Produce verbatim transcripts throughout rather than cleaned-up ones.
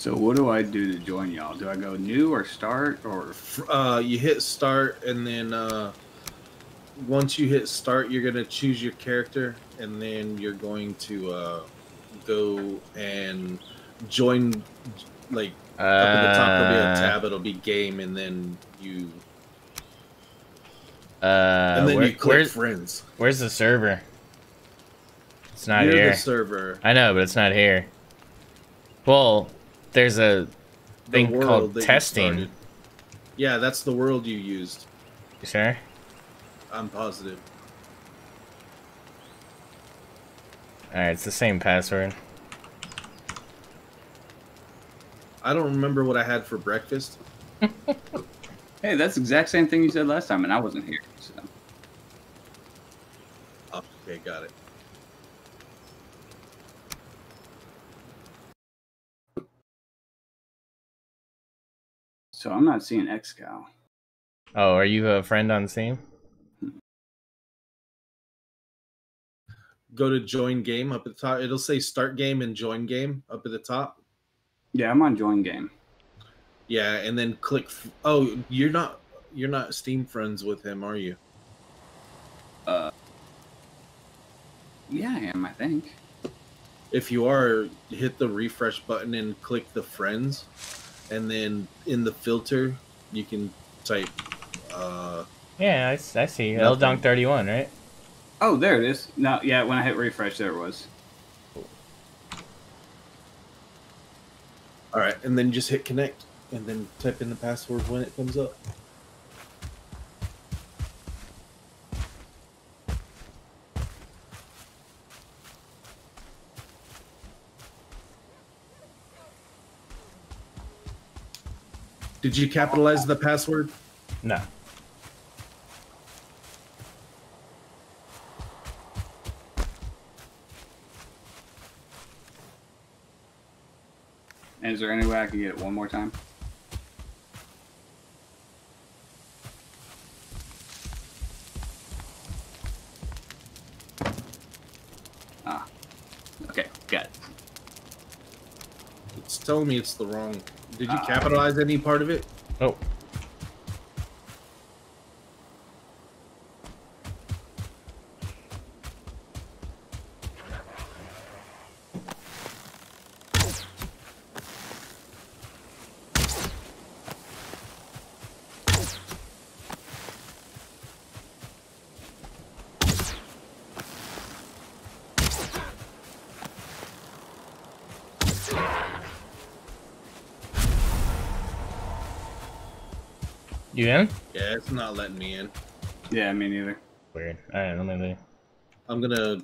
So what do I do to join y'all? Do I go new or start or? Uh, you hit start, and then uh, once you hit start, you're gonna choose your character, and then you're going to uh, go and join. Like uh, up at the top will be a tab. It'll be game, and then you. Uh, and then where, you click where's, friends. Where's the server? It's not You're here. The server. I know, but it's not here. Well, there's a thing the called testing. Yeah, that's the world you used. You sure? I'm positive. All right, it's the same password. I don't remember what I had for breakfast. Hey, that's the exact same thing you said last time, and I wasn't here. So. Okay, got it. So I'm not seeing Excal. Oh, are you a friend on Steam? Go to join game up at the top. It'll say start game and join game up at the top. Yeah, I'm on join game. Yeah, and then click. F oh, you're not you're not Steam friends with him, are you? Uh, yeah, I am. I think. If you are, hit the refresh button and click the friends, and then in the filter you can type. Uh, yeah, I, I see Eldonk thirty-one, right? Oh, there it is. No, yeah, when I hit refresh, there it was. All right, and then just hit connect, and then type in the password when it comes up. Did you capitalize the password? No. Is there any way I can get it one more time? Ah. Okay, got it. It's telling me it's the wrong... Did you uh, capitalize any part of it? Oh. You in? Yeah, it's not letting me in. Yeah, me neither. Weird. Alright, let me leave. I'm gonna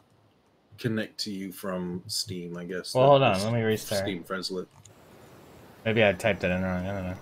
connect to you from Steam, I guess. Well, hold on, let me restart. Steam friends list. Maybe I typed it in wrong, I don't know.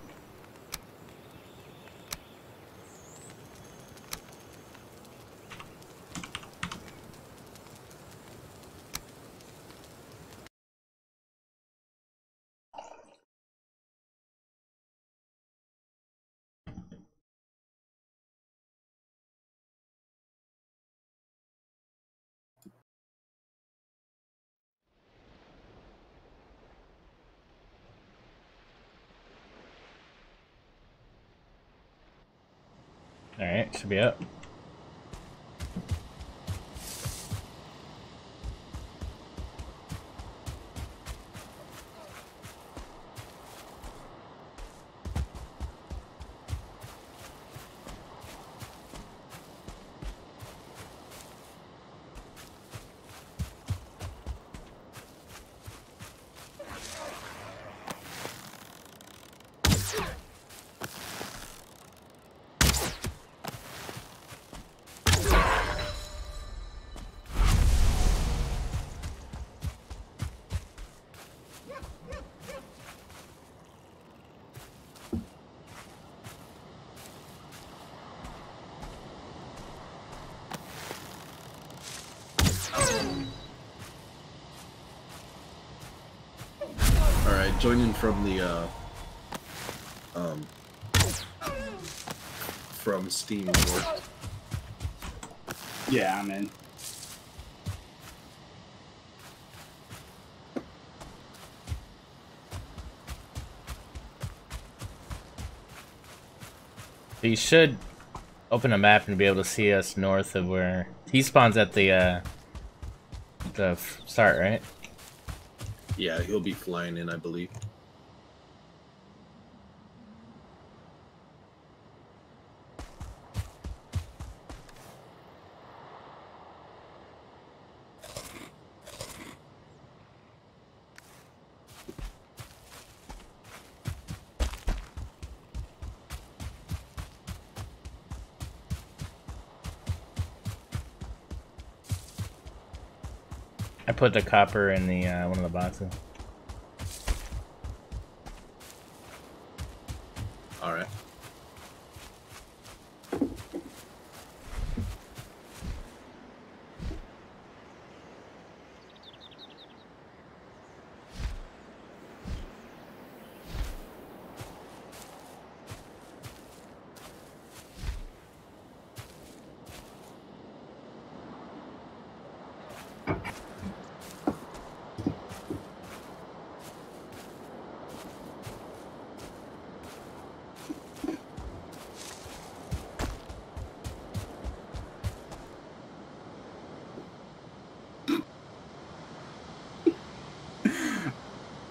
Alright, should be up. Joining from the uh, um, from Steam. Yeah, I'm in. He should open a map and be able to see us north of where he spawns at the uh, the start, right? Yeah, he'll be flying in, I believe. Put the copper in the uh, one of the boxes. All right.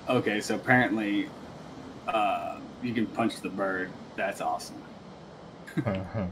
Okay, so apparently uh, you can punch the bird. That's awesome. Uh-huh.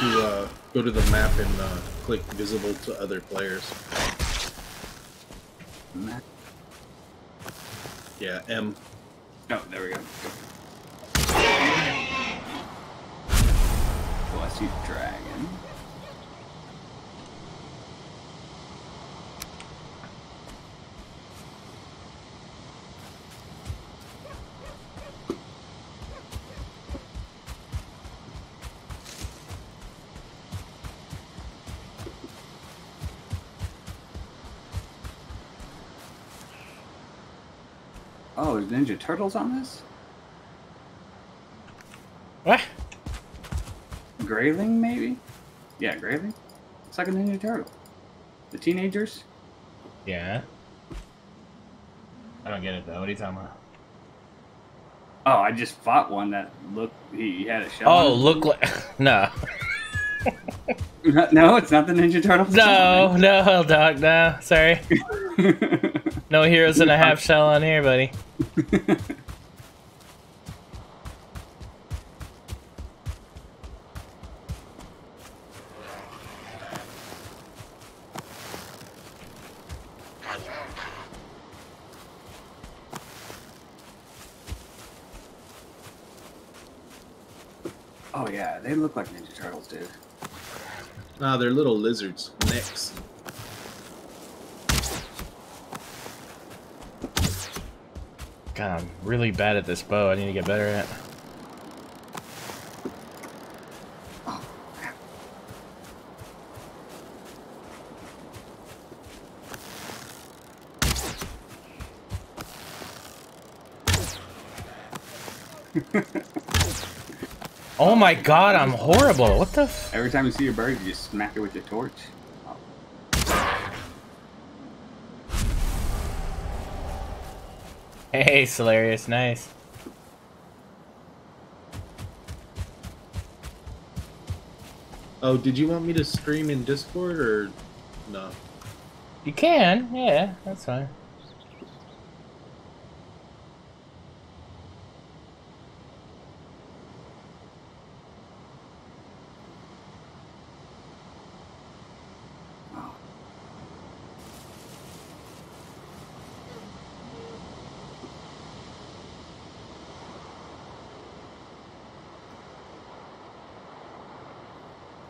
To uh, go to the map and uh, click visible to other players. Yeah, M. Oh, there we go. Oh, I see Dragon. Ninja Turtles on this? What? Grayling, maybe? Yeah, Grayling. It's like a Ninja Turtle. The teenagers? Yeah. I don't get it, though. What are you talking about? Oh, I just fought one that looked... He had a shell. Oh, look like... No. No, it's not the Ninja Turtles? No, no, dog, no. Sorry. No heroes and a half shell on here, buddy. Oh yeah, they look like Ninja Turtles, dude. Nah, they're little lizards. Next. God, I'm really bad at this bow. I need to get better at it. Oh, crap. Oh my God, I'm horrible. What the f- Every time you see a bird, you just smack it with your torch. Hey, Solarius, nice. Oh, did you want me to stream in Discord or no? You can, yeah, that's fine.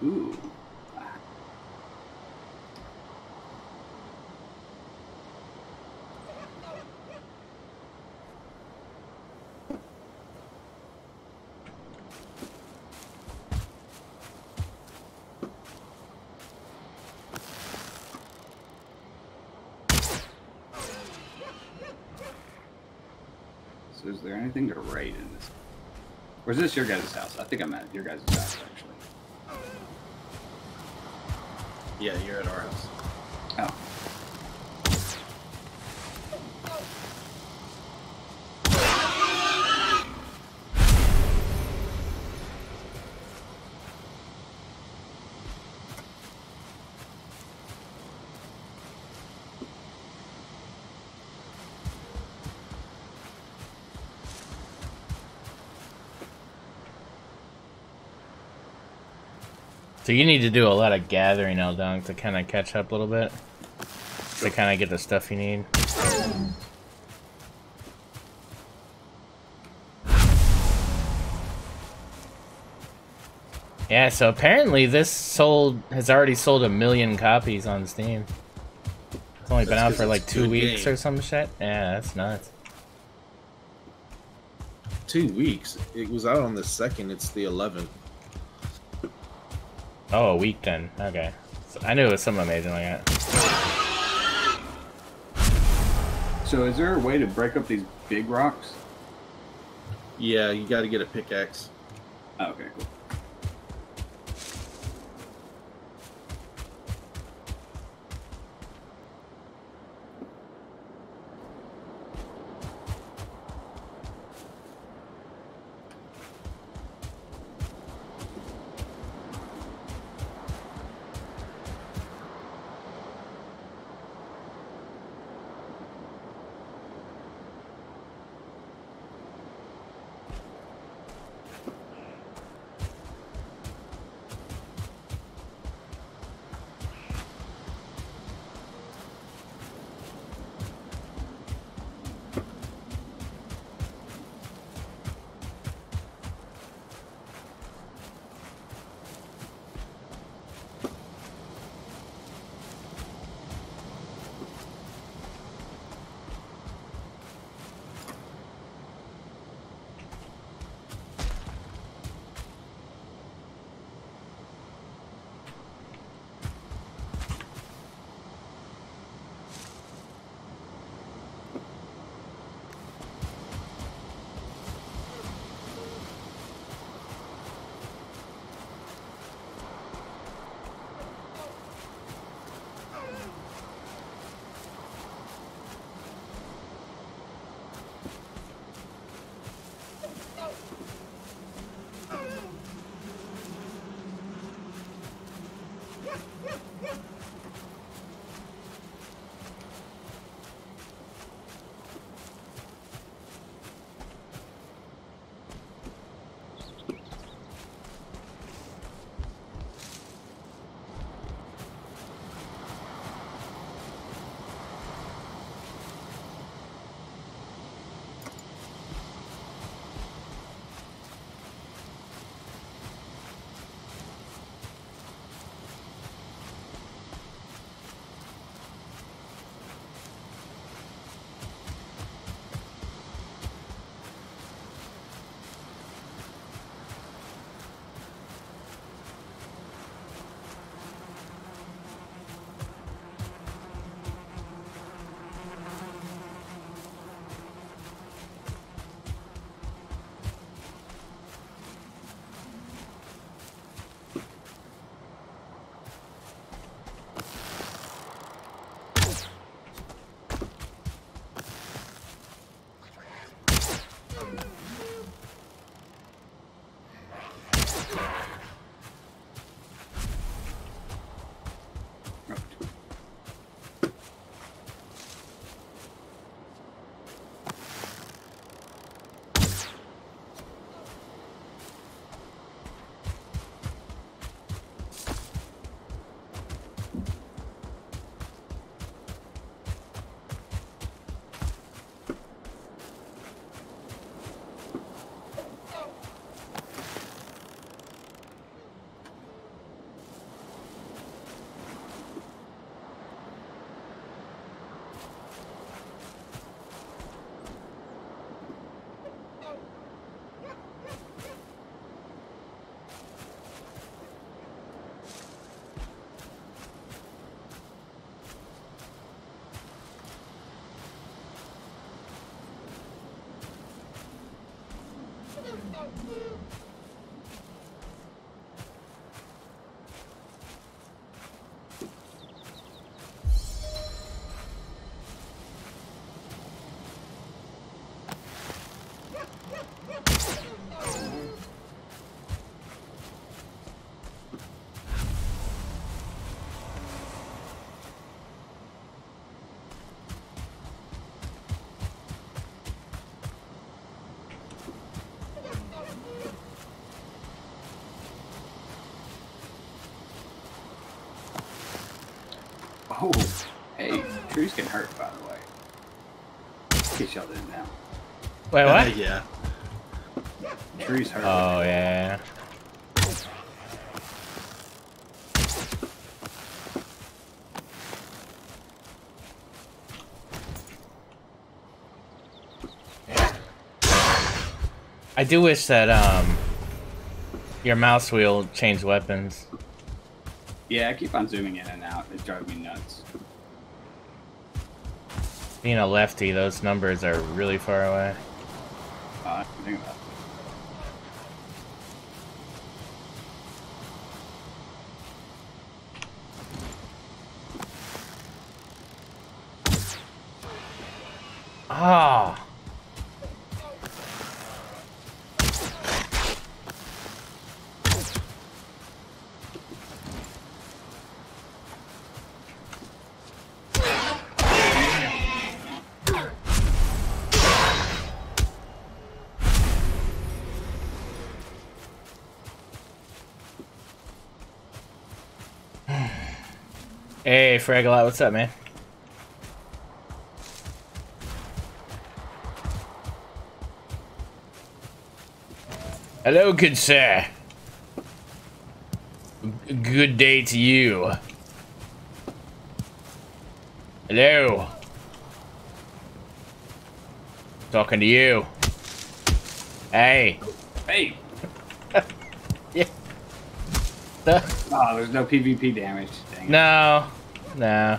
Ooh. So is there anything to raid in this? Or is this your guys' house? I think I'm at your guys' house, actually. Yeah, you're at our house. Oh. So you need to do a lot of gathering, Eldonk, to kind of catch up a little bit, to kind of get the stuff you need. Yeah, so apparently this sold has already sold a million copies on Steam. It's only been out for like two weeks game. or some shit. Yeah, that's nuts. Two weeks? It was out on the second, it's the eleventh. Oh, a week then. Okay. So I knew it was something amazing like that. So is there a way to break up these big rocks? Yeah, you gotta get a pickaxe. Oh, okay, cool. Oh, hey, trees can hurt, by the way. In case y'all didn't know. Wait, what? Uh, yeah. Trees hurt. Oh, yeah. I do wish that um your mouse wheel changed weapons. Yeah, I keep on zooming in and out. It drives me nuts. Being a lefty, those numbers are really far away. Uh, I can think about it. Ah. Hey, Fraggle, what's up, man? Hello, good sir. G good day to you. Hello. Talking to you. Hey. Hey. Yeah. Oh, there's no PvP damage. Dang no. It. No.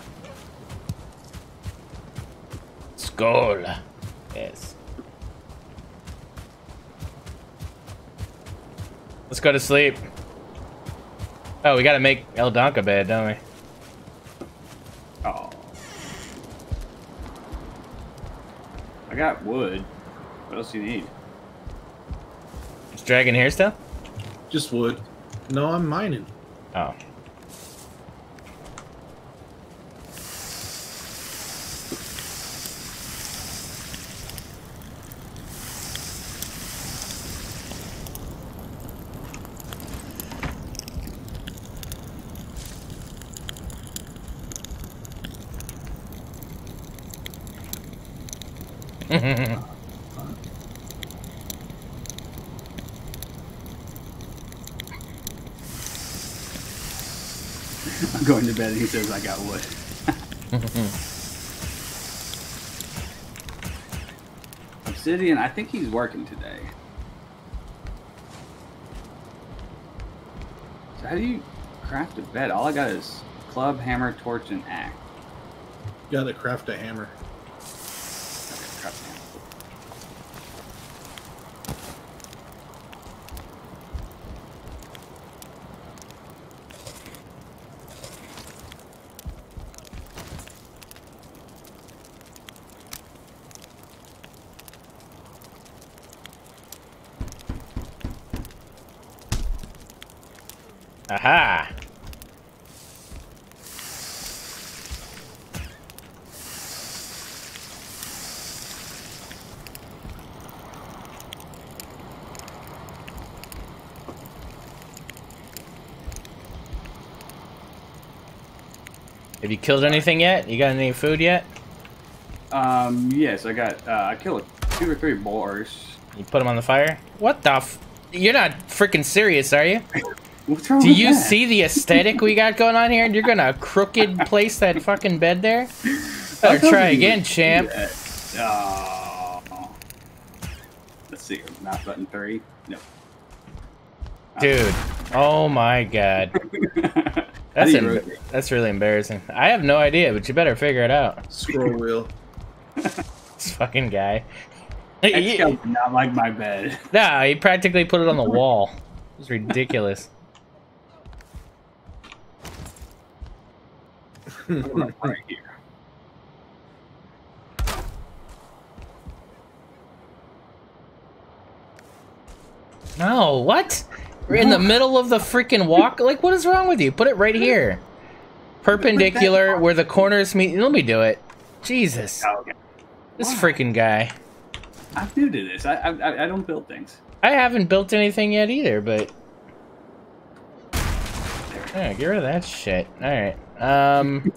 Skull. Yes. Let's go to sleep. Oh, we gotta make Eldonk a bed, don't we? Oh. I got wood. What else do you need? Is Dragon here still? Just wood. No, I'm mining. Oh. I'm going to bed and he says I got wood. Obsidian, I think he's working today. So how do you craft a bed? All I got is club, hammer, torch, and axe. You gotta craft a hammer. Aha! Have you killed anything yet? You got any food yet? Um, yes, I got, uh, I killed two or three boars. You put them on the fire? What the f- You're not freaking serious, are you? What's wrong Do with you that? See the aesthetic we got going on here? And you're gonna crooked place that fucking bed there? Better try again, champ. Oh. Let's see. Mouse button three. No. Dude. Oh my god. That's that's really embarrassing. I have no idea, but you better figure it out. Scroll wheel. This fucking guy. Excalibur did not like my bed. Nah, he practically put it on the wall. It was ridiculous. Right here. No, what? We're in the middle of the freaking walk? Like, what is wrong with you? Put it right here. Perpendicular, where the corners meet. Let me do it. Jesus. Oh, okay. This freaking guy. I'm new to this. I, I, I don't build things. I haven't built anything yet either, but... Yeah, get rid of that shit. Alright. Um,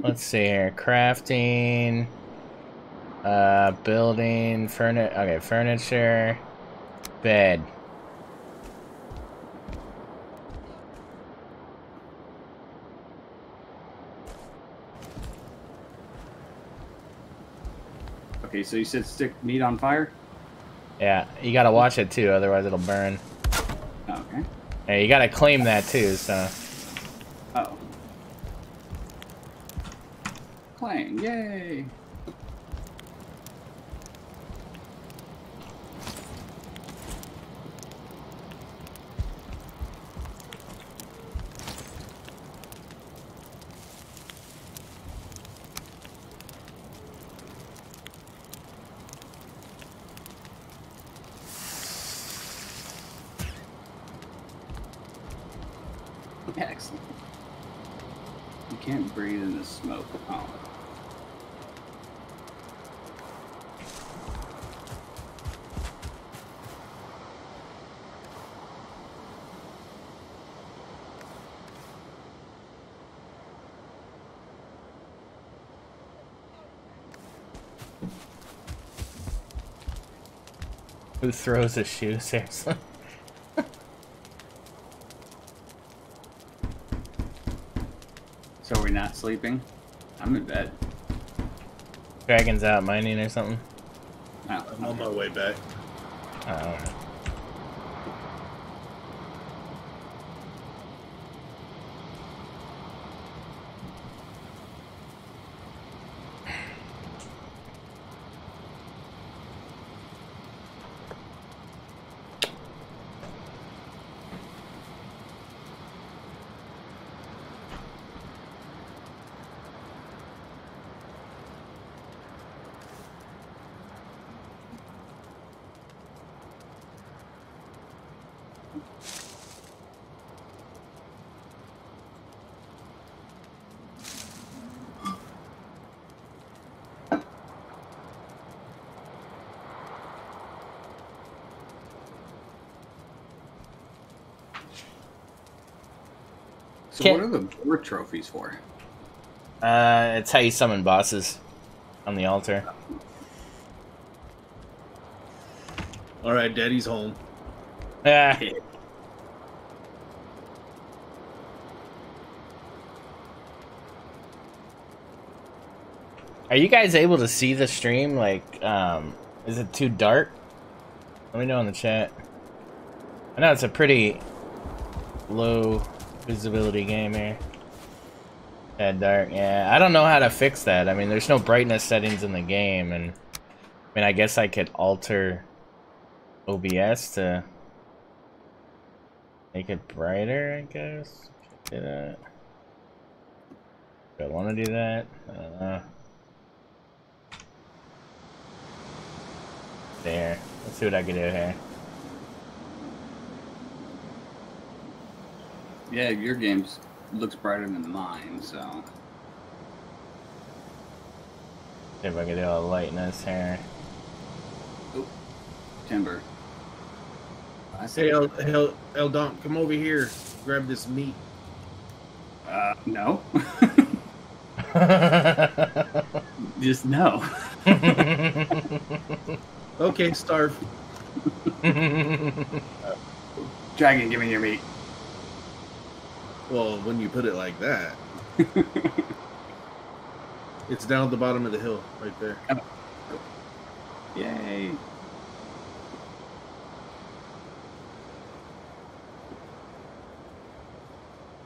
let's see here. Crafting. Uh, building. Furniture. Okay, furniture. Bed. Okay, so you said stick meat on fire? Yeah, you gotta watch it too, otherwise it'll burn. Okay. Yeah, you gotta claim that too, so. Uh-oh. Claim, yay! Excellent. You can't breathe in the smoke. Oh. Who throws a shoe, seriously? So we're not sleeping? I'm in bed. Dragon's out mining or something? Oh, I'm on my way back. Oh, alright. So Can't, what are the board trophies for? Uh, it's how you summon bosses on the altar. All right, Daddy's home. Yeah. Are you guys able to see the stream? Like, um, is it too dark? Let me know in the chat. I know it's a pretty low visibility game here. That dark, yeah. I don't know how to fix that. I mean, there's no brightness settings in the game, and I mean, I guess I could alter O B S to make it brighter. I guess. Do that. Do I want to do that? I don't know. There. Let's see what I can do here. Yeah, your game looks brighter than mine, so. See if I can do a lightness here. Oh, timber. I say, hey, El, El, Eldonk, come over here. Grab this meat. Uh, no. Just no. Okay, starve. Dragon, give me your meat. Well, when you put it like that, it's down at the bottom of the hill, right there. Oh. Yay.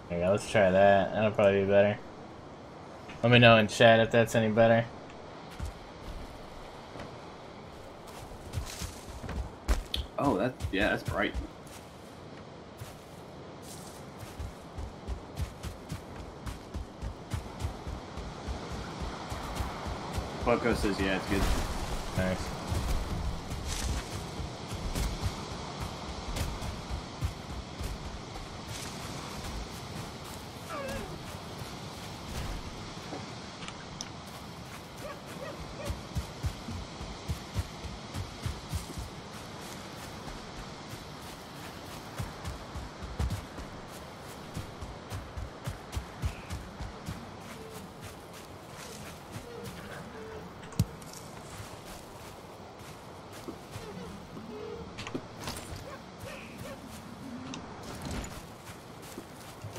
There you go, let's try that. That'll probably be better. Let me know in chat if that's any better. Oh, that, yeah, that's bright. Bucko says, yeah, it's good. Nice.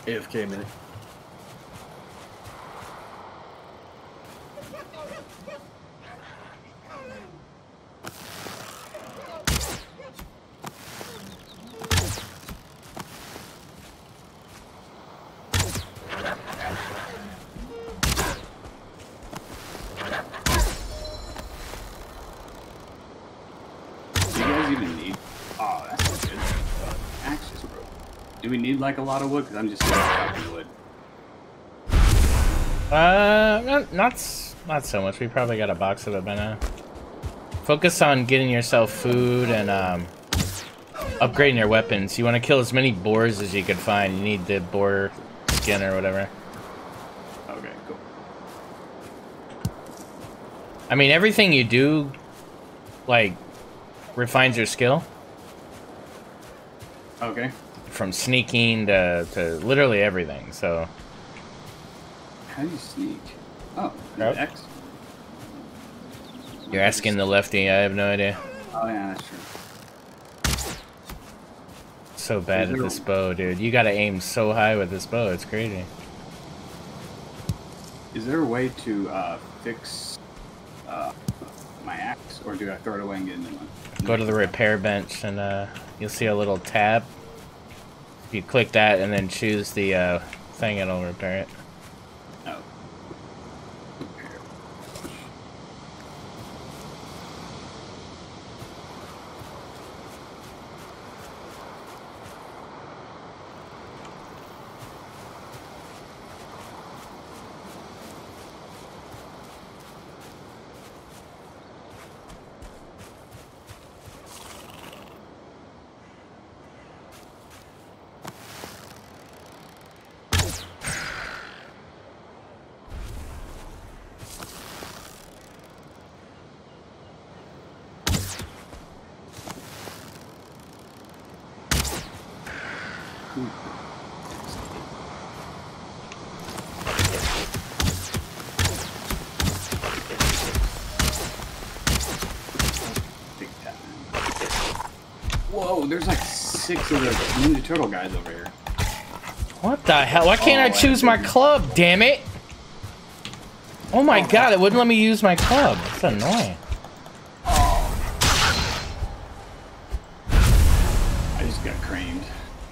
A F K a minute. Need like a lot of wood because I'm just stocking wood. Uh, not, not not so much. We probably got a box of it by now. Focus on getting yourself food and um, upgrading your weapons. You want to kill as many boars as you can find. You need the boar skin or whatever. Okay, cool. I mean, everything you do, like, refines your skill. Okay. From sneaking to, to literally everything, so... How do you sneak? Oh, yep. X. You're asking the lefty, I have no idea. Oh yeah, that's true. So bad at this bow, dude. You gotta aim so high with this bow, it's crazy. Is there a way to uh, fix uh, my axe, or do I throw it away and get a new one? Go to the repair bench and uh, you'll see a little tab. You click that and then choose the uh, thing, it'll repair it. Oh. There's like six of the Ninja Turtle guys over here. What the hell? Why can't oh, I choose my club? Damn it! Oh my oh, god, it wouldn't let me use my club. It's annoying. I just got creamed.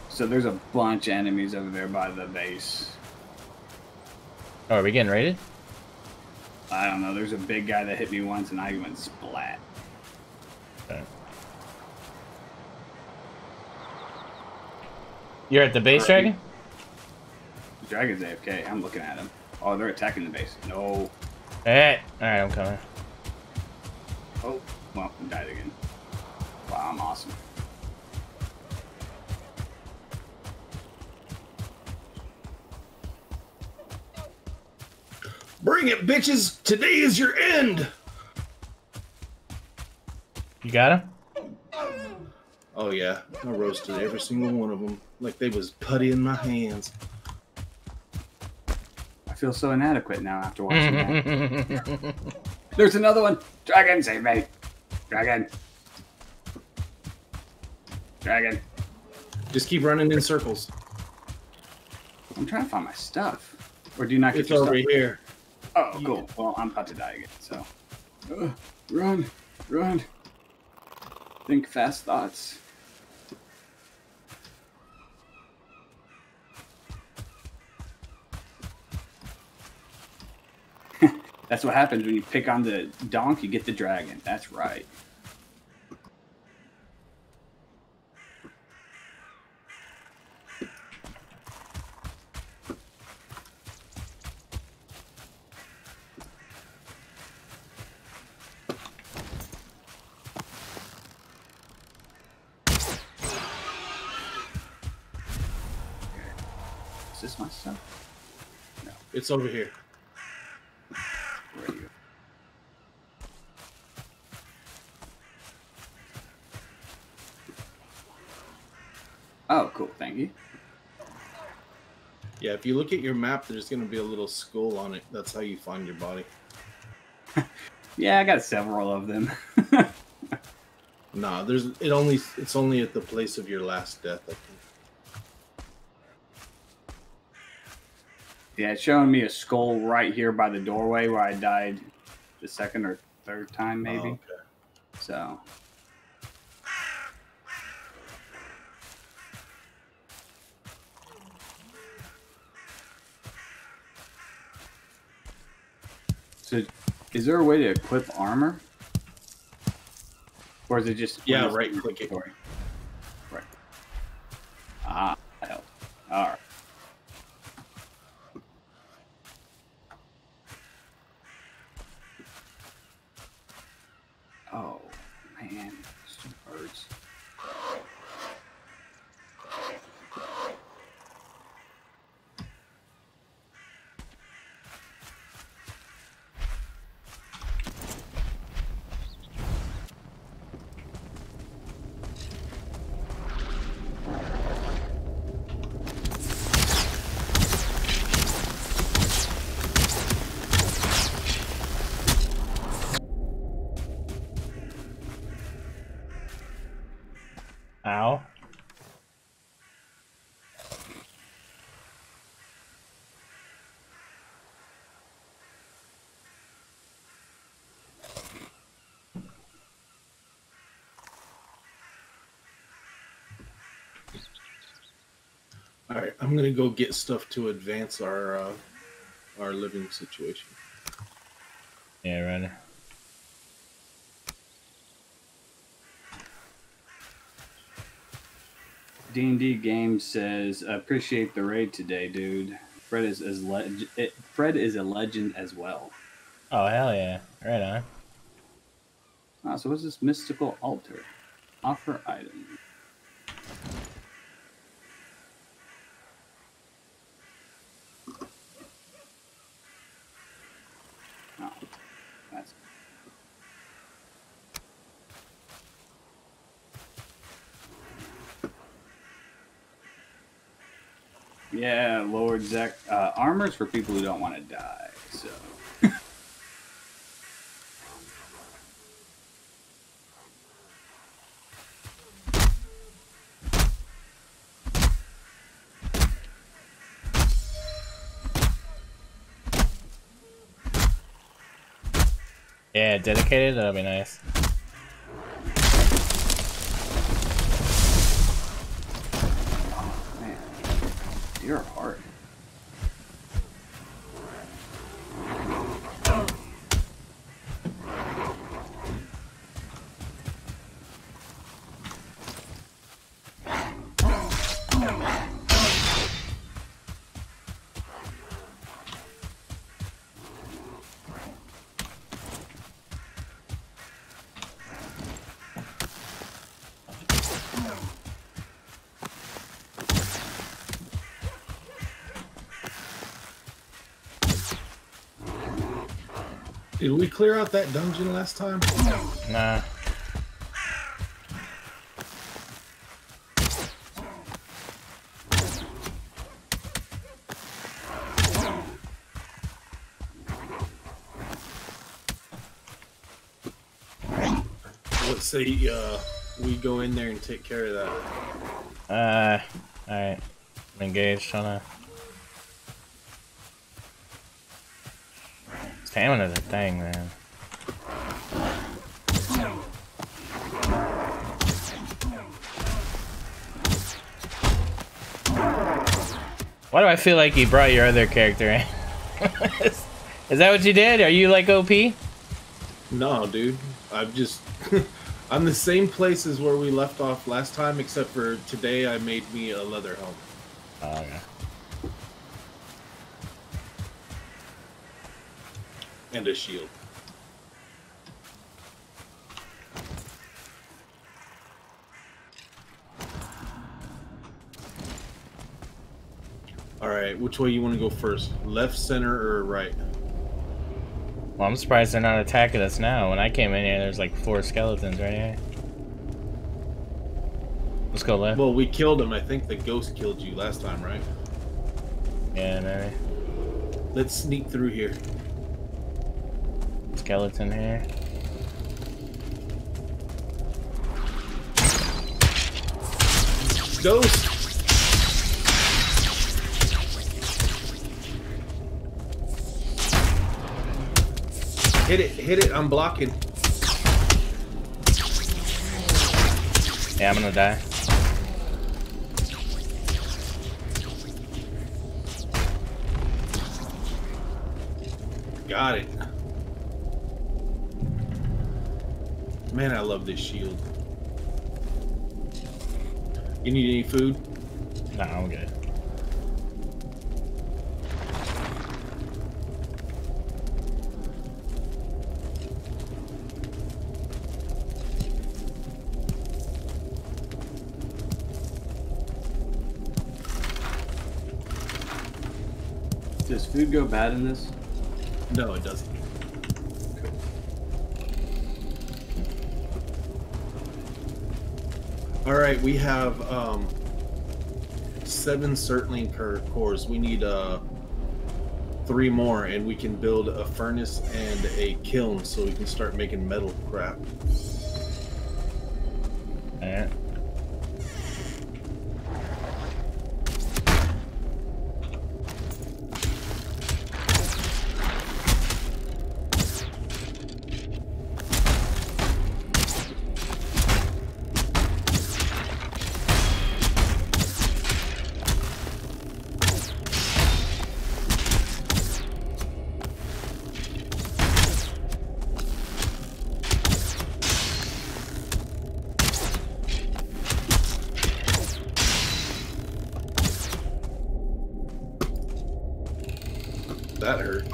So there's a bunch of enemies over there by the base. Oh, are we getting raided? I don't know. There's a big guy that hit me once and I went splat. Okay. You're at the base, Dragon? Dragon's A F K. I'm looking at him. Oh, they're attacking the base. No. Hey. Alright, I'm coming. Oh, well, I died again. Wow, I'm awesome. Bring it, bitches! Today is your end! You got him? Oh yeah, I roasted every single one of them like they was putty in my hands. I feel so inadequate now after watching that. There's another one! Dragon, save me! Dragon! Dragon! Just keep running in circles. I'm trying to find my stuff. Or do you not get it's your over stuff? Here. Oh, yeah. Cool. Well, I'm about to die again, so... Uh, run! Run! Think fast thoughts. That's what happens when you pick on the donk, you get the dragon. That's right. Is this my stuff? No. It's over here. Oh, cool. Thank you. Yeah, if you look at your map, there's going to be a little skull on it. That's how you find your body. Yeah, I got several of them. Nah, there's it only it's only at the place of your last death, I think. Yeah, it's showing me a skull right here by the doorway where I died the second or third time, maybe. Oh, okay. So. So, is there a way to equip armor? Or is it just... Yeah, right-click it. Right. Ah, that helps. All right. Oh, man. Stupid birds. All right, I'm gonna go get stuff to advance our uh, our living situation. Yeah, right. D and D Game says, "Appreciate the raid today, dude. Fred is as le it, Fred is a legend as well." Oh hell yeah! Right on. Ah, so what's this mystical altar? Offer item. Yeah, Lord Zach. Uh, armor's for people who don't want to die, so. Yeah, dedicated? That'll be nice. You're hard. Did we clear out that dungeon last time? Nah. Let's say uh, we go in there and take care of that. Uh, alright. I'm engaged on a... Stamina's a thing, man. Why do I feel like you brought your other character in? is, is that what you did? Are you like O P? No, dude. I've just... I'm the same place as where we left off last time, except for today I made me a leather helmet. Oh, okay. And a shield. Alright, which way you want to go first? Left, center, or right? Well, I'm surprised they're not attacking us now. When I came in here, there's like four skeletons right here. Let's go left. Well, we killed them. I think the ghost killed you last time, right? Yeah, maybe. Let's sneak through here. Skeleton here. Ghost. Hit it, hit it, I'm blocking. Yeah, I'm gonna die. Got it. Man, I love this shield. You need any food? Nah, I'm good. Does food go bad in this? No, it doesn't. All right, we have um, seven Certling cores. We need uh, three more, and we can build a furnace and a kiln so we can start making metal crap. All right. That hurt.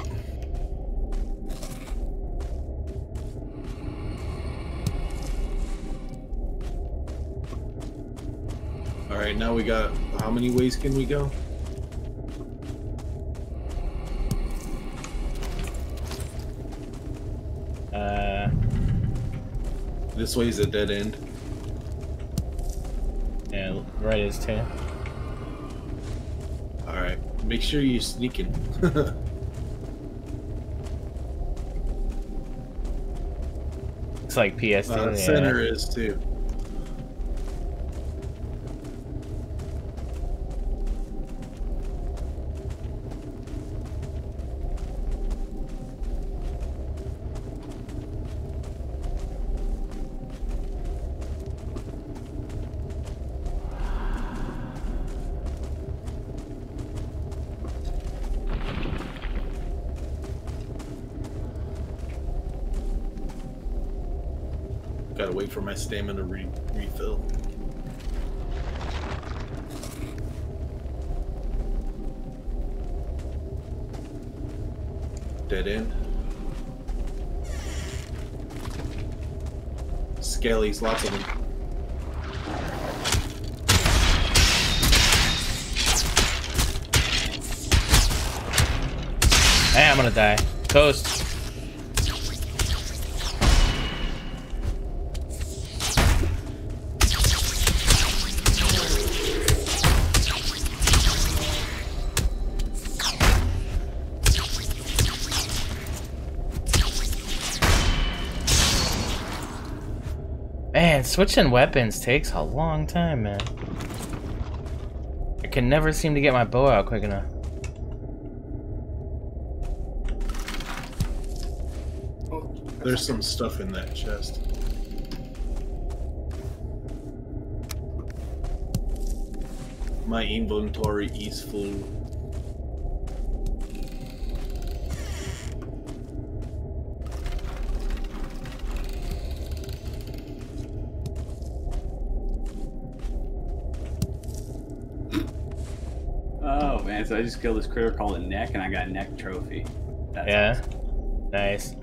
All right, now we got, how many ways can we go? Uh, this way is a dead end. Yeah, right is ten. All right, make sure you're sneaking. It's like P S T. Uh, center yeah. is too. Gotta wait for my stamina to re refill. Dead end. Skellies, lots of them. Hey, I'm gonna die. Toast. Man, switching weapons takes a long time, man. I can never seem to get my bow out quick enough. There's some stuff in that chest. My inventory is full. So I just killed this critter called a neck, and I got a neck trophy. That's yeah, awesome. Nice.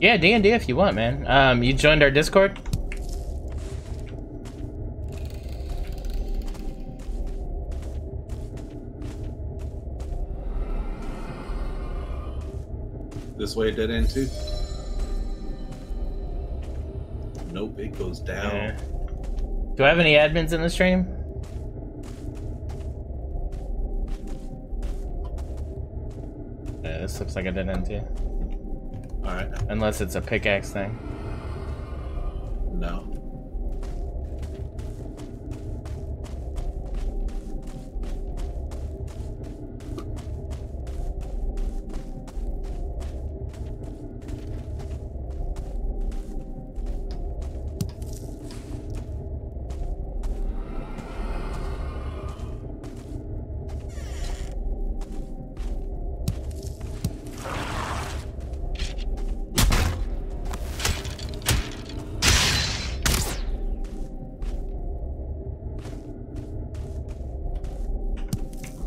Yeah, D and D if you want, man. Um, you joined our Discord? This way, dead end too. Nope, it goes down. Yeah. Do I have any admins in the stream? This looks like a dead end too. Alright. Unless it's a pickaxe thing. No.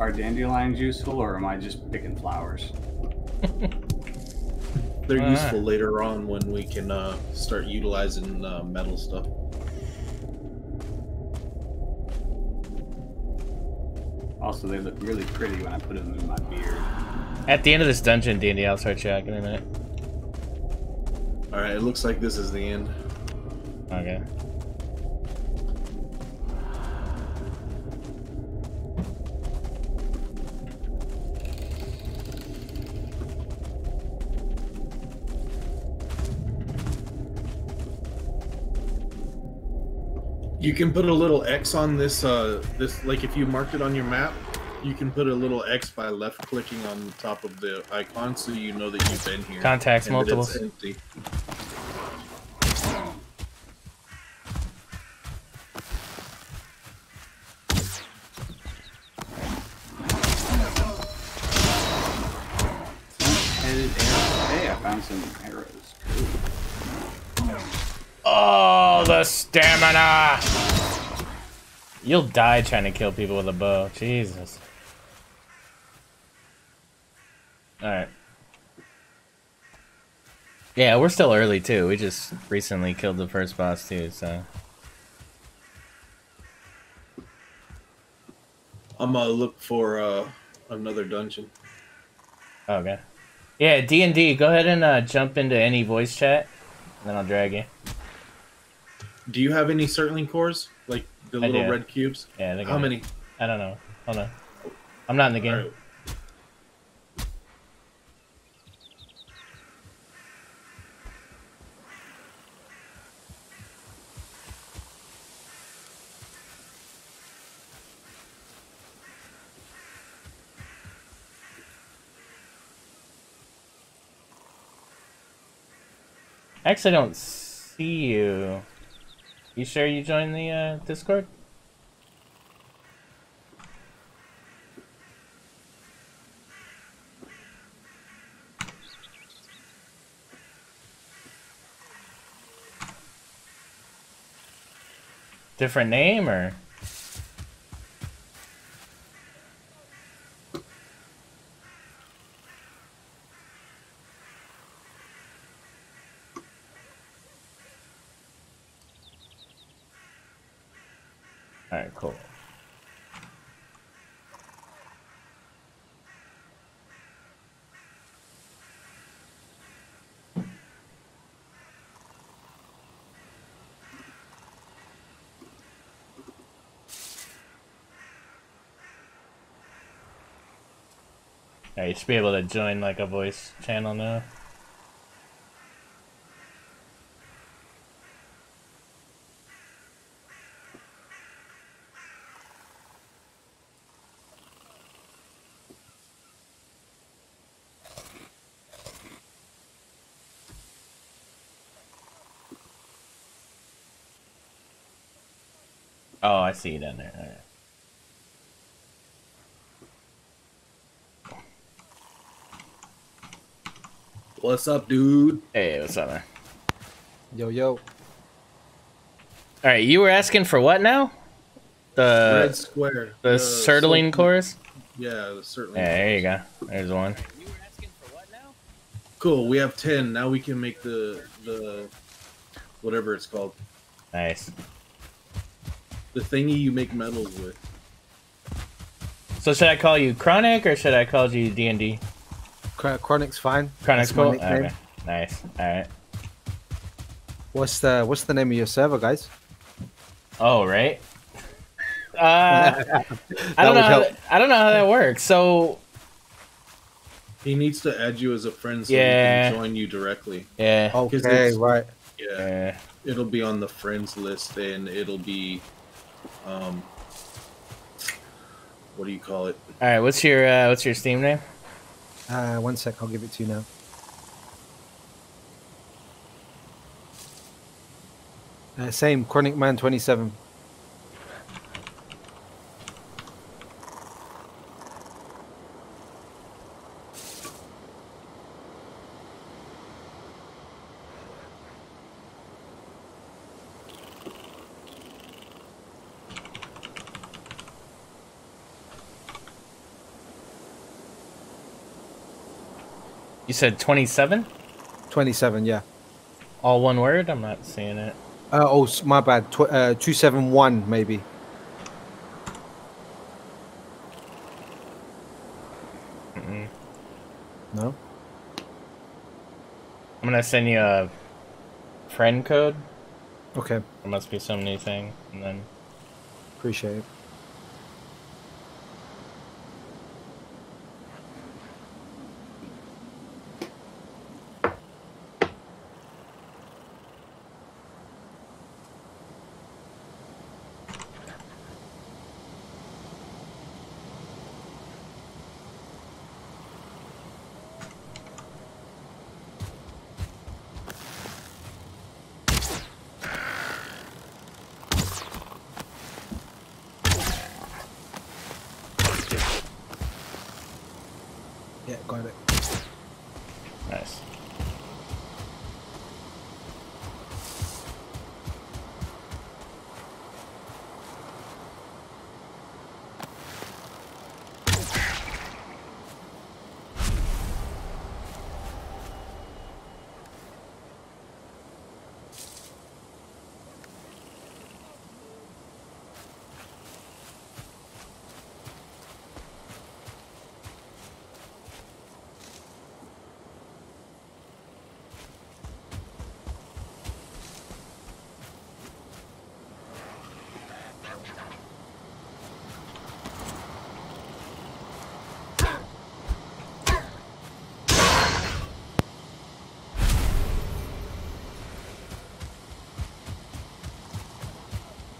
Are dandelions useful, or am I just picking flowers? They're All useful right. later on when we can uh, start utilizing uh, metal stuff. Also, they look really pretty when I put them in my beard. At the end of this dungeon, D and D, I'll start checking in a minute. Alright, it looks like this is the end. Okay. You can put a little X on this, uh, this, like if you mark it on your map, you can put a little X by left clicking on the top of the icon so you know that you've been here. Contacts, multiples. Empty. Hey, I found some arrows. Oh, the stamina! You'll die trying to kill people with a bow. Jesus. Alright. Yeah, we're still early, too. We just recently killed the first boss, too, so... I'm gonna look for uh, another dungeon. Okay. Yeah, D and D, go ahead and uh, jump into any voice chat, and then I'll drag you. Do you have any circling cores? Like the I little do. red cubes? Yeah, How gonna... many? I don't know. Hold on. I'm not in the game. Right. Actually, I don't see you. You sure you joined the uh, Discord? Different name or? Alright, cool. Alright, you should be able to join like a voice channel now. Oh, I see you down there. All right. What's up, dude? Hey, what's up, man? Yo, yo. All right, you were asking for what now? The red square. The, the Sertling chorus? Yeah, the Sertling. Yeah, there you go. There's one. You were asking for what now? Cool. We have ten. Now we can make the the whatever it's called. Nice. The thingy you make metals with. So should I call you Chronic or should I call you D and D? Chronic's fine. Chronic's cool. Okay. Nice. All right. What's the What's the name of your server, guys? Oh right. Uh, I don't know. How that, I don't know how that works. So he needs to add you as a friend so yeah. he can join you directly. Yeah. Okay. Right. Yeah. yeah. It'll be on the friends list, and it'll be. Um, what do you call it? All right, what's your uh, what's your Steam name? Uh, one sec, I'll give it to you now. Uh, same, Chronic Man twenty-seven. You said twenty-seven? twenty-seven, yeah. All one word? I'm not seeing it. Uh, oh, my bad. Tw uh, two seven one, maybe. Mm-mm. No? I'm going to send you a friend code. Okay. There must be some new thing. And then... Appreciate it.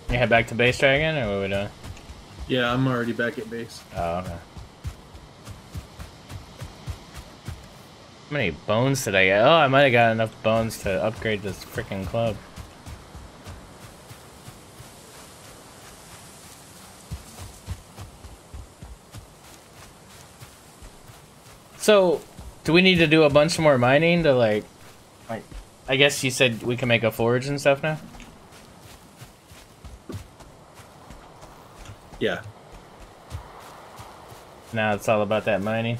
You head back to base, Dragon, or what are we doing? Yeah, I'm already back at base. Oh, okay. How many bones did I get? Oh, I might have got enough bones to upgrade this freaking club. So, do we need to do a bunch more mining to, like... like I guess you said we can make a forge and stuff now? Yeah. Now it's all about that mining.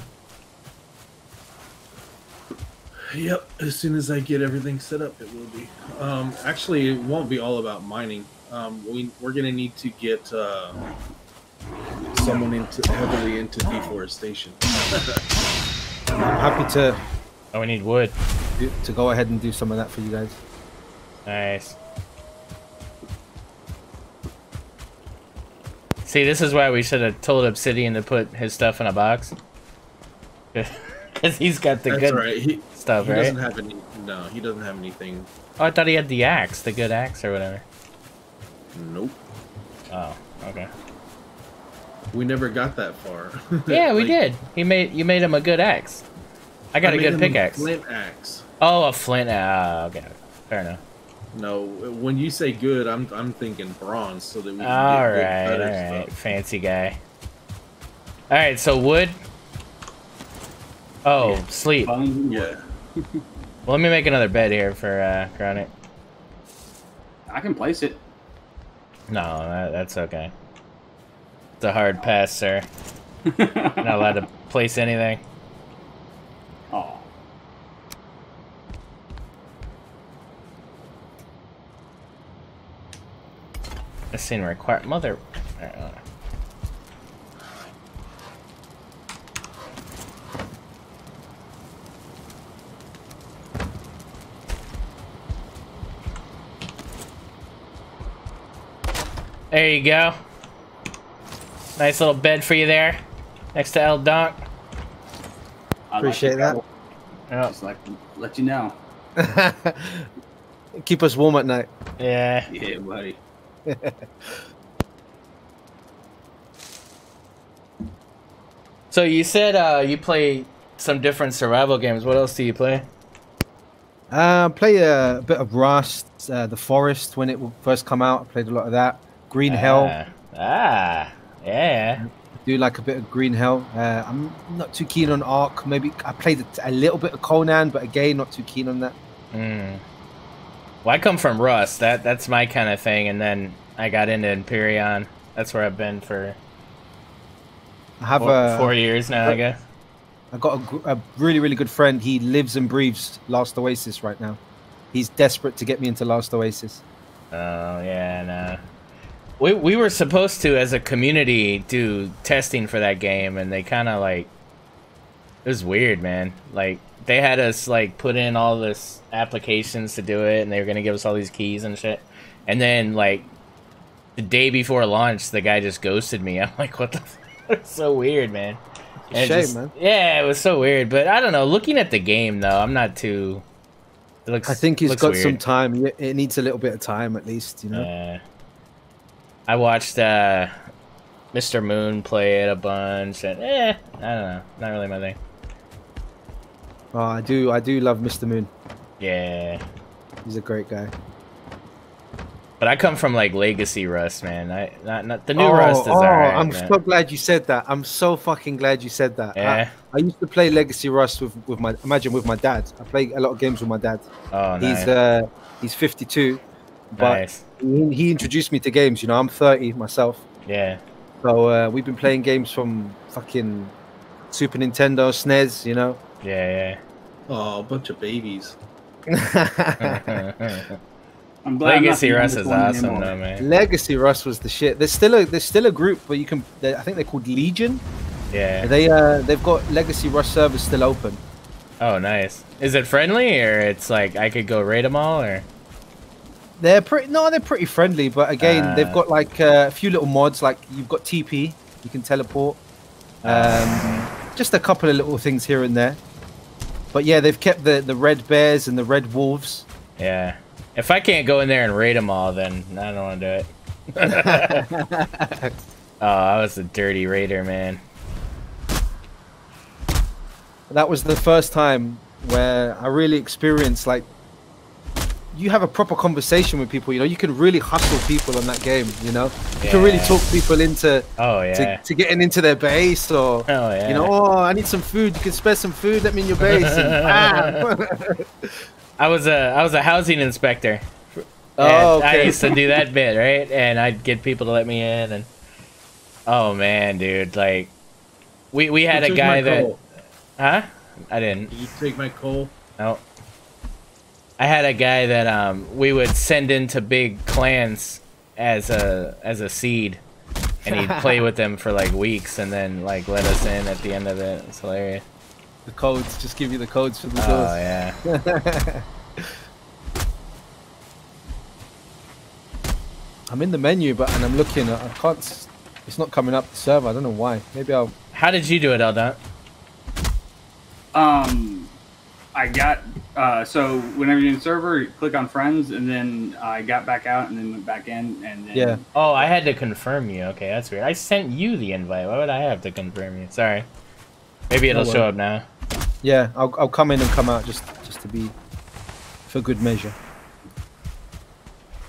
Yep. As soon as I get everything set up, it will be. Um, actually, it won't be all about mining. Um, we we're gonna need to get uh, someone into heavily into deforestation. I'm happy to. Oh, we need wood. Do, to go ahead and do some of that for you guys. Nice. See, this is why we should have told Obsidian to put his stuff in a box. Because he's got the That's good right. he, stuff, he right? Doesn't have any, no, he doesn't have anything. Oh, I thought he had the axe, the good axe or whatever. Nope. Oh, okay. We never got that far. Yeah, like, we did. He made You made him a good axe. I got I a good pickaxe. Flint axe. Oh, a flint axe. Uh, okay, fair enough. No, when you say good, I'm I'm thinking bronze, so that we can all get right, good better all right. stuff. Fancy guy. All right, so wood. Oh, yeah. Sleep. Um, yeah. Well, let me make another bed here for uh, Chronic. I can place it. No, that, that's okay. It's a hard pass, sir. Not allowed to place anything. Oh. This scene require mother. Uh, there you go. Nice little bed for you there, next to Eldonk. Appreciate that. Yeah. Just like to let you know. Keep us warm at night. Yeah. Yeah, buddy. So you said uh, you play some different survival games. What else do you play? Uh, play a bit of Rust, uh, The Forest when it first come out. I played a lot of that. Green ah, Hell. Ah, yeah. I do like a bit of Green Hell. Uh, I'm not too keen on Ark. Maybe I played a little bit of Conan, but again, not too keen on that. Mm. Well, I come from Rust. That that's my kind of thing, and then I got into Empyrion. That's where I've been for I have four, a, four years now, I, I guess. I got a, a really, really good friend. He lives and breathes Last Oasis right now. He's desperate to get me into Last Oasis. Oh, yeah, no. We, we were supposed to, as a community, do testing for that game, and they kind of, like... It was weird, man. Like, they had us, like, put in all this applications to do it, and they were going to give us all these keys and shit. And then, like, the day before launch, the guy just ghosted me. I'm like, what the fuck? It's so weird, man. Shame, just, man. Yeah, it was so weird. But I don't know. Looking at the game, though, I'm not too... It looks, I think he's got weird. some time. It needs a little bit of time, at least, you know? Uh, I watched uh, Mister Moon play it a bunch, and eh, I don't know. Not really my thing. Oh, I do, I do love Mister Moon. Yeah. He's a great guy. But I come from, like, Legacy Rust, man. I not, not the new oh, Rust is oh, alright. I'm man. so glad you said that. I'm so fucking glad you said that. Yeah. I, I used to play Legacy Rust with with my imagine with my dad. I play a lot of games with my dad. Oh, nice. He's uh he's fifty-two, but nice. he, he introduced me to games. You know, I'm thirty myself. Yeah. So uh, we've been playing games from fucking Super Nintendo, S N E S. You know. Yeah. yeah. Oh, a bunch of babies. I'm glad Legacy Rust is awesome, anymore. though, man. Legacy Rust was the shit. There's still a there's still a group where you can. I think they're called Legion. Yeah. They uh they've got Legacy Rust servers still open. Oh, nice. Is it friendly, or it's like I could go raid them all, or? They're pretty. No, they're pretty friendly. But again, uh, they've got like uh, a few little mods. Like you've got T P, you can teleport. Um, just a couple of little things here and there. But yeah, they've kept the the red bears and the red wolves. Yeah. If I can't go in there and raid them all, then I don't want to do it. Oh, I was a dirty raider, man. That was the first time where I really experienced, like, you have a proper conversation with people, you know? You can really hustle people on that game, you know? You yeah. can really talk people into oh, yeah. to, to getting into their base, or, oh, yeah. you know, oh, I need some food. You can spare some food. Let me in your base. And, ah. I was a I was a housing inspector. Oh, okay. I used to do that bit, right? And I'd get people to let me in, and oh man, dude, like we we had you a guy that coal. huh? I didn't. Did you take my coal? No. I had a guy that um we would send into big clans as a as a seed, and he'd play with them for like weeks, and then like let us in at the end of it. It's hilarious. The codes, just give you the codes for the doors. Oh, yeah. I'm in the menu, but and I'm looking. I can't. It's not coming up the server. I don't know why. Maybe I'll. How did you do it, Eldonk? Um, I got. Uh, so whenever you're in the server, you click on friends, and then I got back out, and then went back in, and then. Yeah. Oh, I had to confirm you. Okay, that's weird. I sent you the invite. Why would I have to confirm you? Sorry. Maybe it'll oh, well. show up now. Yeah, I'll I'll come in and come out just just to be for good measure.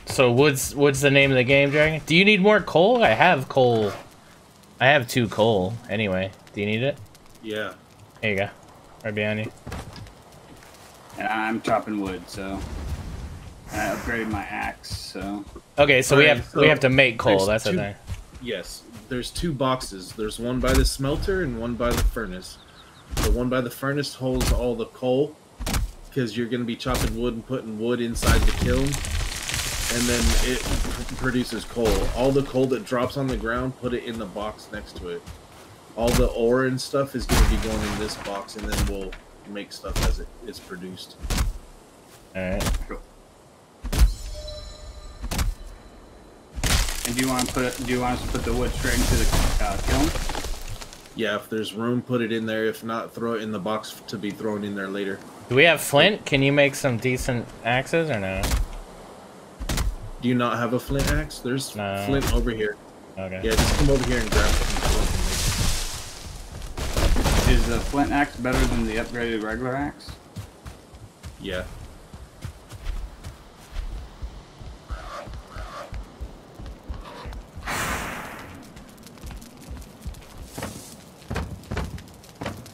So what's what's the name of the game, Dragon? Do you need more coal? I have coal. I have two coal anyway. Do you need it? Yeah. There you go. Right behind you. And I'm chopping wood, so and I upgraded my axe. So. Okay, so All we right, have so we have to make coal. That's the thing. Yes. There's two boxes. There's one by the smelter and one by the furnace. The one by the furnace holds all the coal, because you're going to be chopping wood and putting wood inside the kiln, and then it produces coal. All the coal that drops on the ground, put it in the box next to it. All the ore and stuff is going to be going in this box, and then we'll make stuff as it is produced. Alright. Cool. And do you want to put it, do you want us to put the wood straight into the uh, kiln? Yeah, if there's room, put it in there. If not, throw it in the box to be thrown in there later. Do we have flint? Can you make some decent axes or no? Do you not have a flint axe? There's no. flint over here. Okay. Yeah, just come over here and grab it. Is the flint axe better than the upgraded regular axe? Yeah.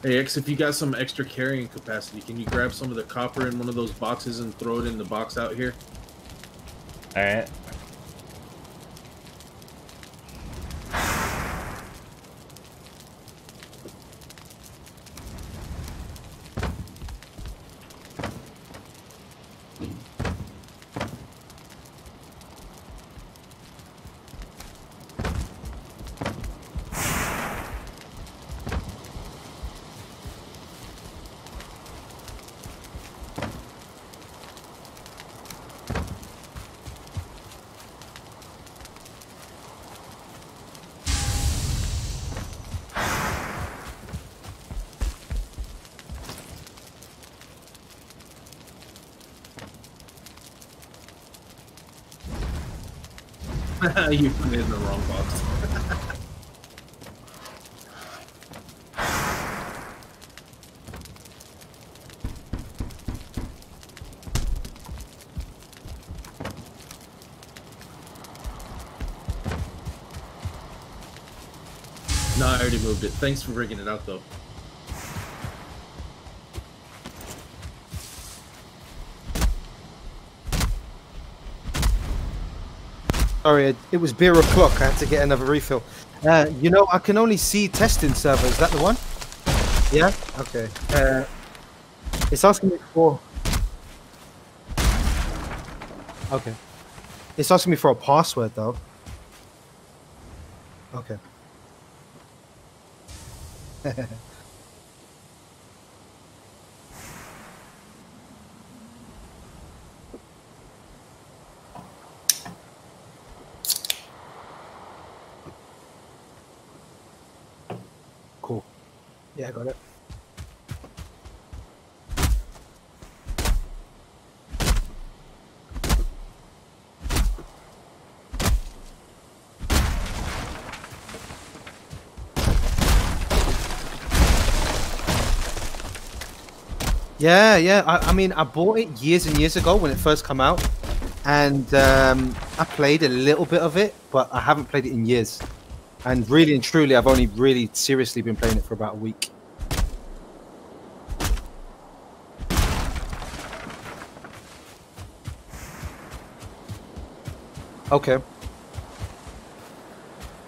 Hey, X, if you got some extra carrying capacity, can you grab some of the copper in one of those boxes and throw it in the box out here? Alright. You put it in the wrong box. No, I already moved it. Thanks for rigging it up, though. Sorry, it, it was beer o'clock. I had to get another refill. Uh, you know, I can only see testing server. Is that the one? Yeah? Okay. Uh, it's asking me for... Okay. It's asking me for a password, though. Okay. Yeah, I got it. Yeah, yeah. I, I mean, I bought it years and years ago when it first came out, and um, I played a little bit of it, but I haven't played it in years. And really and truly, I've only really seriously been playing it for about a week. Okay.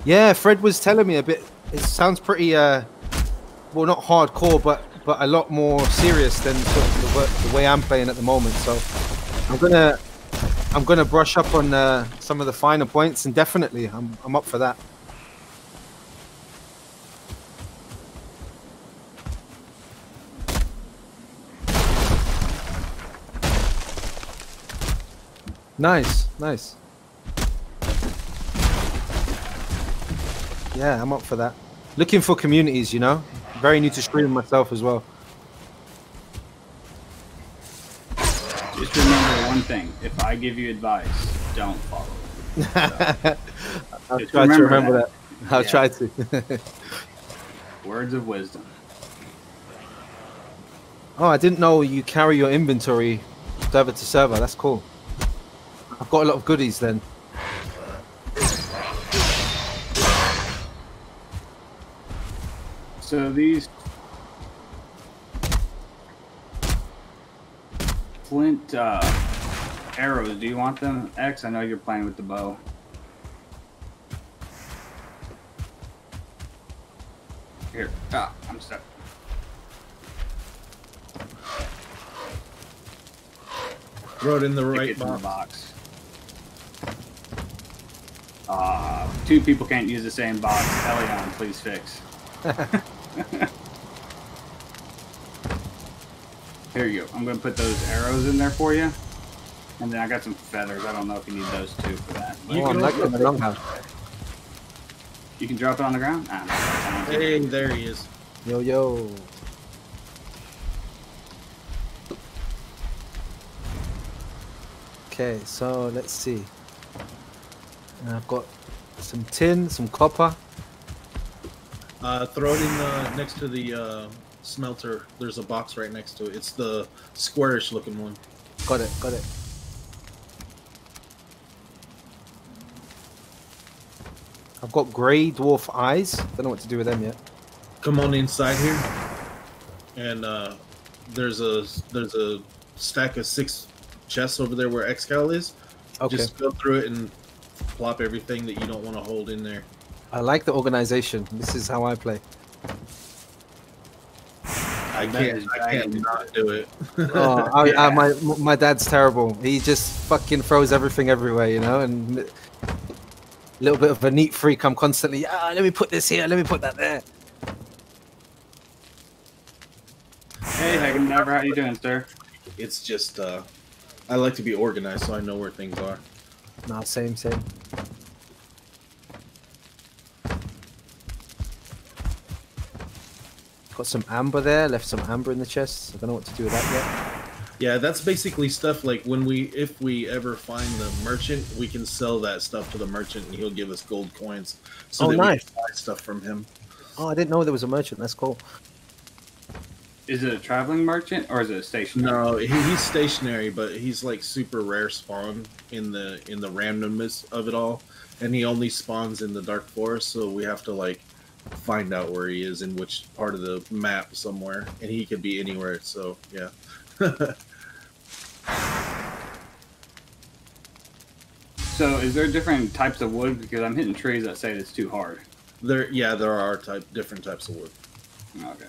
Yeah, Fred was telling me a bit. It sounds pretty, uh, well, not hardcore, but but a lot more serious than sort of the, the way I'm playing at the moment. So I'm gonna I'm gonna brush up on uh, some of the finer points, and definitely I'm I'm up for that. Nice, nice. Yeah, I'm up for that. Looking for communities, you know. Very new to streaming myself as well. Just remember one thing: if I give you advice, don't follow it. So, I'll try remember to remember that. that. I'll yeah. try to. Words of wisdom. Oh, I didn't know you carry your inventory server to server. That's cool. I've got a lot of goodies then. So these flint uh, arrows, do you want them, X? I know you're playing with the bow. Here, ah, I'm stuck. Throw it in the right box. In the box. Uh, two people can't use the same box. Elion, please fix. Here you go. I'm going to put those arrows in there for you. And then I got some feathers. I don't know if you need those two for that. You, oh, can, like them them. You can drop it on the ground? Nah, no, hey, there he is. Yo, yo. Okay, so let's see. And I've got some tin, some copper. Uh, throw it in the, next to the uh, smelter. There's a box right next to it. It's the squarish looking one. Got it, got it. I've got grey dwarf eyes. Don't know what to do with them yet. Come on inside here. And uh, there's a there's a stack of six chests over there where Excal is. Okay. Just go through it and plop everything that you don't want to hold in there. I like the organization. This is how I play. I can't. I can't not do it. Oh, I, yeah. I, my my dad's terrible. He just fucking throws everything everywhere, you know. And a little bit of a neat freak. I'm constantly. Ah, let me put this here. Let me put that there. Hey, Hagen, how you doing, sir? It's just. Uh, I like to be organized, so I know where things are. Nah, same, same. Got some amber there. Left some amber in the chest. I don't know what to do with that yet. Yeah, that's basically stuff like when we, if we ever find the merchant, we can sell that stuff to the merchant and he'll give us gold coins. So oh, that nice. We can buy stuff from him. Oh, I didn't know there was a merchant. That's cool. Is it a traveling merchant or is it a stationary? No, he, he's stationary, but he's like super rare spawn in the in the randomness of it all, and he only spawns in the Dark Forest. So we have to like find out where he is in which part of the map somewhere, and he could be anywhere. So yeah. So is there different types of wood? Because I'm hitting trees that say it's too hard. There, yeah, there are type different types of wood. Okay.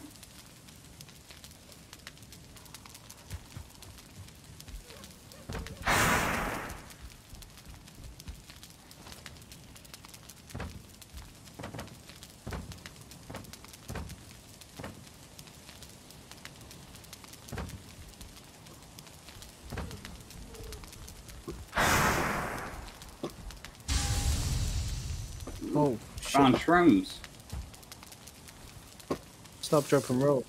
On shrooms. Stop, drop, and roll.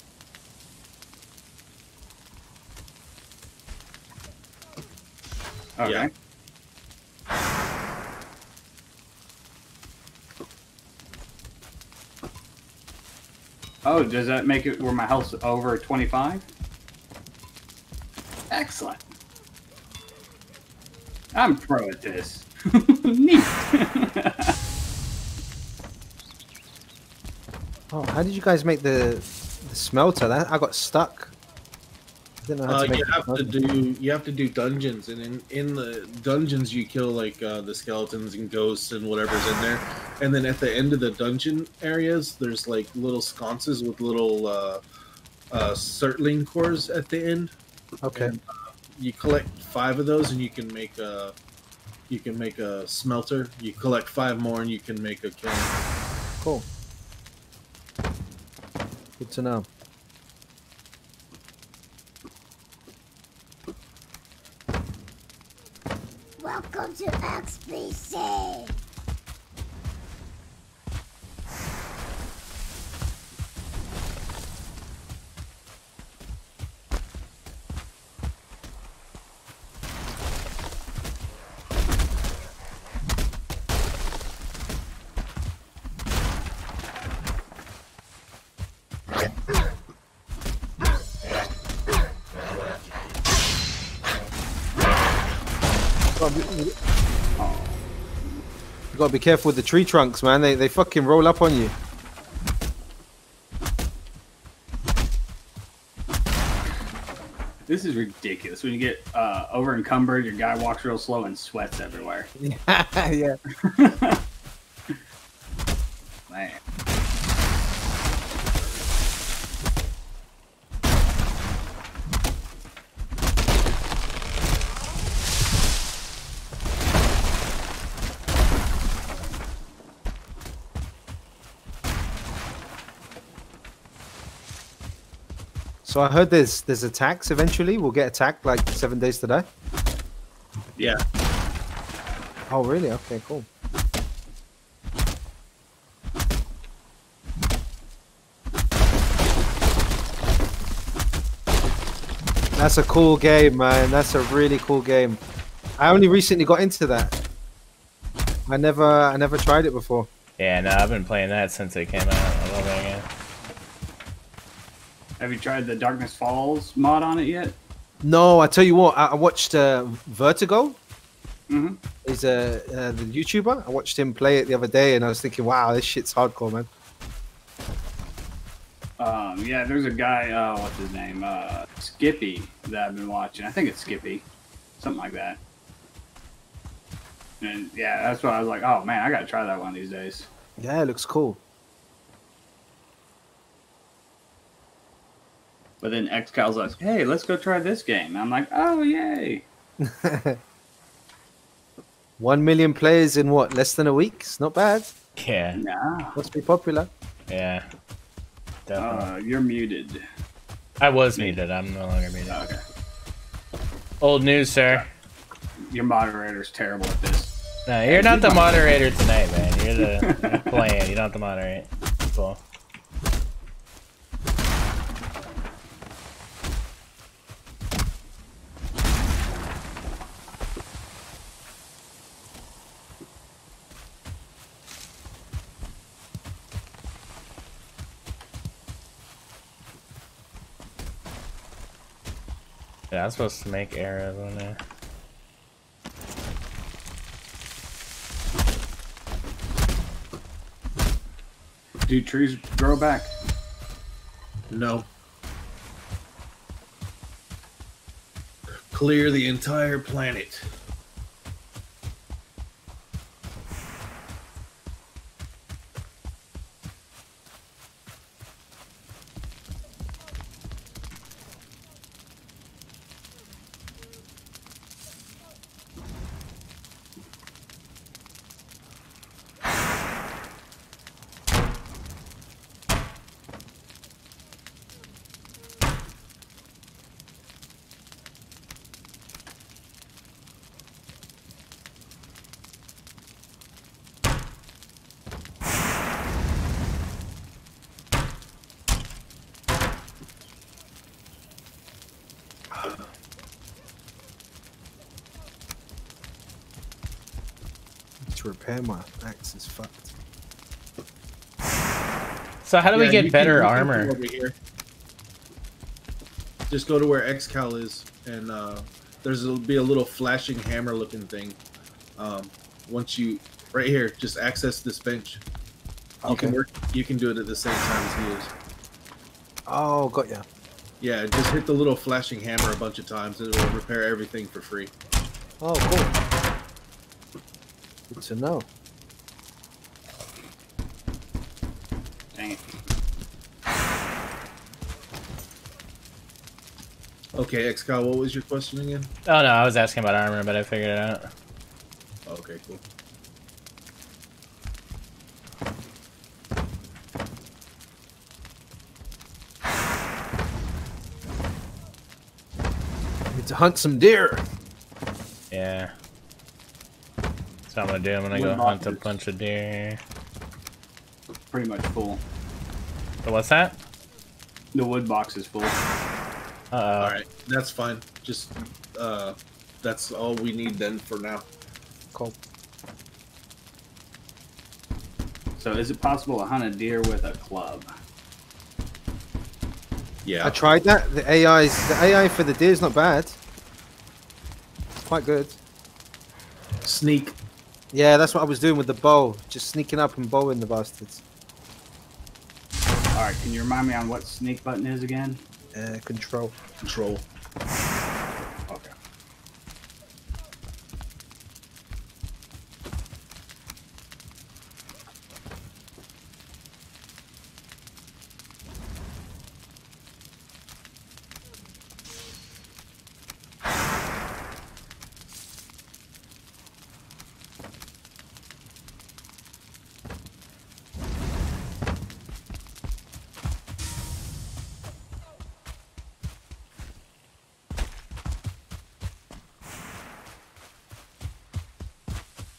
Okay. Yeah. Oh, does that make it where my health's over twenty-five? Excellent. I'm pro at this. Neat. Oh, how did you guys make the, the smelter? That I got stuck. I didn't know how to uh, make you have to do you have to do dungeons, and in in the dungeons you kill like uh, the skeletons and ghosts and whatever's in there, and then at the end of the dungeon areas there's like little sconces with little uh, uh, Sertling cores at the end. Okay. And, uh, you collect five of those, and you can make a you can make a smelter. You collect five more, and you can make a kiln. Cool. Good to know. Welcome to X B C. You gotta be careful with the tree trunks, man. They they fucking roll up on you. This is ridiculous. When you get uh, over encumbered, your guy walks real slow and sweats everywhere. Yeah. Man. So I heard there's there's attacks eventually. We'll get attacked like Seven Days to Die. Yeah. Oh really? Okay, cool. That's a cool game, man. That's a really cool game. I only recently got into that. I never I never tried it before. Yeah, no, I've been playing that since it came out. I love that game. Have you tried the Darkness Falls mod on it yet? No, I tell you what, I watched uh, Vertigo. Mm-hmm. He's a uh, the YouTuber. I watched him play it the other day, and I was thinking, wow, this shit's hardcore, man. Um, yeah, there's a guy, uh, what's his name, uh, Skippy, that I've been watching. I think it's Skippy, something like that. And yeah, that's why I was like, oh man, I gotta try that one these days. Yeah, it looks cool. But then Excal's like, hey, let's go try this game. And I'm like, oh, yay. One million players in what? Less than a week? It's not bad. Yeah. Nah. Must be popular. Yeah. Definitely. Uh, you're muted. I was muted. muted. I'm no longer muted. Oh, okay. Old news, sir. Your moderator's terrible at this. No, you're not the moderator tonight, man. You're the you're playing. You don't have to moderate. That's all. Yeah, I'm supposed to make arrows on there. Do trees grow back? No. Clear the entire planet. Repair my axe is fucked. So how do yeah, we get better can, armor? Over here. Just go to where Excal is, and uh, there's will be a little flashing hammer-looking thing. Um, once you, right here, just access this bench. You okay. Can work. You can do it at the same time as he is. Oh, got ya. Yeah, just hit the little flashing hammer a bunch of times, and it will repair everything for free. Oh, cool. Good to know. Dang it. Okay, Excal, what was your question again? Oh no, I was asking about armor, but I figured it out. Okay, cool. I need to hunt some deer. Yeah. That's what I'm gonna do. I'm gonna We're go hunt hunters. a bunch of deer. Pretty much full. So what's that? The wood box is full. Uh-oh. All right, that's fine. Just uh, that's all we need then for now. Cool. So is it possible to hunt a deer with a club? Yeah. I tried that. The A I's the A I for the deer is not bad. It's quite good. Sneak. Yeah, that's what I was doing with the bow. Just sneaking up and bowing the bastards. Alright, can you remind me on what sneak button is again? Uh, control. Control. Okay.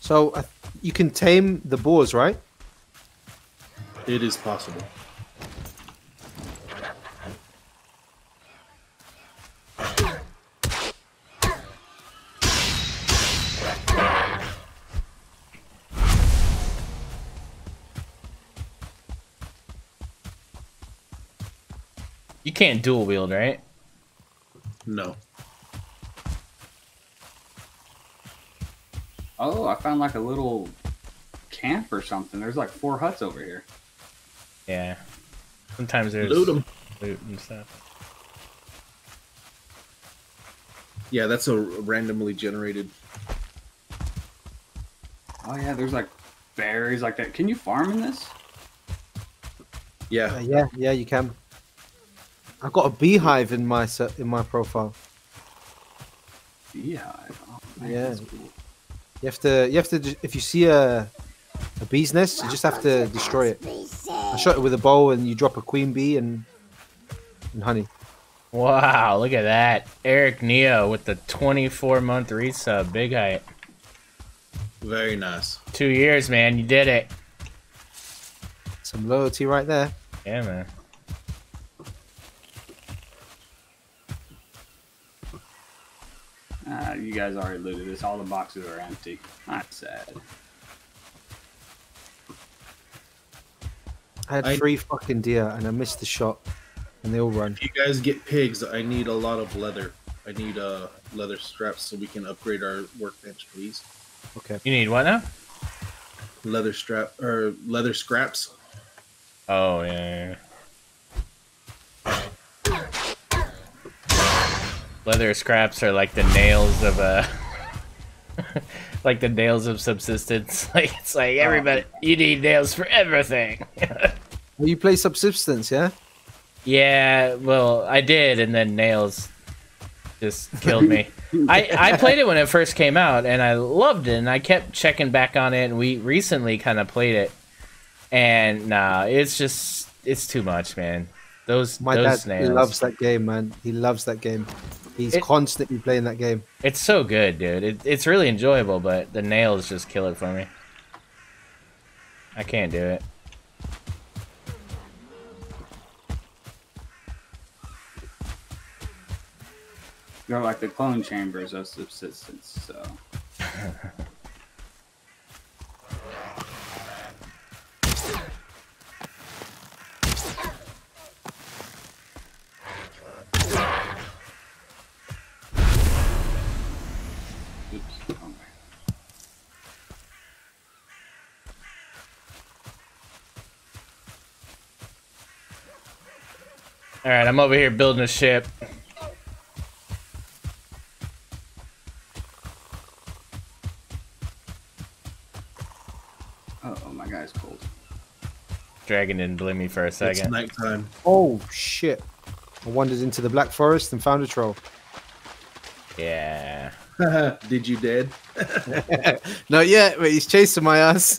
So uh, you can tame the boars, right? It is possible. You can't dual wield, right? No. Oh, I found like a little camp or something. There's like four huts over here. Yeah. Sometimes there's loot, em. loot and stuff. Yeah, that's a randomly generated. Oh yeah, there's like berries like that. Can you farm in this? Yeah. Uh, yeah, yeah, you can. I've got a beehive in my in my profile. Beehive. Oh, man, yeah. That's cool. You have to, you have to, if you see a, a bee's nest, you just have to destroy it. I shot it with a bow and you drop a queen bee and, and honey. Wow, look at that. Eric Neo with the twenty-four month resub. Big height. Very nice. Two years, man. You did it. Some loyalty right there. Yeah, man. Uh, you guys already looted this. All the boxes are empty. That's sad. I had I, three fucking deer and I missed the shot, and they all run. If you guys get pigs, I need a lot of leather. I need uh, leather straps so we can upgrade our workbench, please. Okay. You need what now? Leather strap or leather scraps. Oh yeah. Leather scraps are like the nails of a, like the nails of subsistence. Like it's like everybody, you need nails for everything. You play Subsistence, yeah? Yeah, well, I did, and then nails just killed me. I, I played it when it first came out, and I loved it, and I kept checking back on it, and we recently kind of played it. And nah, it's just, it's too much, man. Those, My those dad, nails. He loves that game, man. He loves that game. He's it, constantly playing that game. It's so good, dude. It, it's really enjoyable, but the nails just kill it for me. I can't do it. They're like the clone chambers of subsistence, so. Oops. Oh. All right, I'm over here building a ship. Dragon didn't blame me for a second. It's nighttime. Oh shit! I wandered into the Black Forest and found a troll. Yeah. Did you dead? Not yet, but he's chasing my ass.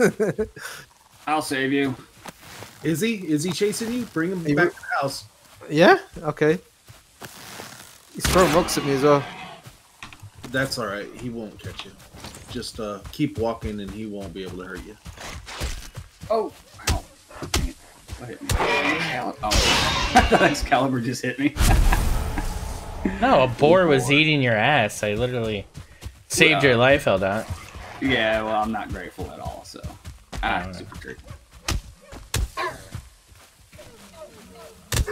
I'll save you. Is he? Is he chasing you? Bring him hey, back to the house. Yeah. Okay. He's throwing rocks at me as well. That's all right. He won't catch you. Just uh, keep walking, and he won't be able to hurt you. Oh. What hit me? Oh, I thought Excalibur just hit me. No, a boar was boar. eating your ass. I literally saved well, your life, Eldonk. Yeah, well, I'm not grateful at all, so. Ah, all right. Super grateful.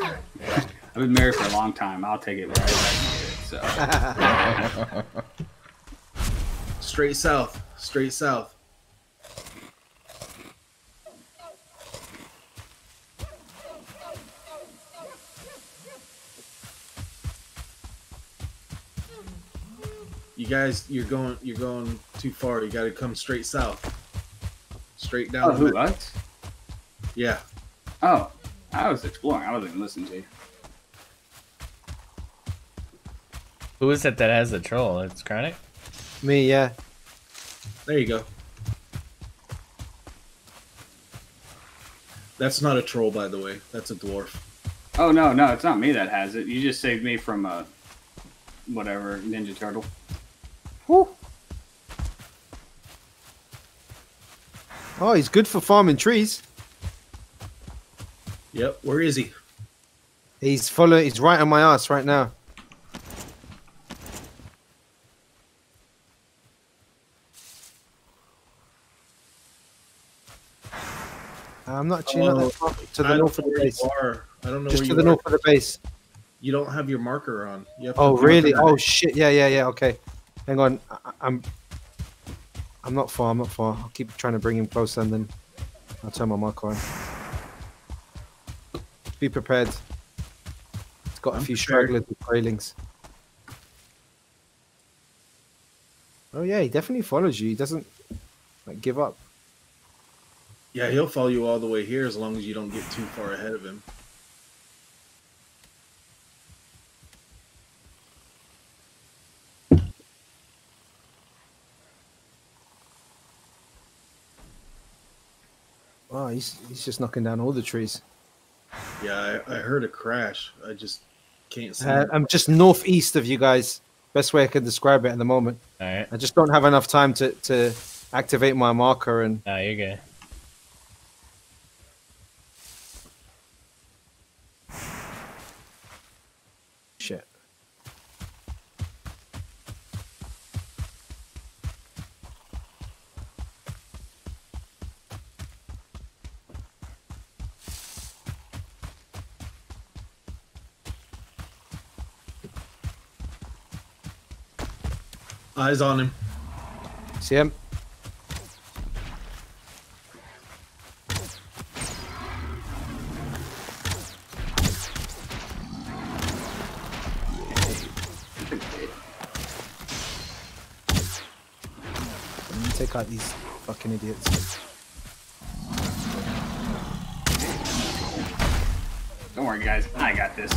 I've been married for a long time. I'll take it wherever I can get it, so. Straight south. Straight south. You guys, you're going, you're going too far. You got to come straight south, straight down. Oh, who, what? Yeah. Oh, I was exploring. I wasn't even listening to you. Who is it that has the troll? It's Chronic. Me, yeah. There you go. That's not a troll, by the way. That's a dwarf. Oh no, no, it's not me that has it. You just saved me from a whatever Ninja Turtle. Woo. Oh, he's good for farming trees. Yep, where is he? He's follow he's right on my ass right now. I'm not actually oh, not that far to the north of the base. I don't know Just where to you the are. north of the base. You don't have your marker on. You have oh really? Oh shit, yeah, yeah, yeah, okay. Hang on, I, I'm I'm not far, I'm not far. I'll keep trying to bring him closer and then I'll turn my marker on. Be prepared. It's got I'm a few prepared. stragglers with railings. Oh yeah, he definitely follows you. He doesn't like give up. Yeah, he'll follow you all the way here as long as you don't get too far ahead of him. Oh, he's, he's just knocking down all the trees. Yeah, I, I heard a crash. I just can't see. Uh, I'm just northeast of you guys. Best way I can describe it at the moment. All right. I just don't have enough time to, to activate my marker. And... Oh, you're good. Shit. Eyes on him. See him? Take out these fucking idiots. Don't worry, guys. I got this.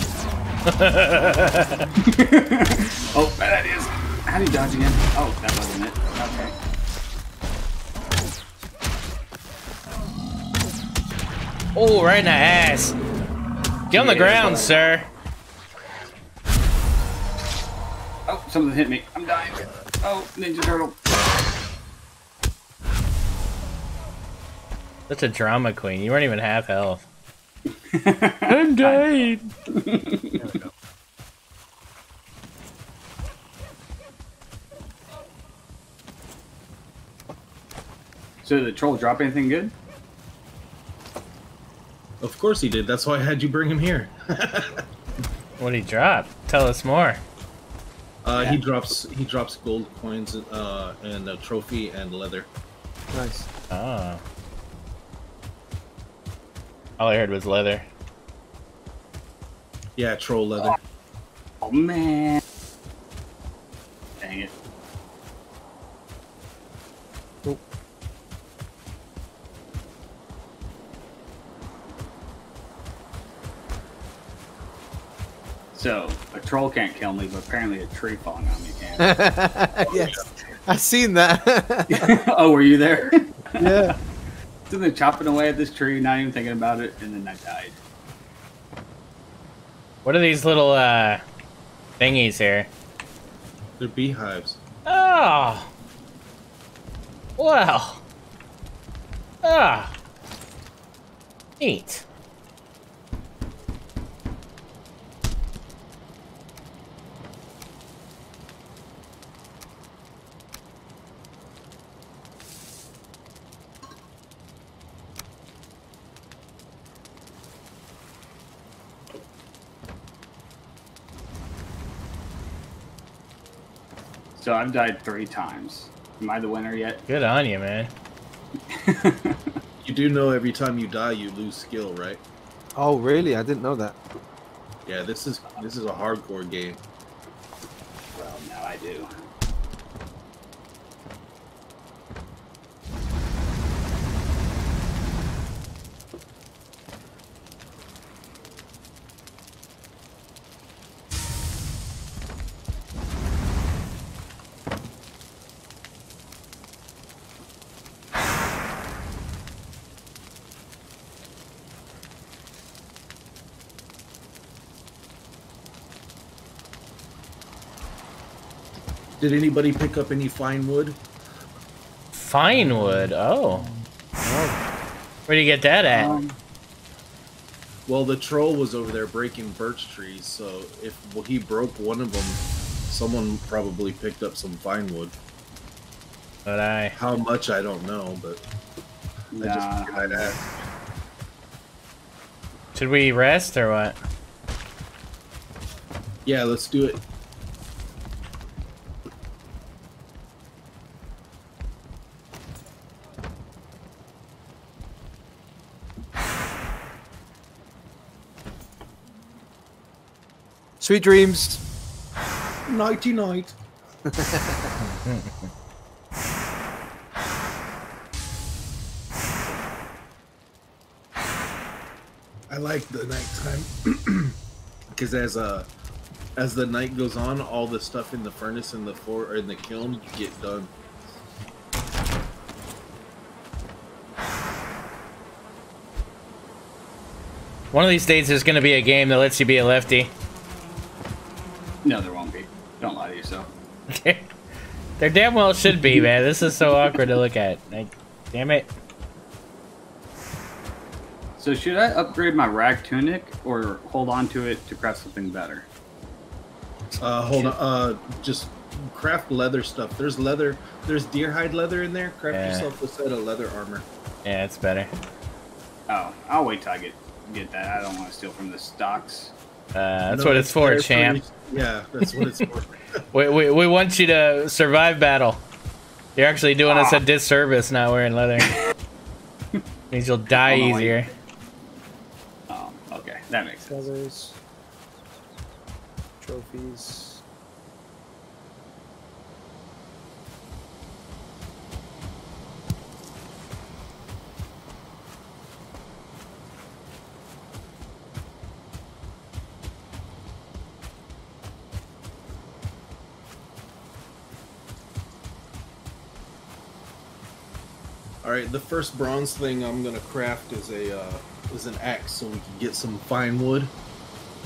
Oh, that is. How do you dodge again? Oh, that wasn't it. Okay. Oh, right in the ass. Get on the yeah, ground, but... sir. Oh, something hit me. I'm dying. Oh, Ninja Turtle. That's a drama queen. You weren't even half health. I'm dying. There we go. So did the troll drop anything good? Of course he did. That's why I had you bring him here. What did he drop? Tell us more. Uh, yeah. He drops. He drops gold coins uh, and a trophy and leather. Nice. Oh. All I heard was leather. Yeah, troll leather. Oh, oh man. Dang it. Oh. So, a troll can't kill me, but apparently a tree falling on me can. Yes. I seen that. Oh, were you there? Yeah. So they're chopping away at this tree, not even thinking about it, and then I died. What are these little uh, thingies here? They're beehives. Oh! Wow! Ah! Neat. So I've died three times. Am I the winner yet? Good on you, man. You do know every time you die, you lose skill, right? Oh, really? I didn't know that. Yeah, this is this is a hardcore game. Well, now I do. Did anybody pick up any fine wood? Fine wood? Oh. Oh. Where do you get that at? Um, well, the troll was over there breaking birch trees, so if well, he broke one of them, someone probably picked up some fine wood. But I... How much, I don't know, but... Nah. I just figured I'd ask. Should we rest, or what? Yeah, let's do it. Sweet dreams. Nighty night. I like the nighttime because as uh as the night goes on, all the stuff in the furnace and the floor or in the kiln get done. One of these days, there's going to be a game that lets you be a lefty. No, there won't be. Don't lie to yourself. There damn well should be, man. This is so awkward to look at. Like, damn it. So should I upgrade my rag tunic or hold on to it to craft something better? Uh, hold on. Uh, just craft leather stuff. There's leather. There's deer hide leather in there. Craft yeah. yourself a set of leather armor. Yeah, it's better. Oh, I'll wait till I get, get that. I don't want to steal from the stocks. Uh, that's no, what it's for, champ. Pretty, yeah, that's what it's for. we, we, we want you to survive battle. You're actually doing ah. us a disservice not wearing leather. Means you'll die oh, no, easier. Oh, okay, that makes sense. Feathers, trophies. All right, the first bronze thing I'm gonna craft is a uh, is an axe, so we can get some fine wood.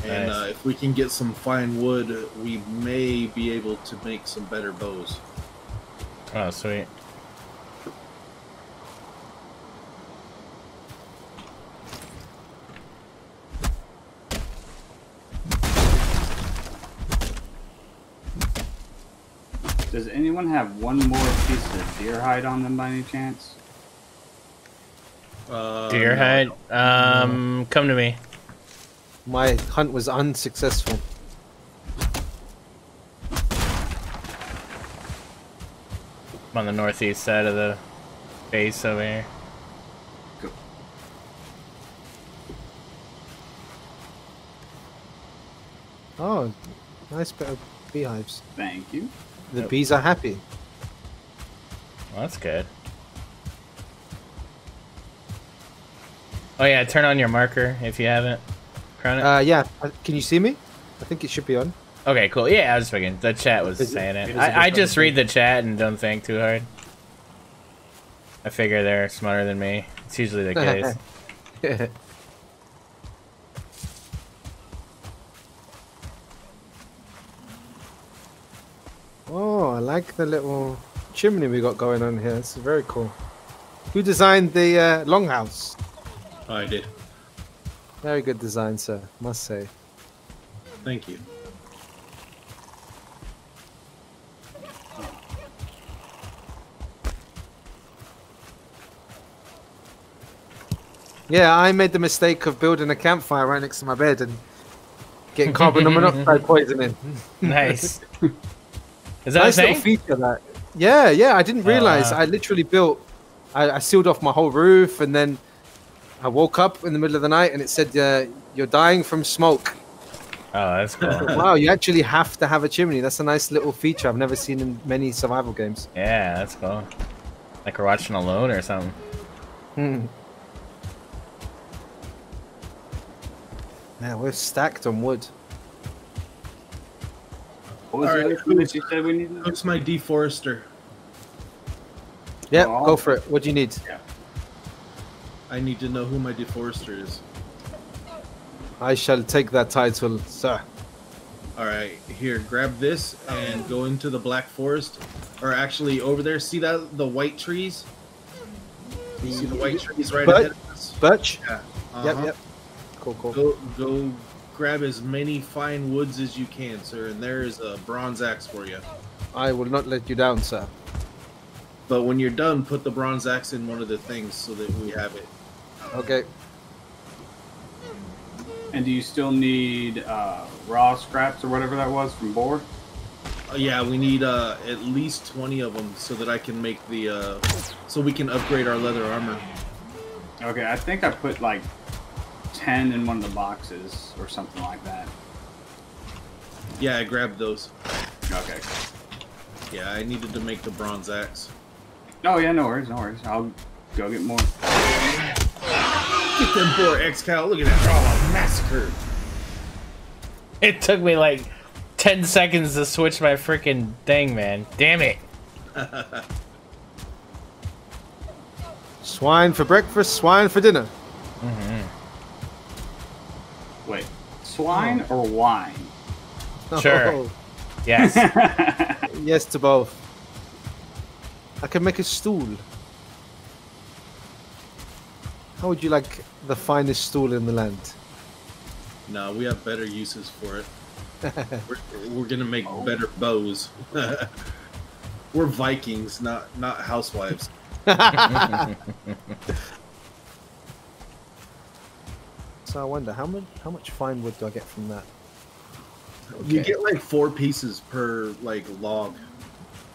Nice. And uh, if we can get some fine wood, we may be able to make some better bows. Oh, sweet. Does anyone have one more piece of deer hide on them by any chance? Uh, Deer hide? No. Um, come to me. My hunt was unsuccessful. I'm on the northeast side of the base over here. Go. Oh, nice pair of beehives. Thank you. The oh. bees are happy. Well, that's good. Oh yeah, turn on your marker if you haven't. Uh, yeah, can you see me? I think it should be on. Okay, cool. Yeah, I was thinking the chat was saying it. it. I, I just read the chat and don't think too hard. I figure they're smarter than me. It's usually the case. Yeah. Oh, I like the little chimney we got going on here. It's very cool. Who designed the uh, longhouse? I did. Very good design, sir, must say. Thank you. Yeah, I made the mistake of building a campfire right next to my bed and getting carbon monoxide poisoning. Nice. Is that nice a little feature, that? Yeah, yeah, I didn't realize. Uh, I literally built, I, I sealed off my whole roof, and then I woke up in the middle of the night and it said, uh, you're dying from smoke. Oh, that's cool. Wow, you actually have to have a chimney. That's a nice little feature I've never seen in many survival games. Yeah, that's cool. Like we're watching Alone or something. Hmm. Yeah, we're stacked on wood. What was All the right, other thing that you said we needed? What's my deforester? Yeah, oh. go for it. What do you need? Yeah. I need to know who my deforester is. I shall take that title, sir. Alright, here, grab this and go into the Black Forest. Or actually, over there, see that the white trees? You see the white trees right Birch? ahead of us? Birch? Yeah. Uh-huh. Yep, yep. Cool, cool. Go, go grab as many fine woods as you can, sir, and there is a bronze axe for you. I will not let you down, sir. But when you're done, put the bronze axe in one of the things so that we have it. Okay. And do you still need uh, raw scraps or whatever that was from boar? Uh, yeah, we need uh, at least twenty of them so that I can make the... Uh, so we can upgrade our leather armor. Okay, I think I put like ten in one of the boxes or something like that. Yeah, I grabbed those. Okay. Yeah, I needed to make the bronze axe. Oh yeah, no worries, no worries. I'll go get more. Get them poor Excal. Look at that. Oh, massacre. It took me like ten seconds to switch my freaking thing, man. Damn it. Swine for breakfast, swine for dinner. Mm-hmm. Wait, swine oh. or wine? Sure. Oh. Yes. Yes to both. I can make a stool. How would you like the finest stool in the land? No, we have better uses for it. we're, we're gonna make oh. better bows. We're Vikings, not not housewives. So I wonder how much how much fine wood do I get from that? Okay. You get like four pieces per like log.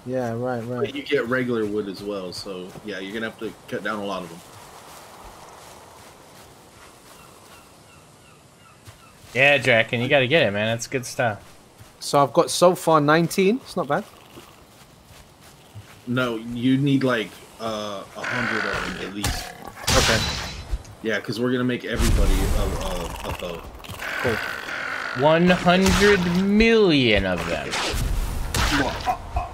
Yeah, right, right. But you get regular wood as well, so yeah, you're gonna have to cut down a lot of them. Yeah, Dragon, you gotta get it, man. That's good stuff. So I've got so far nineteen. It's not bad. No, you need like a uh, hundred of them at least. Okay. Yeah, because we're gonna make everybody a, a, a boat. Cool. One hundred million of them. Whoa.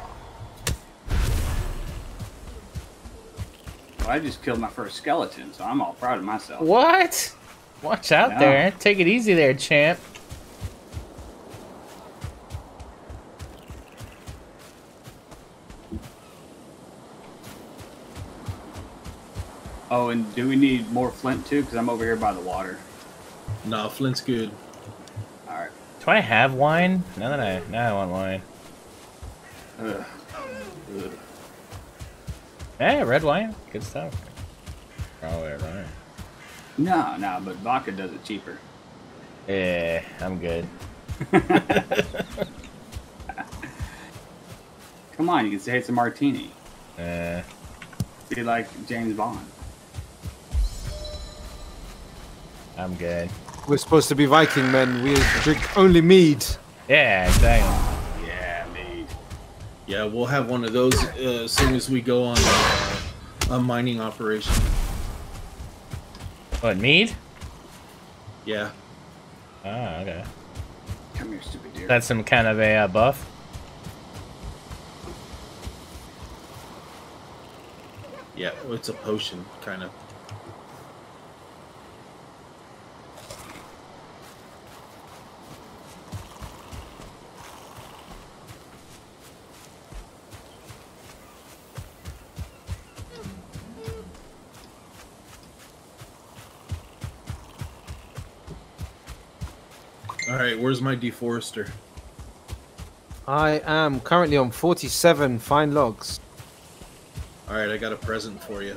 I just killed my first skeleton, so I'm all proud of myself. What? Watch out no. there. Take it easy there, champ. Oh, and do we need more flint, too? Because I'm over here by the water. No, flint's good. All right. Do I have wine? Now that I, now I want wine. Ugh. Ugh. Hey, red wine, good stuff. Probably right. No, no, but vodka does it cheaper. Yeah, I'm good. Come on, you can say it's a martini. Uh, be like James Bond. I'm good. We're supposed to be Viking men. We drink only mead. Yeah, exactly. Yeah, we'll have one of those uh, as soon as we go on uh, a mining operation. What, mead? Yeah. Ah, okay. Come here, stupid deer. That's some kind of a uh, buff? Yeah, well, it's a potion, kind of. Alright, where's my deforester? I am currently on forty-seven fine logs. Alright, I got a present for you.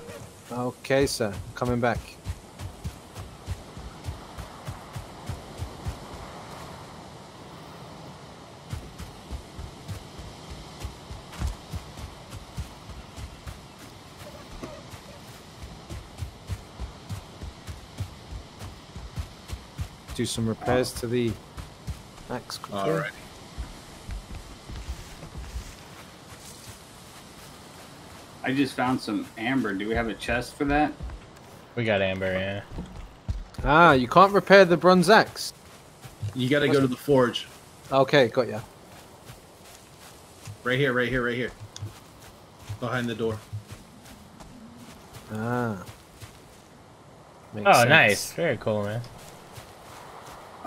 Okay, sir. Coming back. Do some repairs oh. to the axe. All right. I just found some amber. Do we have a chest for that? We got amber, yeah. Ah, you can't repair the bronze axe. You gotta What's go to the forge. Okay, got ya. Right here, right here, right here. Behind the door. Ah. Makes oh, sense. Nice. Very cool, man.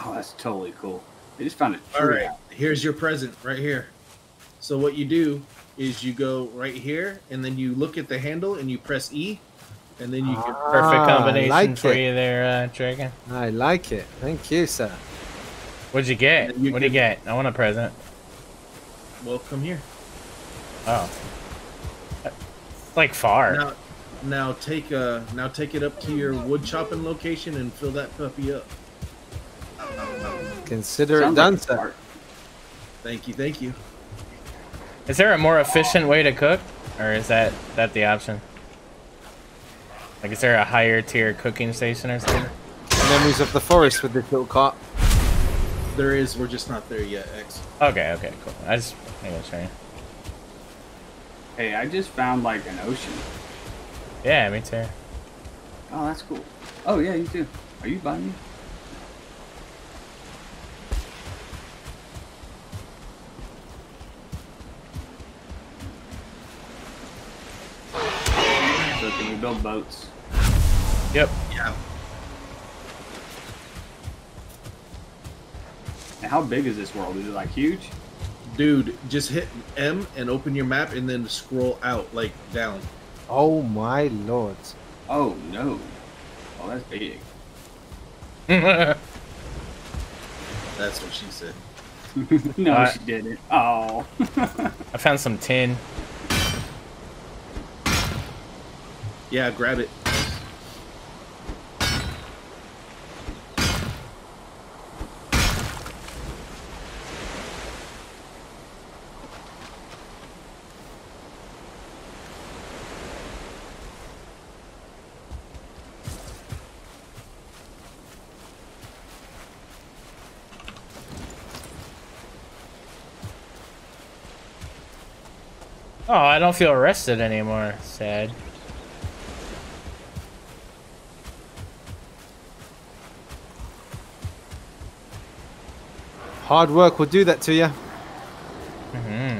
Oh, that's totally cool. I just found it. All right, out. Here's your present right here. So what you do is you go right here, and then you look at the handle, and you press E, and then you ah, can... Perfect combination like for it. you there, uh, Dragon. I like it. Thank you, sir. What'd you get? You What'd can... you get? I want a present. Well, come here. Oh. It's like far. Now, now, take, uh, now take it up to your wood chopping location and fill that puppy up. Consider Sounds it done, like sir. Thank you, thank you. Is there a more efficient way to cook, or is that that the option? Like, is there a higher tier cooking station or something? Memories of the forest with this little cart. There is. We're just not there yet, X. Okay, okay, cool. I just I was trying. Hey, I just found like an ocean. Yeah, me too. Oh, that's cool. Oh yeah, you too. Are you buying me? Build boats. Yep. Yeah. And how big is this world? Is it like huge? Dude, just hit M and open your map and then scroll out, like down. Oh my lord. Oh no. Oh, that's big. That's what she said. No, uh, she didn't. Oh. I found some tin. Yeah, grab it. Oh, I don't feel rested anymore. Sad. Hard work will do that to you. Mm-hmm.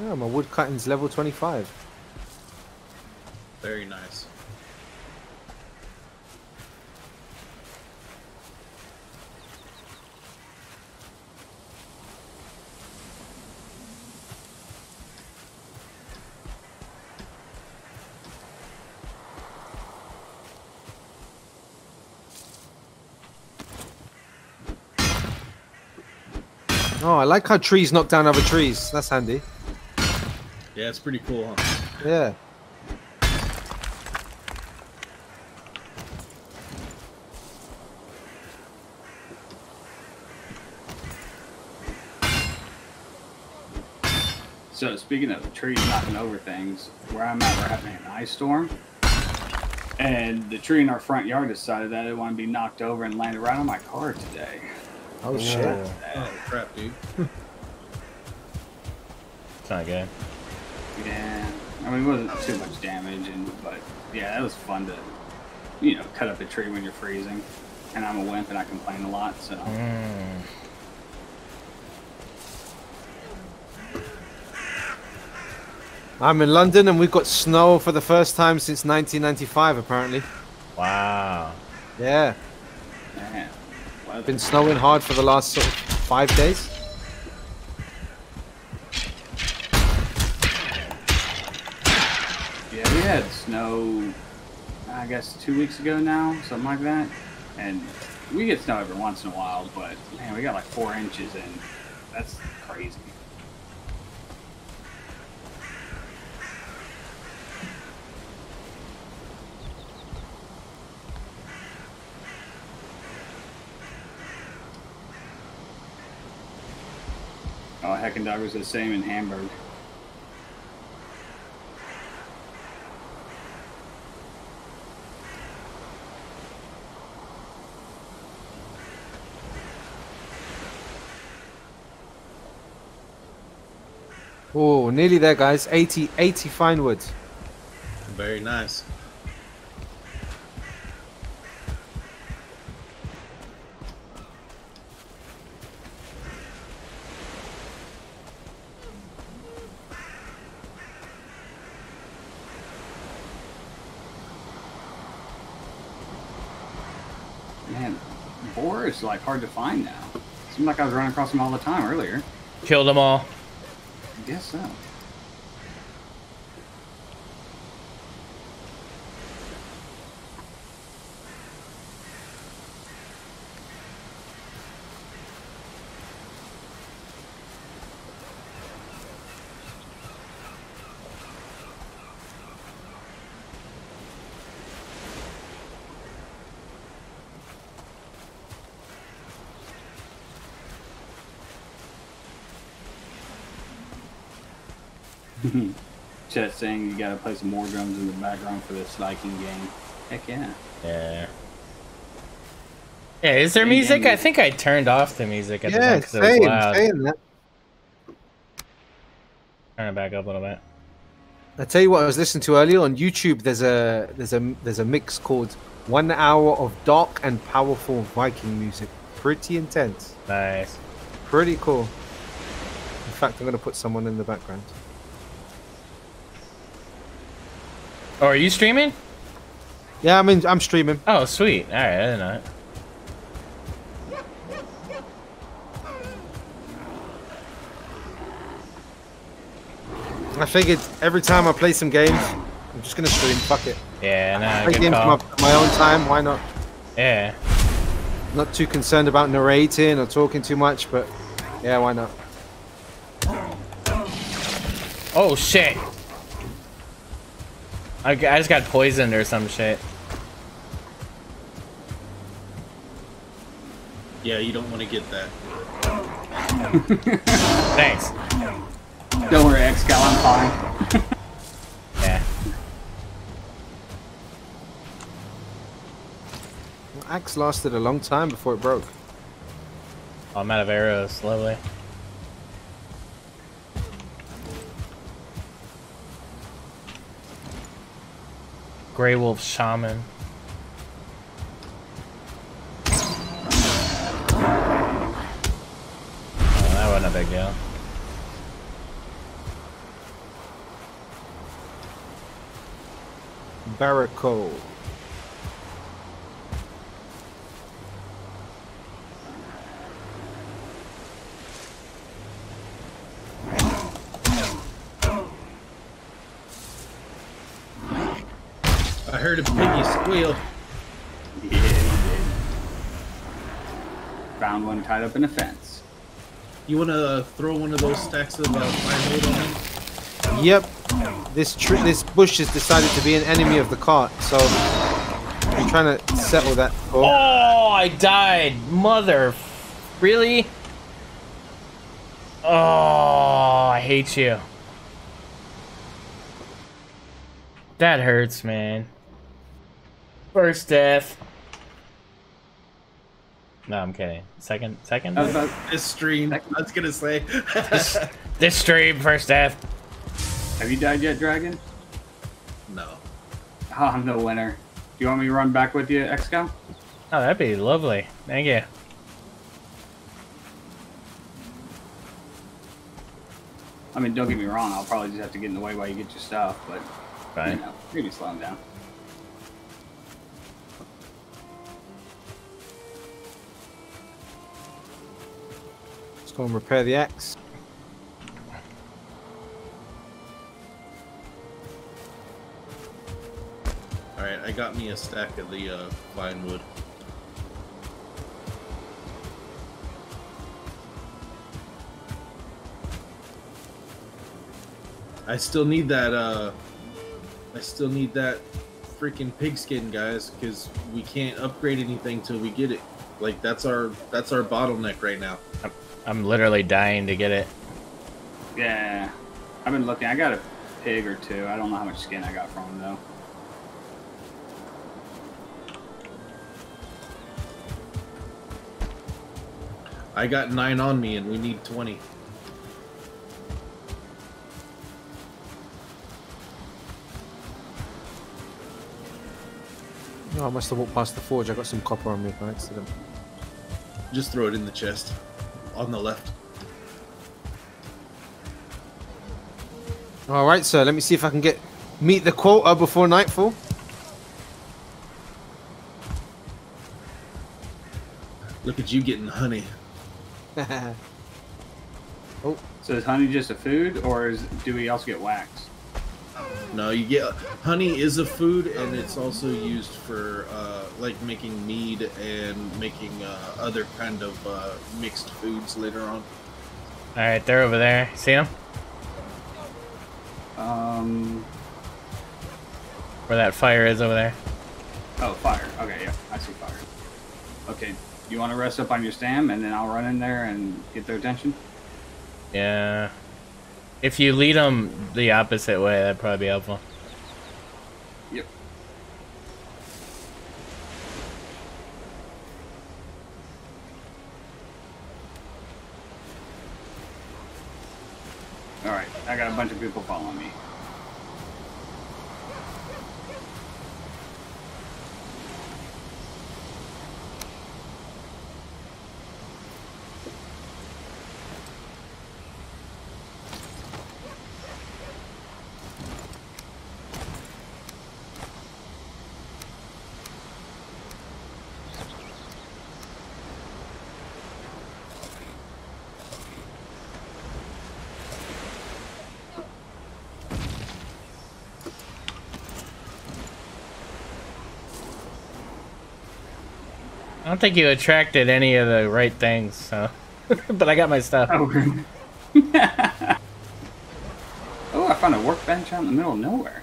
Yeah, my woodcutting's level twenty-five. Very nice. Oh, I like how trees knock down other trees. That's handy. Yeah, it's pretty cool, huh? Yeah. So, speaking of the trees knocking over things, where I'm at, we're having an ice storm. And the tree in our front yard decided that it wanted to be knocked over and landed right on my car today. Oh, yeah. Shit. Oh, crap, dude. It's not good. Yeah, I mean, it wasn't too much damage, and but yeah, that was fun to, you know, cut up a tree when you're freezing. And I'm a wimp, and I complain a lot, so. Mm. I'm in London, and we've got snow for the first time since nineteen ninety-five, apparently. Wow. Yeah. Man, weather. Been snowing hard for the last sort of five days. We had snow, I guess, two weeks ago now, something like that. And we get snow every once in a while, but man, we got like four inches, and that's crazy. Oh, Heckin' Dog was the same in Hamburg. Oh, nearly there, guys. eighty, eighty fine wood. Very nice. Man, boar is like hard to find now. Seemed like I was running across them all the time earlier. Killed them all. I guess so. Chat saying you gotta play some more drums in the background for this Viking game. Heck yeah. Yeah. Yeah, is there and, music? And I think I turned off the music at yeah, the time because it was loud. That. Turn it back up a little bit. I tell you what I was listening to earlier on YouTube. There's a there's a there's a mix called One Hour of Dark and Powerful Viking Music. Pretty intense. Nice. Pretty cool. In fact, I'm gonna put someone in the background. Oh, are you streaming? Yeah, I mean, I'm streaming. Oh, sweet. All right, I didn't know it. I figured every time I play some games, I'm just gonna stream. Fuck it. Yeah, no. I play games my, my own time. Why not? Yeah. Not too concerned about narrating or talking too much, but yeah, why not? Oh shit. I just got poisoned or some shit. Yeah, you don't want to get that. Thanks. Don't worry, Excal, I'm fine. Yeah. The axe lasted a long time before it broke. Oh, I'm out of arrows, lovely. Grey Wolf Shaman. Big deal. Barraco. I heard a piggy squeal. Yeah, he did. Found one tied up in a fence. You want to throw one of those stacks of uh, firewood on him? Yep. This tree, this bush has decided to be an enemy of the cart, so I'm trying to settle that. Oh, oh I died, mother! Really? Oh, I hate you. That hurts, man. First death. No, I'm kidding. Second, second. Uh, this stream. Second. I was gonna say. this, this stream, first death. Have you died yet, Dragon? No. Oh, I'm the winner. Do you want me to run back with you, Excal? Oh, that'd be lovely. Thank you. I mean, don't get me wrong. I'll probably just have to get in the way while you get your stuff, but right. You know, you're gonna slow him down. Go and repair the axe. Alright, I got me a stack of the uh, fine wood. I still need that, uh, I still need that freaking pigskin, guys, because we can't upgrade anything till we get it. Like, that's our, that's our bottleneck right now. I'm I'm literally dying to get it. Yeah. I've been looking. I got a pig or two. I don't know how much skin I got from him, though. I got nine on me, and we need twenty. Oh, I must have walked past the forge. I got some copper on me by accident. Just throw it in the chest. On the left. All right, sir. Let me see if I can get meet the quota before nightfall. Look at you getting honey. Oh, so is honey just a food, or is, do we also get wax? No, you get honey is a food, and it's also used for uh, like making mead and making uh, other kind of uh, mixed foods later on. All right, they're over there. See them? Um, where that fire is over there. Oh, fire. Okay, yeah, I see fire. Okay, you want to rest up on your stam, and then I'll run in there and get their attention. Yeah. If you lead them the opposite way, that'd probably be helpful. Yep. Alright, I got a bunch of people following me. I don't think you attracted any of the right things, so. But I got my stuff. Oh, oh, I found a workbench out in the middle of nowhere.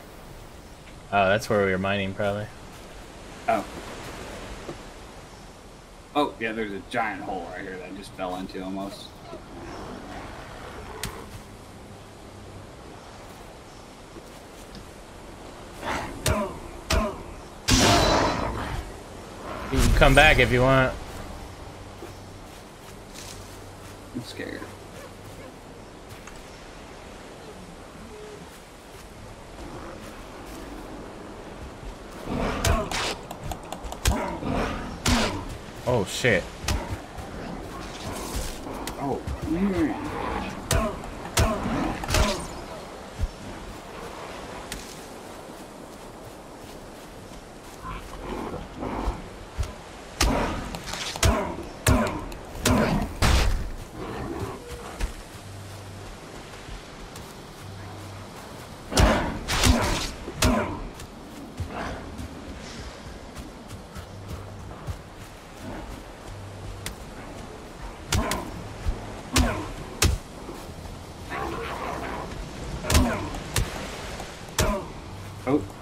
Oh, that's where we were mining, probably. Oh. Oh, yeah, there's a giant hole right here that I just fell into almost. You can come back if you want. I'm scared. Oh shit. Oh man.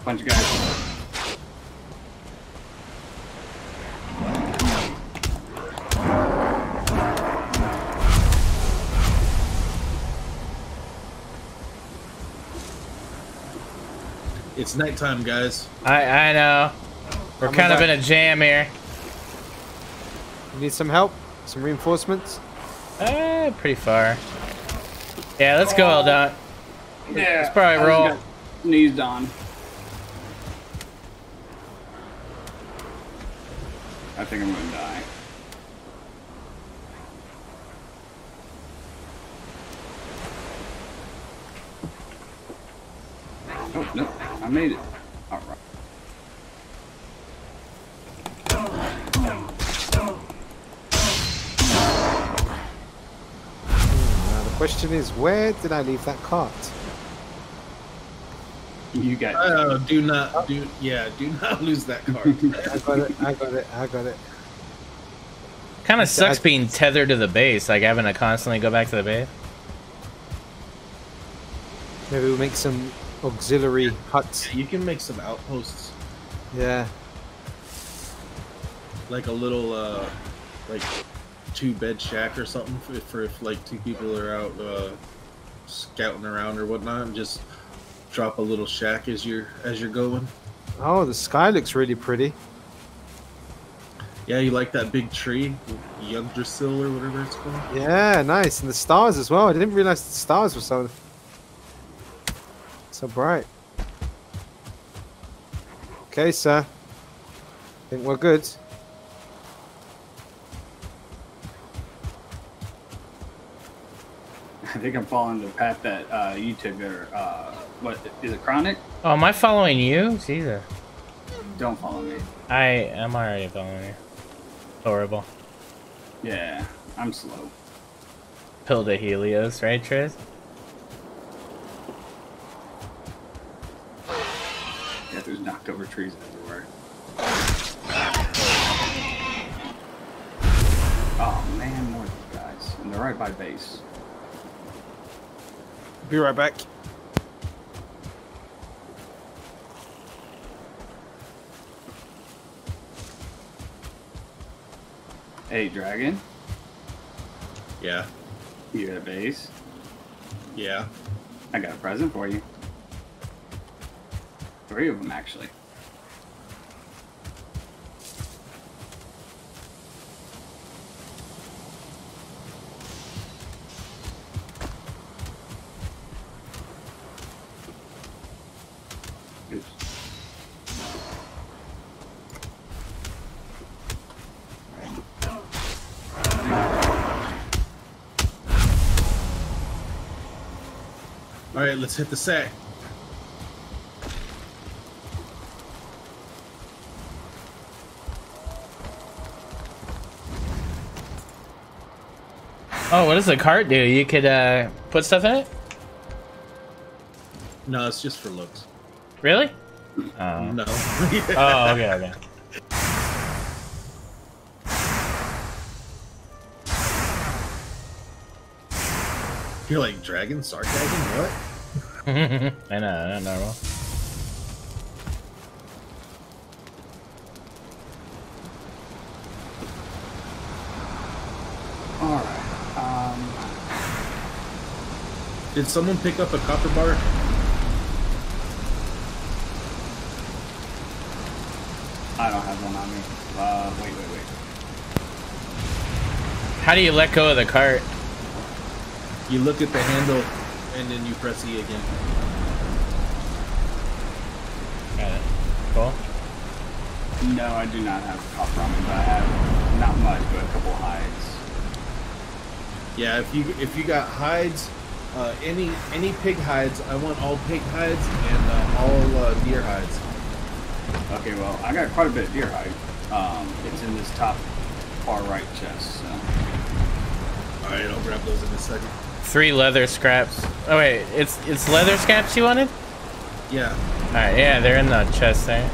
Bunch of guys. It's nighttime, guys. I I know. We're I'm kind of back. in a jam here. You need some help? Some reinforcements? Uh, pretty far. Yeah, let's go, oh. Eldonk. Yeah. Let's probably roll. Sneezed on. I think I'm gonna die. Oh, no, I made it. All right. Now the question is, where did I leave that cart? You got it. Oh, do not, do, yeah, do not lose that card. I got it, I got it, I got it. Kind of sucks I, being tethered to the base, like having to constantly go back to the base. Maybe we'll make some auxiliary huts. Yeah, you can make some outposts. Yeah. Like a little, uh, like, two-bed shack or something for if, for if, like, two people are out uh, scouting around or whatnot and just... drop a little shack as you're as you're going. Oh, the sky looks really pretty. Yeah, you like that big tree, Yggdrasil or whatever it's called. Yeah, nice, and the stars as well. I didn't realize the stars were so so bright. Okay, sir. I think we're good. I think I'm following the path that uh, you took there. Uh... What is it, Chronic? Oh, am I following you? Jesus. Don't follow me. I am already following you. Horrible. Yeah, I'm slow. Pill to Helios, right, Triz? Yeah, there's knocked over trees everywhere. Oh man, more of these guys, and they're right by base. Be right back. Hey, Dragon? Yeah. You got a base? Yeah. I got a present for you. Three of them, actually. Alright, let's hit the sack. Oh, what does the cart do? You could uh, put stuff in it? No, it's just for looks. Really? Uh, no. Oh, okay, okay. You're like, Dragon? Sarcasm? What? I know, not normal. Did someone pick up a copper bar? I don't have one on me. Uh, wait, wait, wait. How do you let go of the cart? You look at the handle, and then you press E again. Got it. Cool. No, I do not have a copper on me, but I have not much, but a couple hides. Yeah, if you if you got hides, uh, any any pig hides, I want all pig hides and uh, all uh, deer hides. Okay, well, I got quite a bit of deer hide. Um, it's in this top far right chest. So. All right, I'll grab those in a second. Three leather scraps. Oh wait, it's it's leather scraps you wanted? Yeah. All right, yeah, they're in the chest there.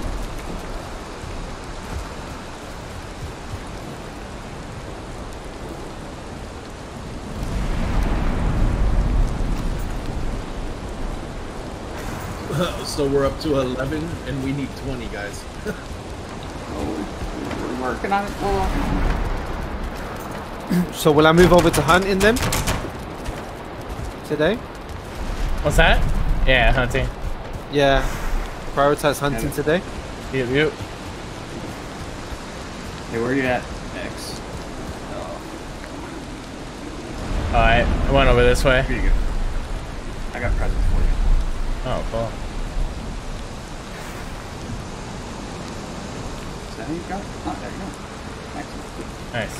So we're up to eleven, and we need twenty, guys. Oh, we're working on it. Well, so will I move over to hunting then? Today? What's that? Yeah, hunting. Yeah. Prioritize hunting and today. Yep, yep. Hey, where are you at? X. Oh. Alright, I went over this way. Here you go. I got presents for you. Oh, cool. There you go. Oh, there you go. Excellent. Nice.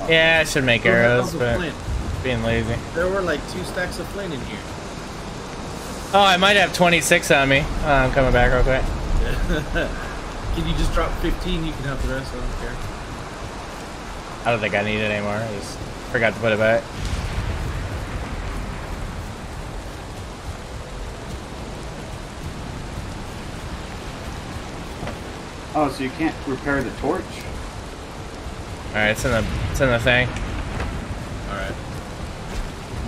Oh, yeah, I should make arrows, but flint. Being lazy. There were like two stacks of flint in here. Oh, I might have twenty-six on me. Oh, I'm coming back real quick. Can you just drop fifteen? You can have the rest. I don't care. I don't think I need it anymore. I just forgot to put it back. Oh, so you can't repair the torch? Alright, it's in the it's in the thing. Alright.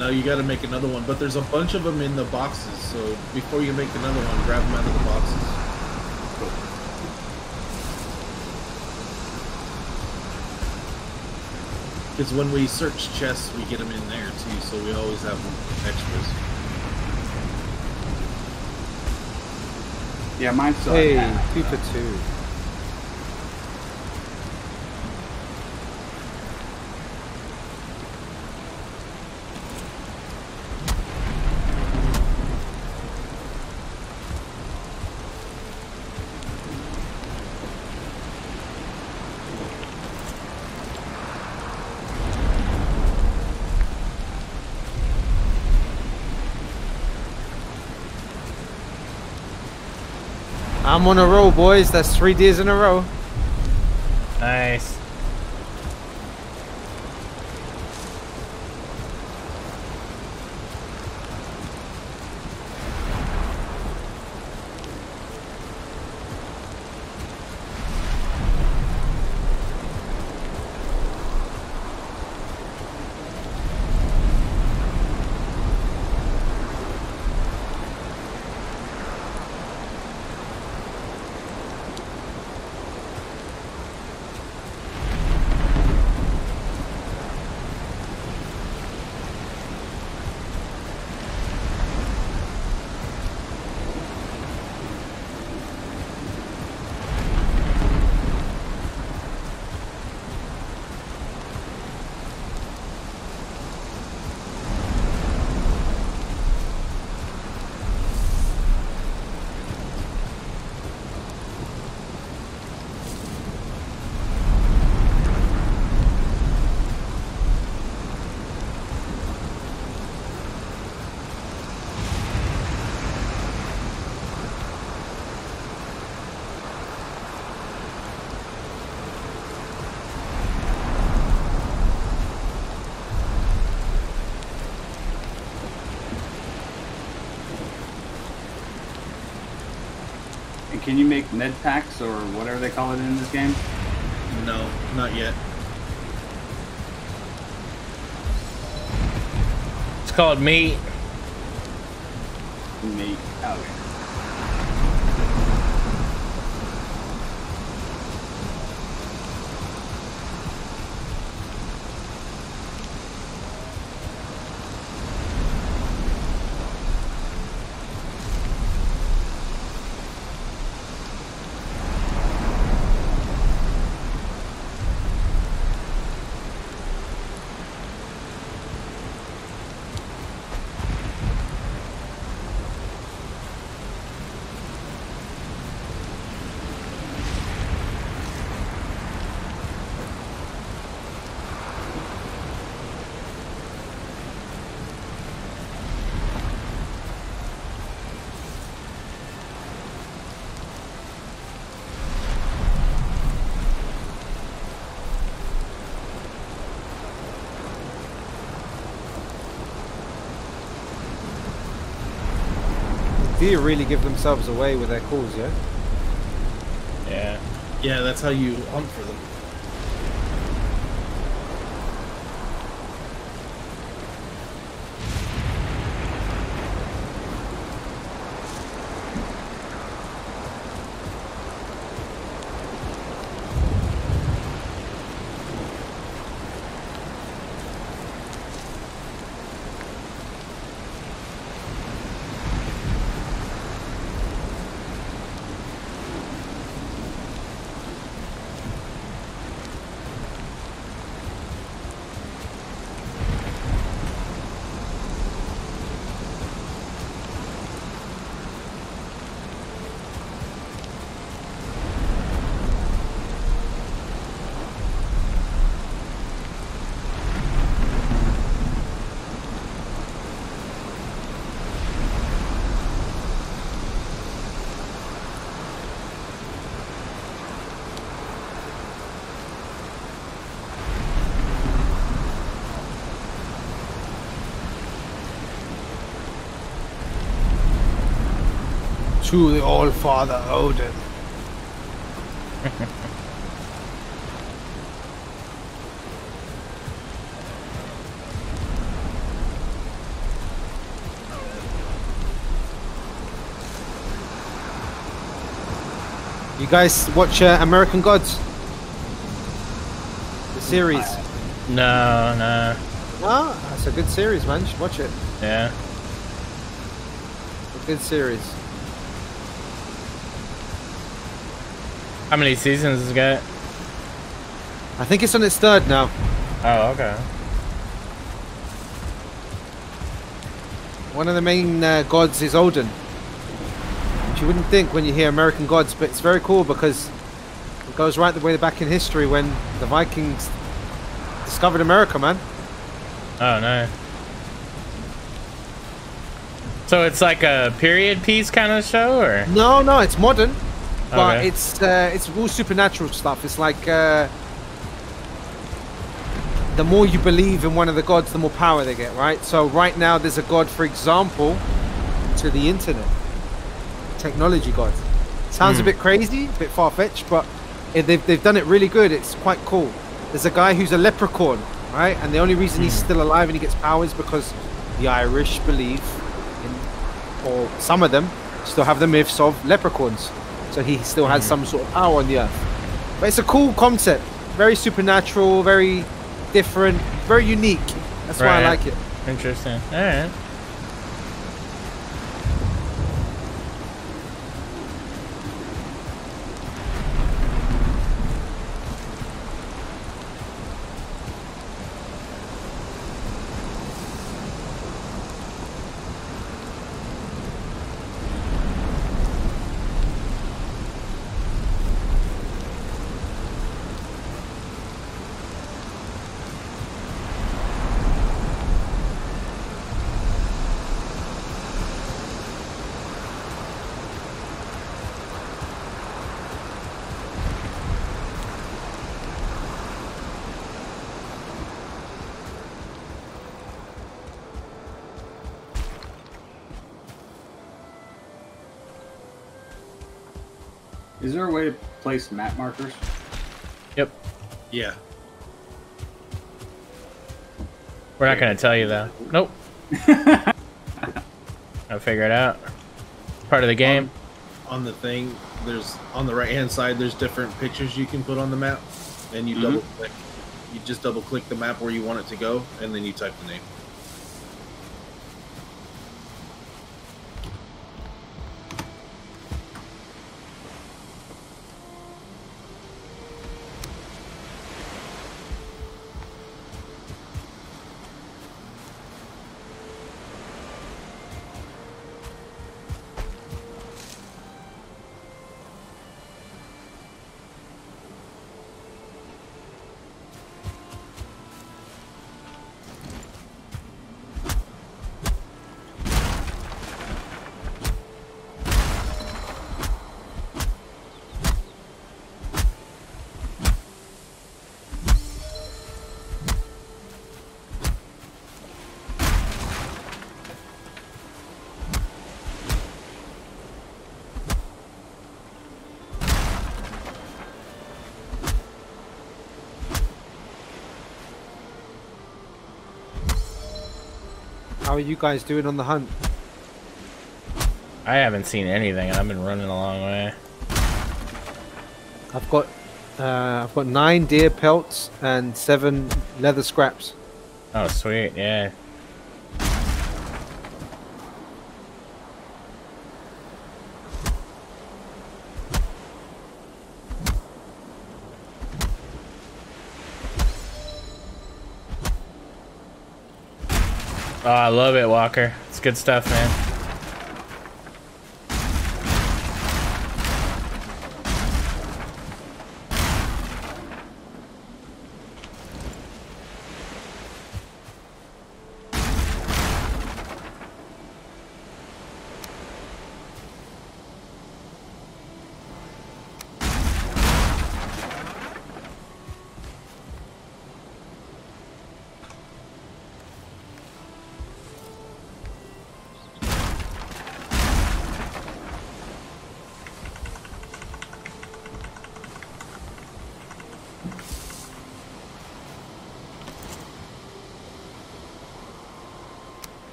No, you gotta make another one, but there's a bunch of them in the boxes, so before you make another one, grab them out of the boxes. Cool. Because when we search chests, we get them in there too, so we always have extras. Yeah, mine's still hey, half, two for two. I'm on a roll, boys. That's three deers in a row. Nice. Can you make med packs or whatever they call it in this game? No, not yet. It's called meat. Meat. Okay. They really give themselves away with their calls, yeah? Yeah. Yeah, that's how you hunt for them. To the All-Father Odin. You guys watch uh, American Gods? The series? No, no. No? That's a good series, man. You should watch it. Yeah. A good series. How many seasons has it got? I think it's on its third now. Oh, okay. One of the main uh, gods is Odin, which you wouldn't think when you hear American Gods, but it's very cool because it goes right the way back in history when the Vikings discovered America, man. Oh, no. So it's like a period piece kind of show, or? No, no, it's modern. But okay. it's uh, it's all supernatural stuff. It's like uh, the more you believe in one of the gods, the more power they get, right? So right now there's a god, for example, to the internet, technology god. Sounds mm. a bit crazy, a bit far-fetched, but it, they've, they've done it really good. It's quite cool. There's a guy who's a leprechaun, right? And the only reason mm. he's still alive and he gets power is because the Irish believe in, or some of them still have the myths of leprechauns. So he still has some sort of power on the earth. But it's a cool concept. Very supernatural, very different, very unique. That's right. Why I like it. Interesting. All right. Is there a way to place map markers? Yep. Yeah. We're not going to tell you, though. Nope. I'll figure it out. Part of the game. On, on the thing, there's on the right-hand side, there's different pictures you can put on the map. And you mm-hmm. double-click. You just double-click the map where you want it to go, and then you type the name. How are you guys doing on the hunt? I haven't seen anything. I've been running a long way. I've got, uh, I've got nine deer pelts and seven leather scraps. Oh, sweet! Yeah. Oh, I love it, Walker. It's good stuff, man.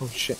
Oh shit.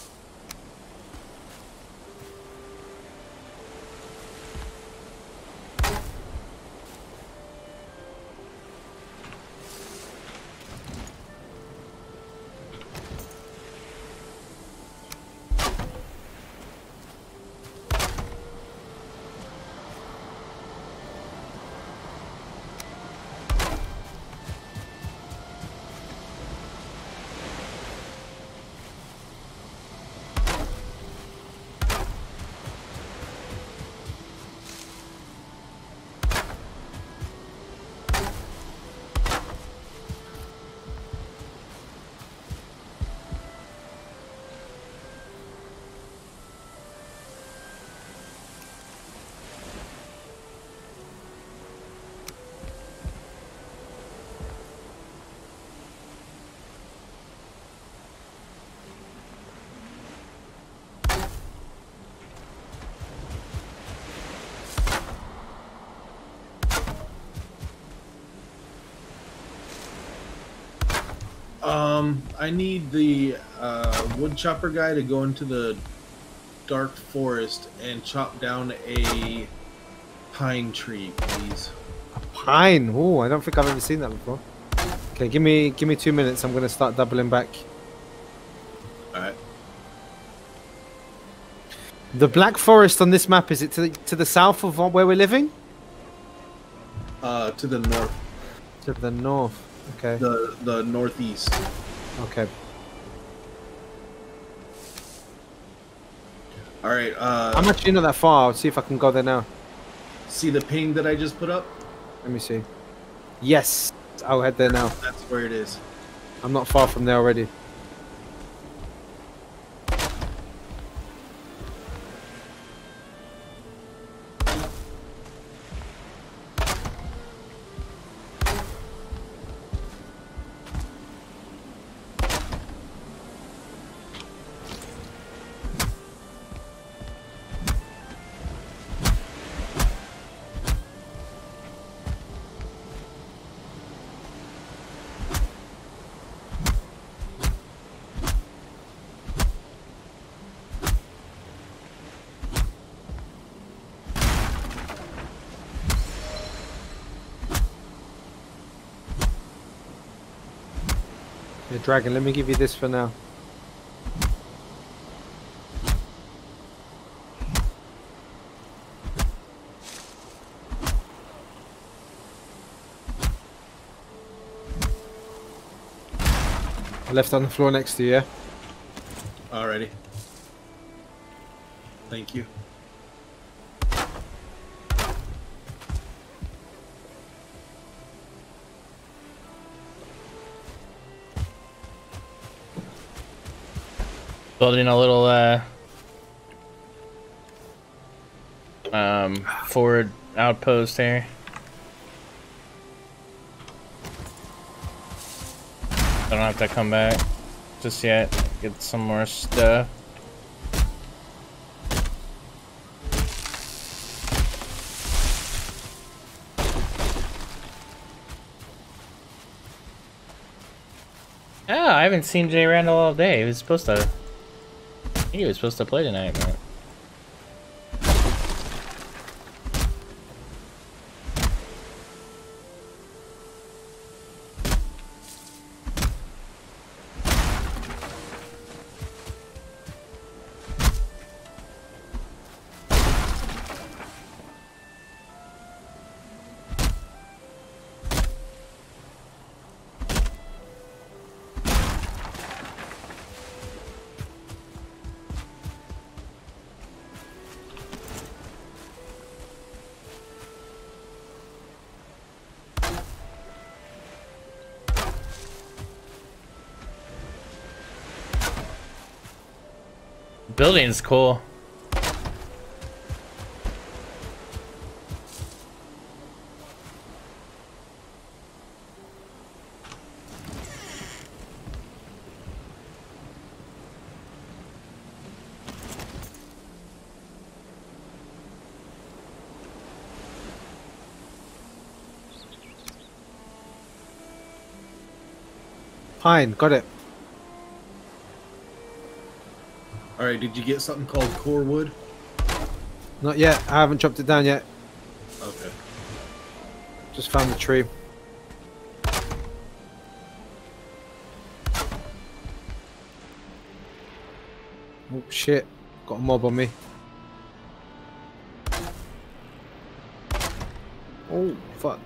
Um, I need the uh, wood chopper guy to go into the dark forest and chop down a pine tree, please. A pine? Oh, I don't think I've ever seen that before. Okay, give me give me two minutes. I'm gonna start doubling back. All right. The Black Forest on this map, is it to the, to the south of where we're living? Uh, to the north. To the north. Okay. The the northeast. Okay. All right. Uh, I'm actually not that far. I'll see if I can go there now. See the ping that I just put up? Let me see. Yes, I'll head there now. That's where it is. I'm not far from there already. Dragon, let me give you this for now. I left on the floor next to you, yeah? Alrighty. Thank you. Building a little uh, um, forward outpost here. I don't have to come back just yet. Get some more stuff. I haven't seen jrandall all day. He was supposed to. I think he was supposed to play tonight, man. Building's cool. Fine, got it. Alright, did you get something called core wood? Not yet, I haven't chopped it down yet. Okay. Just found the tree. Oh shit, got a mob on me. Oh fuck.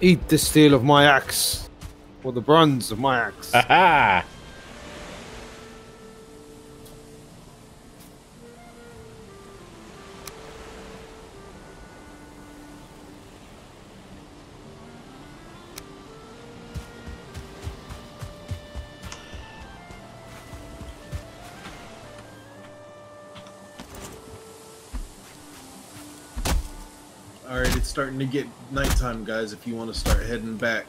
Eat the steel of my axe, or the bronze of my axe. Aha! Starting to get nighttime, guys, if you want to start heading back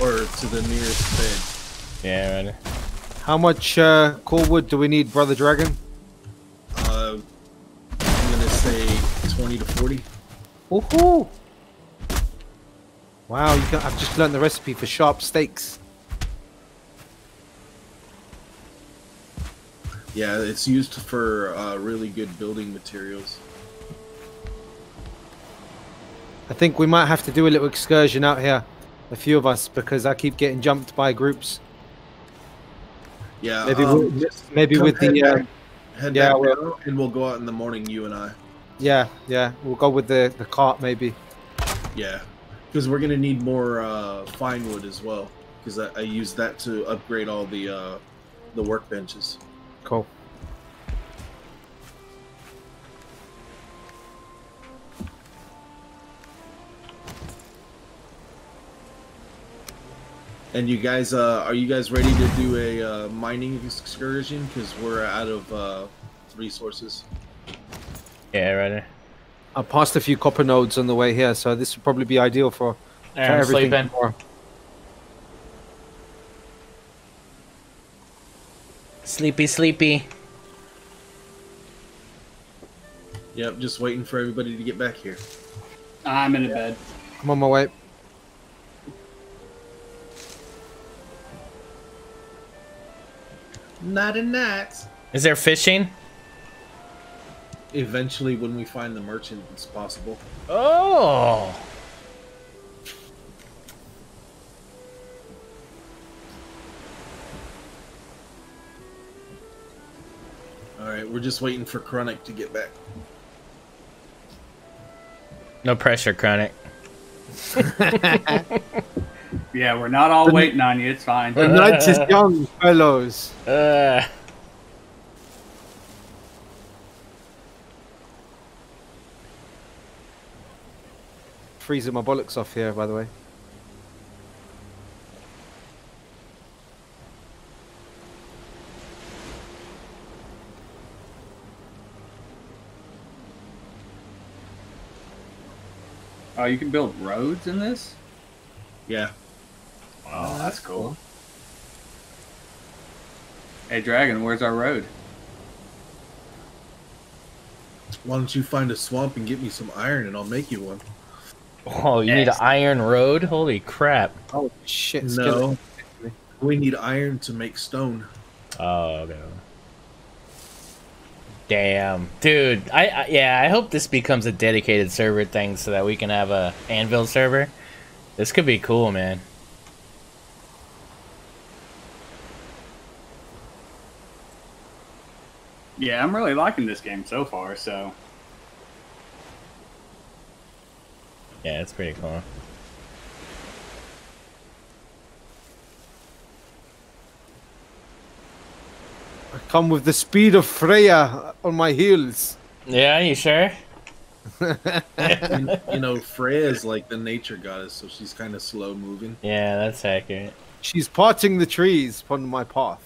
or to the nearest bed. Yeah, right. How much uh, core wood do we need, Brother Dragon? Uh, I'm going to say twenty to forty. Woohoo! Wow, you can, I've just learned the recipe for sharp steaks. Yeah, it's used for uh, really good building materials. I think we might have to do a little excursion out here, a few of us, because I keep getting jumped by groups. Yeah, maybe um, we'll, maybe with head the back, uh, head yeah, back we'll, and we'll go out in the morning, you and I. Yeah, yeah, we'll go with the the cart maybe. Yeah, because we're gonna need more uh, fine wood as well, because I, I use that to upgrade all the uh, the workbenches. Cool. And you guys, uh, are you guys ready to do a uh, mining excursion? Because we're out of uh, resources. Yeah, right. I passed a few copper nodes on the way here, so this would probably be ideal for, for everything. Sleeping. Sleepy, sleepy. Yep, just waiting for everybody to get back here. I'm in a yeah. bed. I'm on my way. Not in that. Is there fishing? Eventually, when we find the merchant, it's possible. Oh! Alright, we're just waiting for Chronic to get back. No pressure, Chronic. Yeah, we're not all the waiting on you. It's fine. The night is young, fellows. Uh. Freezing my bollocks off here, by the way. Oh, you can build roads in this? Yeah. Oh, that's cool. Hey, Dragon, where's our road? Why don't you find a swamp and get me some iron and I'll make you one. Oh, you need an iron road? Holy crap. Oh, shit. No. We need iron to make stone. Oh, okay. Damn. Dude, I, I yeah, I hope this becomes a dedicated server thing so that we can have a anvil server. This could be cool, man. Yeah, I'm really liking this game so far, so... Yeah, it's pretty cool. I come with the speed of Freya on my heels. Yeah, you sure? And, you know, Freya is like the nature goddess, so she's kind of slow moving. Yeah, that's accurate. She's parting the trees upon my path.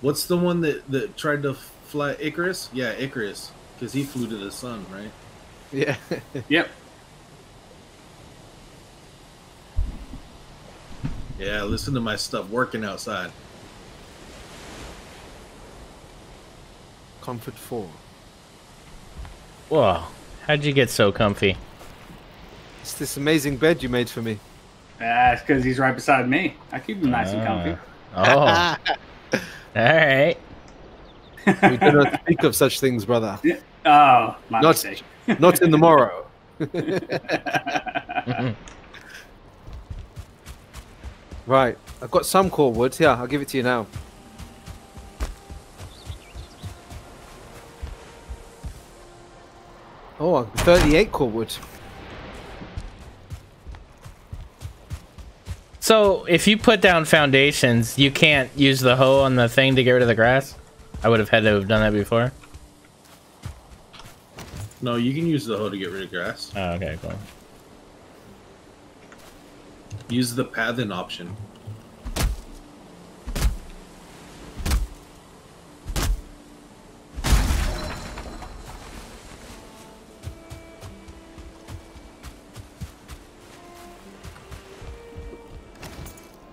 What's the one that, that tried to fly Icarus? Yeah, Icarus. Because he flew to the sun, right? Yeah. Yep. Yeah, listen to my stuff working outside. Comfort four. Whoa. How'd you get so comfy? It's this amazing bed you made for me. Ah, it's because he's right beside me. I keep him nice uh, and comfy. Oh. All right. We do not speak of such things, brother. Oh, my not, mistake. Not in the morrow. Right. I've got some core wood. Yeah, I'll give it to you now. Oh, thirty-eight core wood. So, if you put down foundations, you can't use the hoe on the thing to get rid of the grass? I would have had to have done that before. No, you can use the hoe to get rid of grass. Oh, okay, cool. Use the pathing option.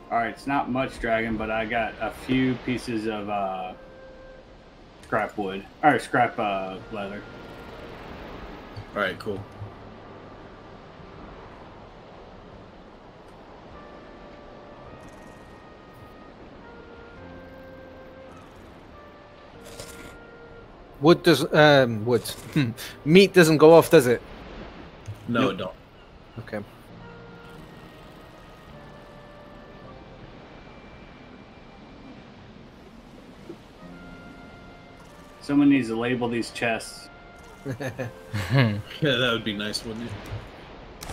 Alright, it's not much, Dragon, but I got a few pieces of uh, scrap wood. Alright, scrap uh, leather. Alright, cool. Wood does um wood. Hmm. Meat doesn't go off, does it? No, nope. It don't. Okay. Someone needs to label these chests. Yeah, that would be nice, wouldn't it?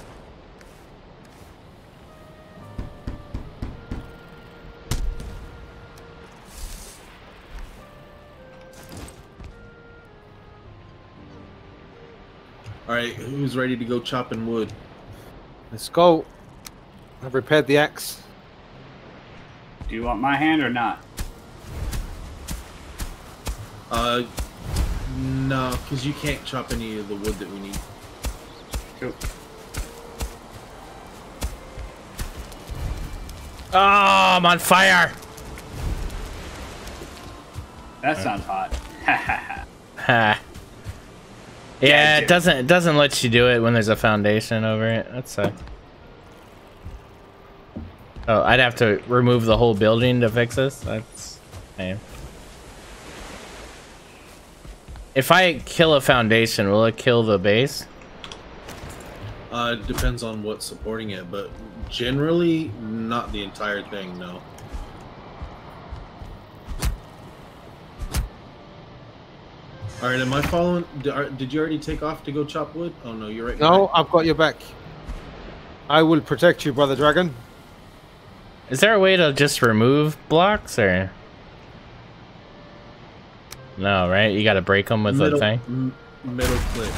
Alright, who's ready to go chopping wood? Let's go. I've repaired the axe. Do you want my hand or not? Uh, no, because you can't chop any of the wood that we need. Cool. Oh, I'm on fire! That sounds hot. Yeah, it doesn't it doesn't let you do it when there's a foundation over it. That sucks. Oh, I'd have to remove the whole building to fix this? That's lame. If I kill a foundation, will it kill the base? Uh, it depends on what's supporting it, but generally not the entire thing, no. Alright, am I following? Did you already take off to go chop wood? Oh no, you're right. No, I've got your back. I will protect you, Brother Dragon. Is there a way to just remove blocks, or...? No, right? You gotta break them with middle, the thing? Middle click.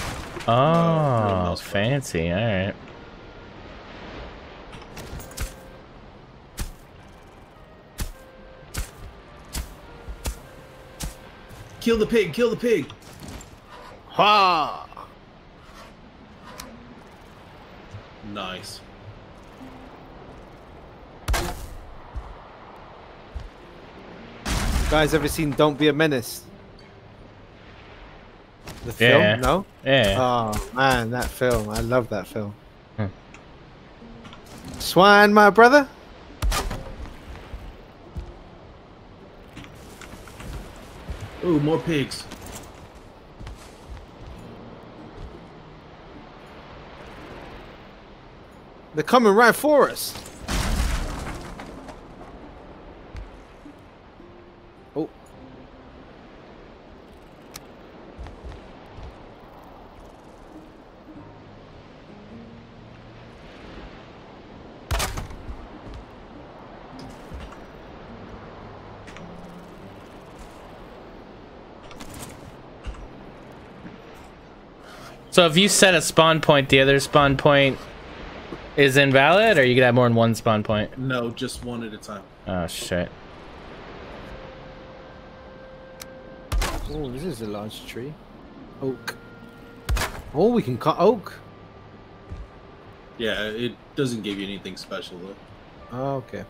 Oh, no, fancy. Alright. Kill the pig! Kill the pig! Ha! Nice. Guys, ever seen Don't Be A Menace? The film? Yeah. No? Yeah. Oh, man, that film. I love that film. Hmm. Swine, my brother. Ooh, more pigs. They're coming right for us. Oh. So if you set a spawn point, the other spawn point is invalid, or you could have more than one spawn point? No, just one at a time. Oh shit. Oh, this is a large tree. Oak. Oh, we can cut oak. Yeah, it doesn't give you anything special though. Oh, okay.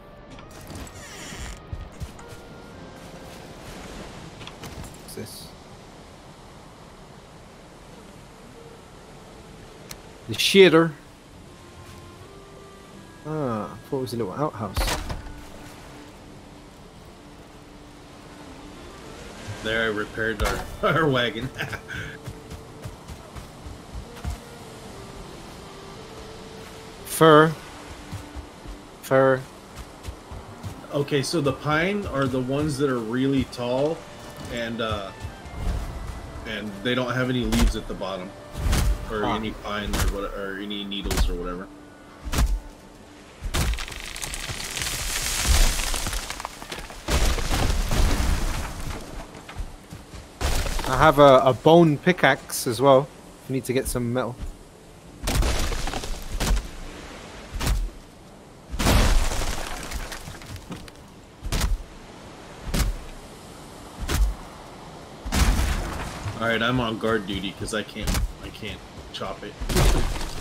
What's this? The shitter. Ah, I thought it was a little outhouse. There, I repaired our, our wagon. Fir. Fir. Okay, so the pine are the ones that are really tall, and uh, and they don't have any leaves at the bottom, or ah. any pines or what, or any needles or whatever. I have a, a bone pickaxe as well. We need to get some metal. All right, I'm on guard duty because I can't, I can't chop it.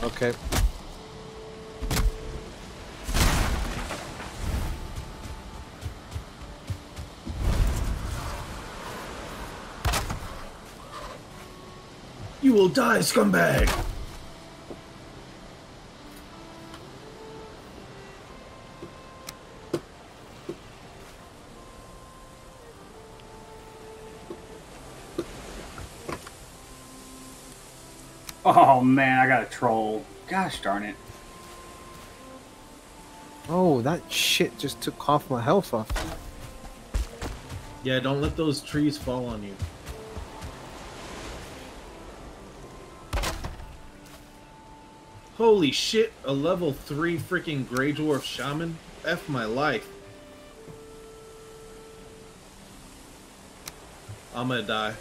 Okay. You will die, scumbag! Oh man, I got a troll. Gosh darn it. Oh, that shit just took half my health off. Yeah, don't let those trees fall on you. Holy shit, a level three freaking Grey Dwarf Shaman? F my life. I'm gonna die.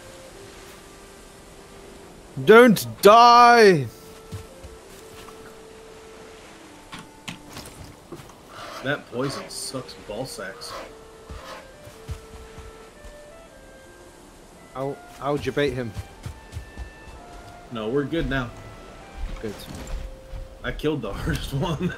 Don't die! That poison sucks ball sacks. How, how'd you bait him? No, we're good now. Good. I killed the hardest one.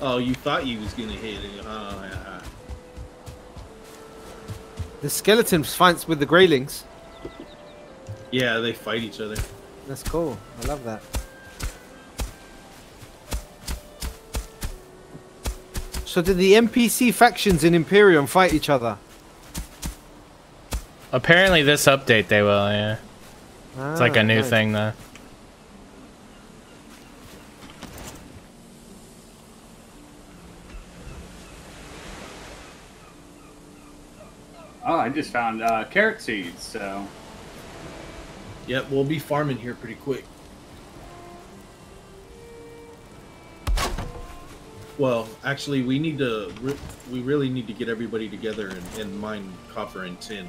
Oh, you thought you was gonna hit it. Oh, yeah. The skeleton fights with the graylings. Yeah, they fight each other. That's cool. I love that. So did the N P C factions in Empyrion fight each other? Apparently this update they will, yeah. Ah, it's like a new nice. thing though. Oh, I just found uh, carrot seeds, so... Yep, we'll be farming here pretty quick. Well, actually we need to... Re we really need to get everybody together and, and mine copper and tin.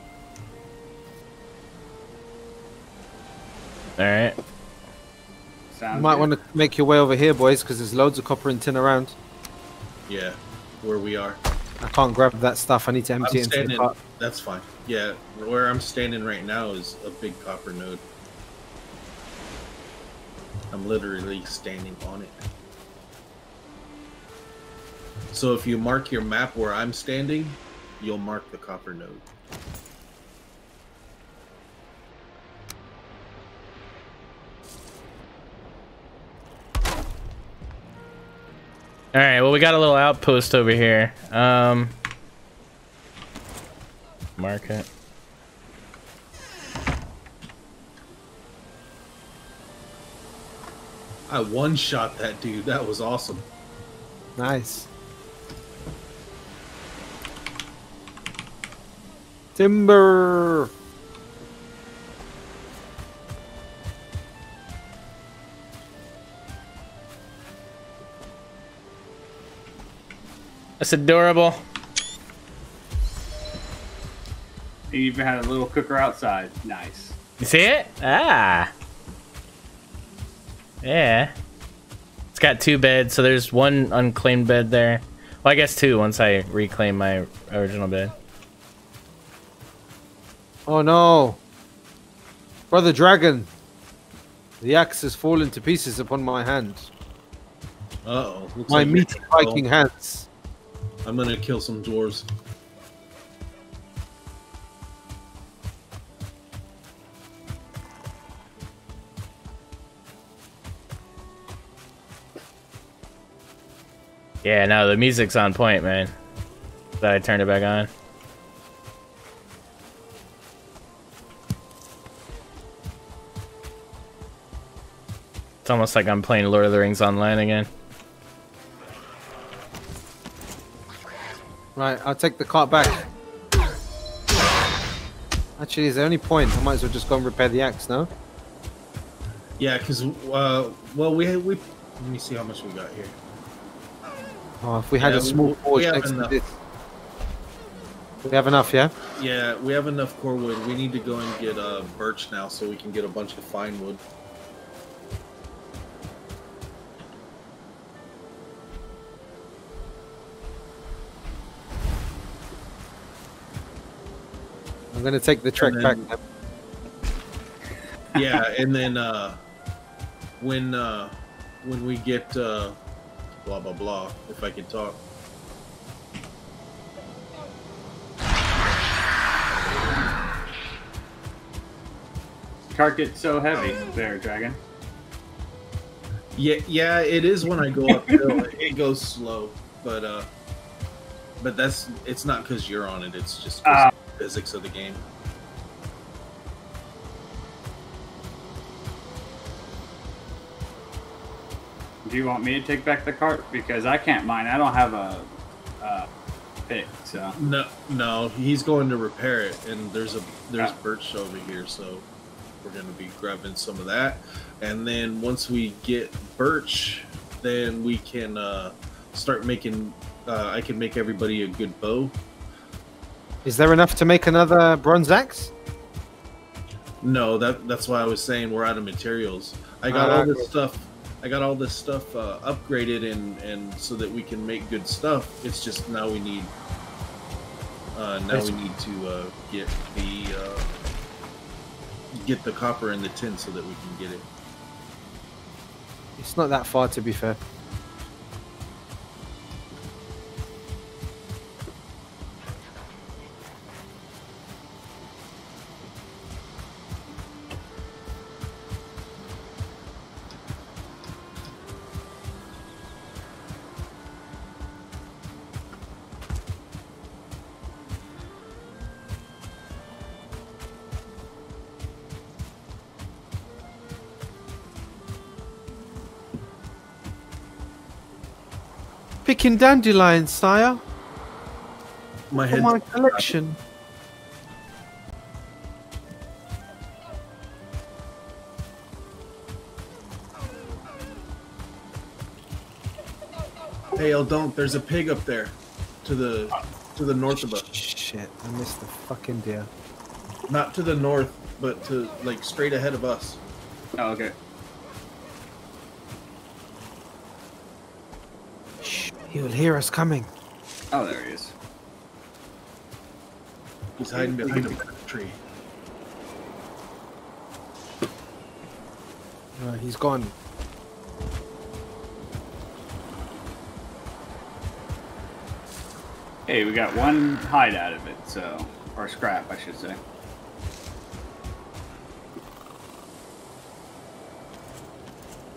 All right. Sounds you might good. want to make your way over here, boys, because there's loads of copper and tin around. Yeah, where we are. I can't grab that stuff. I need to empty I'm it. Standing, into the pot. That's fine. Yeah, where I'm standing right now is a big copper node. I'm literally standing on it. So if you mark your map where I'm standing, you'll mark the copper node. All right, well, we got a little outpost over here. Um, mark it. I one-shot that dude. That was awesome. Nice. Timber. That's adorable. They even had a little cooker outside. Nice. You see it? Ah. Yeah, it's got two beds, so there's one unclaimed bed there. Well, I guess two once I reclaim my original bed. Oh no, brother Dragon, the axe has fallen to pieces upon my hand. Uh oh, looks my like meaty Viking hands. I'm gonna kill some dwarves. Yeah, no, the music's on point, man. Glad I turned it back on. It's almost like I'm playing Lord of the Rings Online again. Right, I'll take the cart back. Actually, is there any point? I might as well just go and repair the axe, no? Yeah, because, uh, well, we, we... Let me see how much we got here. Oh, if we had yeah, a small forge next enough. to this. We have enough, yeah? Yeah, we have enough core wood. We need to go and get uh, birch now so we can get a bunch of fine wood. I'm going to take the trek then, back. Yeah, and then uh, when, uh, when we get... Uh, blah blah blah, if I can talk. Cart gets so heavy there, Dragon. Yeah, yeah, it is when I go uphill. It goes slow, but uh, but that's it's not because you're on it. It's just uh, the physics of the game. Do you want me to take back the cart? Because I can't mine. I don't have a uh, pick. So no, no. He's going to repair it, and there's a there's ah. birch over here, so we're going to be grabbing some of that. And then once we get birch, then we can uh, start making. Uh, I can make everybody a good bow. Is there enough to make another bronze axe? No, that that's why I was saying we're out of materials. I got uh, all this stuff. I got all this stuff uh, upgraded and, and so that we can make good stuff. It's just now we need uh, now That's we need to uh, get the uh, get the copper and the tin so that we can get it. It's not that far, to be fair. Picking dandelions, sire. My head. For my collection. Hey, Eldonk, there's a pig up there, to the to the north of us. Shit, I missed the fucking deer. Not to the north, but to like straight ahead of us. Oh, okay. He will hear us coming. Oh, there he is. He's hiding behind a tree. Uh, he's gone. Hey, we got one hide out of it, so, or scrap, I should say.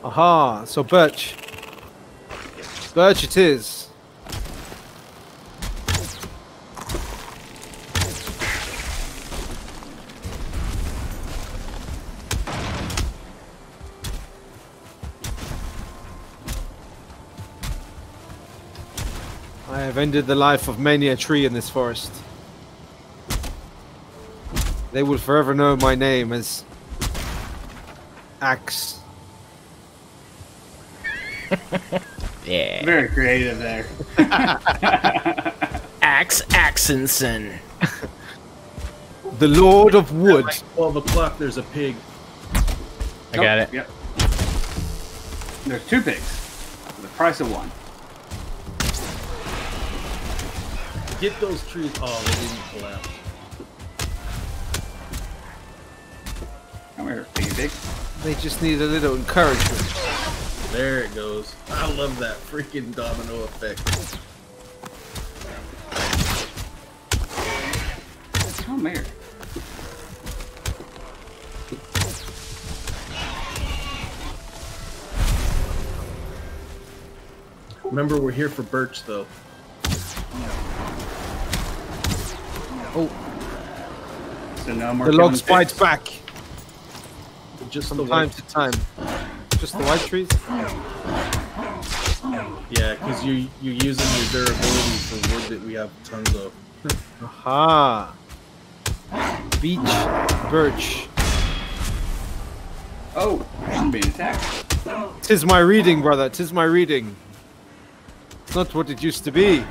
Aha, so birch. Birch it is. I have ended the life of many a tree in this forest. They will forever know my name as Axe. Yeah. Very creative there. Axe Axenson. The Lord of Wood. At twelve o'clock, there's a pig. I got oh, it. Yep. There's two pigs for the price of one. Get those trees. Oh, they didn't collapse. Come here, piggy pig. They just need a little encouragement. There it goes. I love that freaking domino effect. Come here. Remember, we're here for birch, though. Oh. So no more. The logs bite back. Just from time to time. Just the white trees? Yeah, because you, you're using your durability for wood that we have tons of. Aha! Beech, birch. Oh, I'm being attacked. Tis my reading, brother. Tis my reading. It's not what it used to be.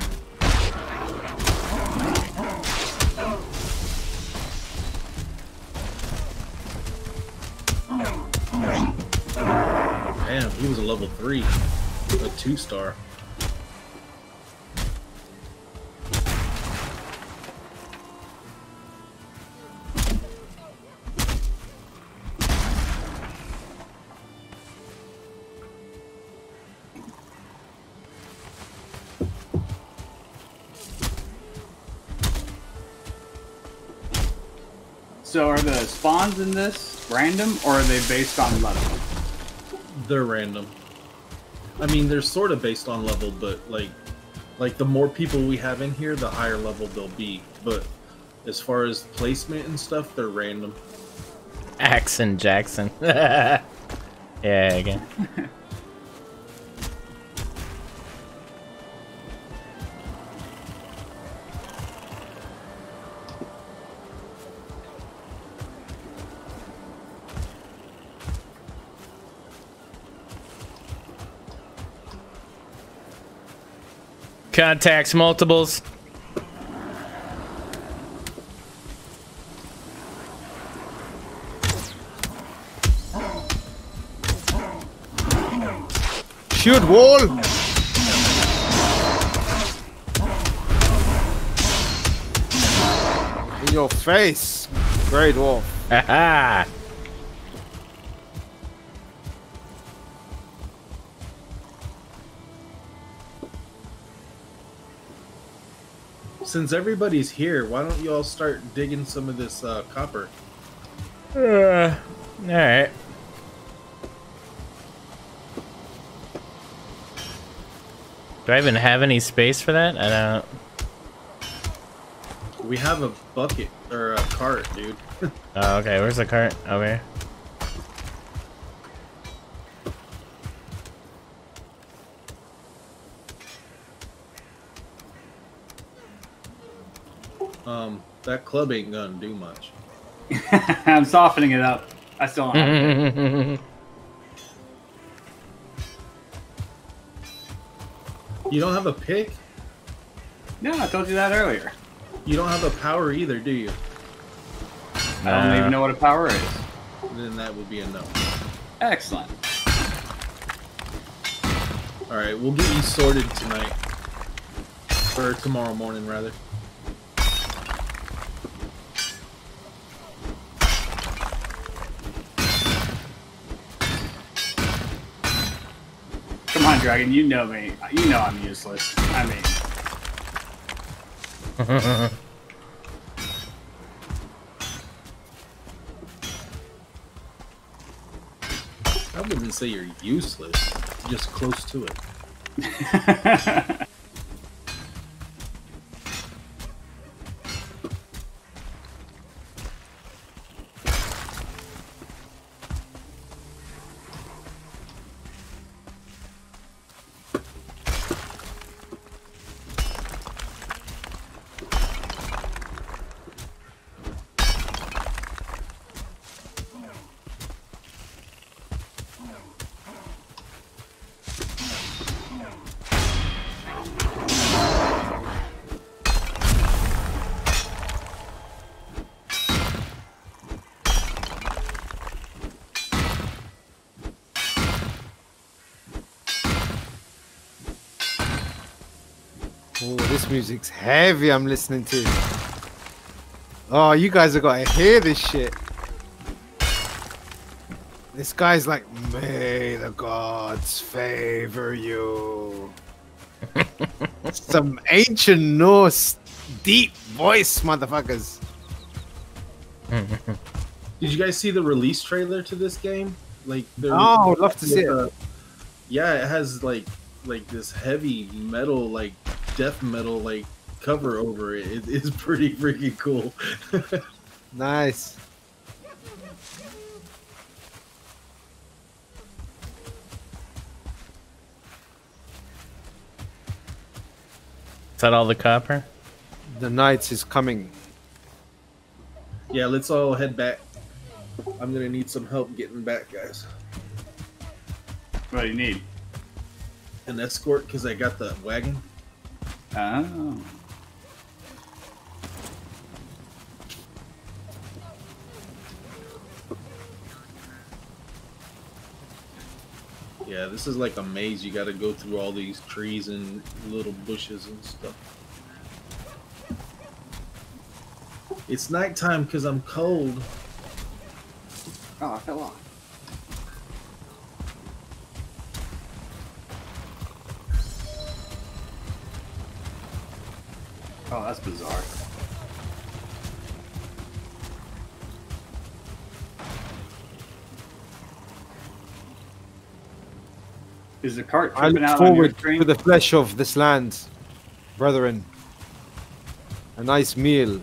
He was a level three, a two star. So are the spawns in this random, or are they based on level? They're random. I mean, they're sort of based on level, but like, like the more people we have in here, the higher level they'll be. But as far as placement and stuff, they're random. Axon Jackson. Yeah, again. Contacts, multiples. Shoot wall. In your face, Grey Dwarf. Aha. Since everybody's here, why don't you all start digging some of this uh, copper? Uh, all right. Do I even have any space for that? I don't. We have a bucket or a cart, dude. Oh, okay. Where's the cart? Over here. Um, that club ain't gonna do much. I'm softening it up. I still don't have it. You don't have a pick? No, I told you that earlier. You don't have a power either, do you? I don't uh, even know what a power is. Then that would be a no. Excellent. Alright, we'll get you sorted tonight. Or tomorrow morning, rather. Come on, Dragon, you know me. You know I'm useless. I mean, I wouldn't say you're useless, you're just close to it. Music's heavy. I'm listening to. Oh, you guys have got to hear this shit. This guy's like, may the gods favor you. Some ancient Norse deep voice, motherfuckers. Did you guys see the release trailer to this game? Like, oh, I'd love to see it. Yeah, it has like like this heavy metal like. Death metal like cover over it. It is pretty freaking cool. Nice. Is that all the copper? The knights is coming. Yeah, let's all head back. I'm gonna need some help getting back, guys. What do you need? An escort, because I got the wagon. Oh. Yeah, this is like a maze. You gotta go through all these trees and little bushes and stuff. It's nighttime because I'm cold. Oh, I fell off. Oh, that's bizarre. Is the cart tripping out on your train? I look forward to the flesh of this land, brethren. A nice meal.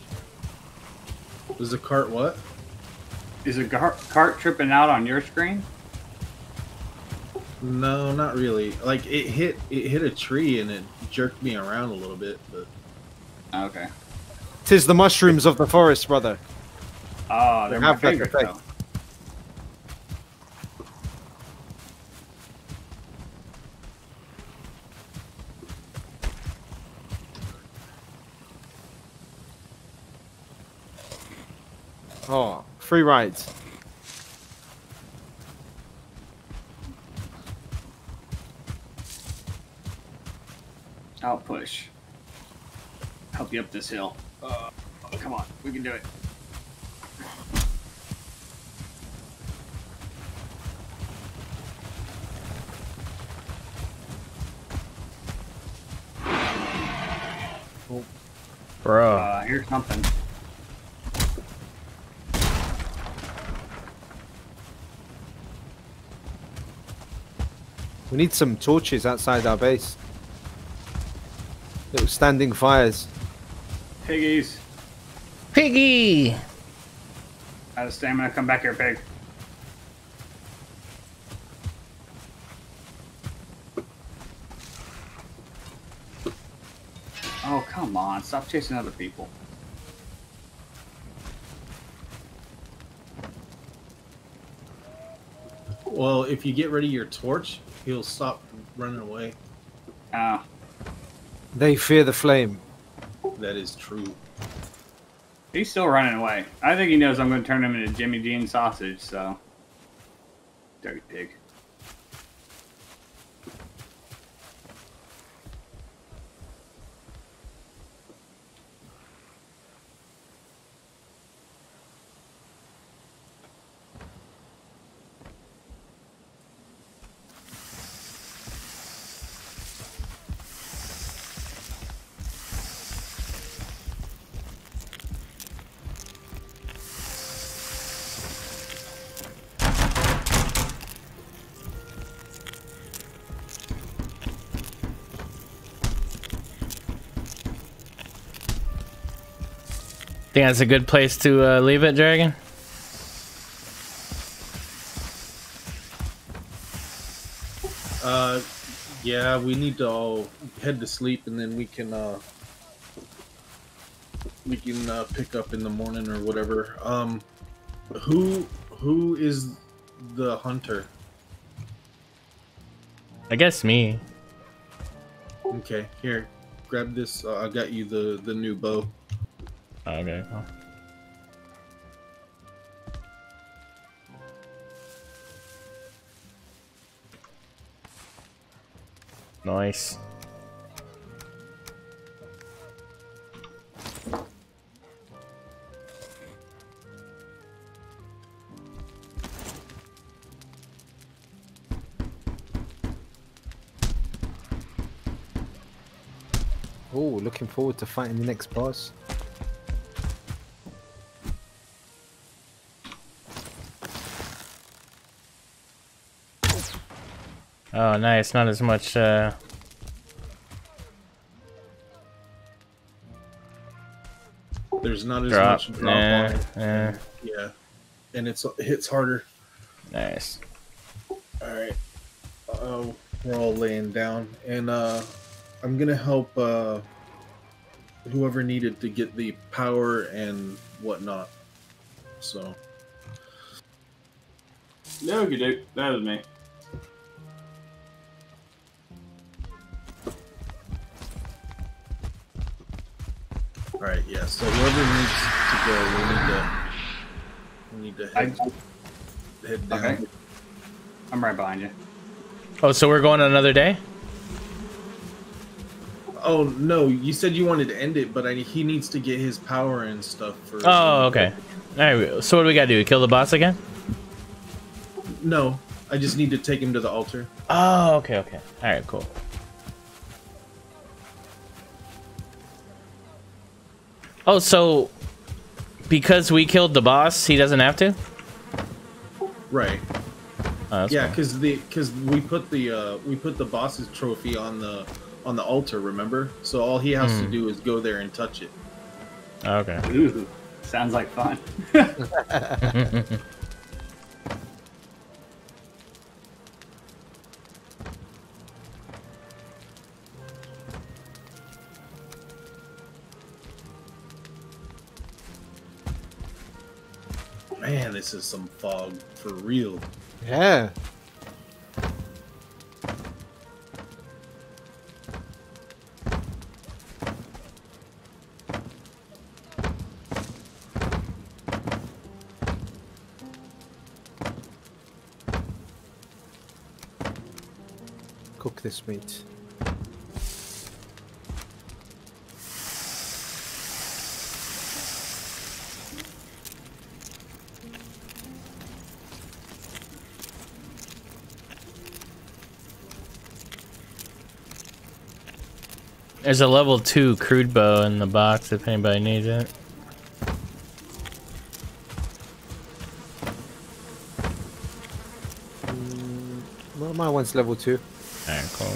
Is the cart what? Is the cart tripping out on your screen? No, not really. Like it hit, it hit a tree and it jerked me around a little bit, but. Okay. 'Tis the mushrooms of the forest, brother. Oh, they're they have my favorite, that effect. Oh, free rides. I'll push. Help you up this hill. Uh, oh, come on, we can do it. Oh. Bro, uh, here's something. We need some torches outside our base. Little standing fires. Piggies. Piggy! Out of stamina, come back here, pig. Oh, come on. Stop chasing other people. Well, if you get rid of your torch, he'll stop running away. Ah. They fear the flame. That is true. He's still running away. I think he knows I'm going to turn him into Jimmy Dean sausage, so... Dirty pig. Think that's a good place to uh, leave it, Dragon? Uh, yeah, we need to all head to sleep, and then we can uh, we can uh, pick up in the morning or whatever. Um, who who is the hunter? I guess me. Okay, here, grab this. Uh, I got you the the new bow. Okay. Oh. Nice. Oh, looking forward to fighting the next boss. Oh, nice. Not as much, uh... There's not as drop. much drop nah, on it. Nah. Yeah. And it's, it hits harder. Nice. Alright. Uh-oh. We're all laying down. And, uh... I'm gonna help, uh... whoever needed to get the power and whatnot. So... No, you do. That was me. Alright, yeah, so whoever needs to go, we need to, we need to head, I, head down. Okay. I'm right behind you. Oh, so we're going another day? Oh, no, you said you wanted to end it, but I, he needs to get his power and stuff first. Oh, okay. Alright, so what do we gotta do? Kill the boss again? No, I just need to take him to the altar. Oh, okay, okay. Alright, cool. Oh, so because we killed the boss, he doesn't have to? Right. Oh, yeah, because cool. the because we put the uh, we put the boss's trophy on the on the altar. Remember? So all he has mm. to do is go there and touch it. Okay. Ooh, sounds like fun. Man, this is some fog for real. Yeah. Cook this meat. There's a level two crude bow in the box if anybody needs it. Mm, well, my one's level two. Alright, cool.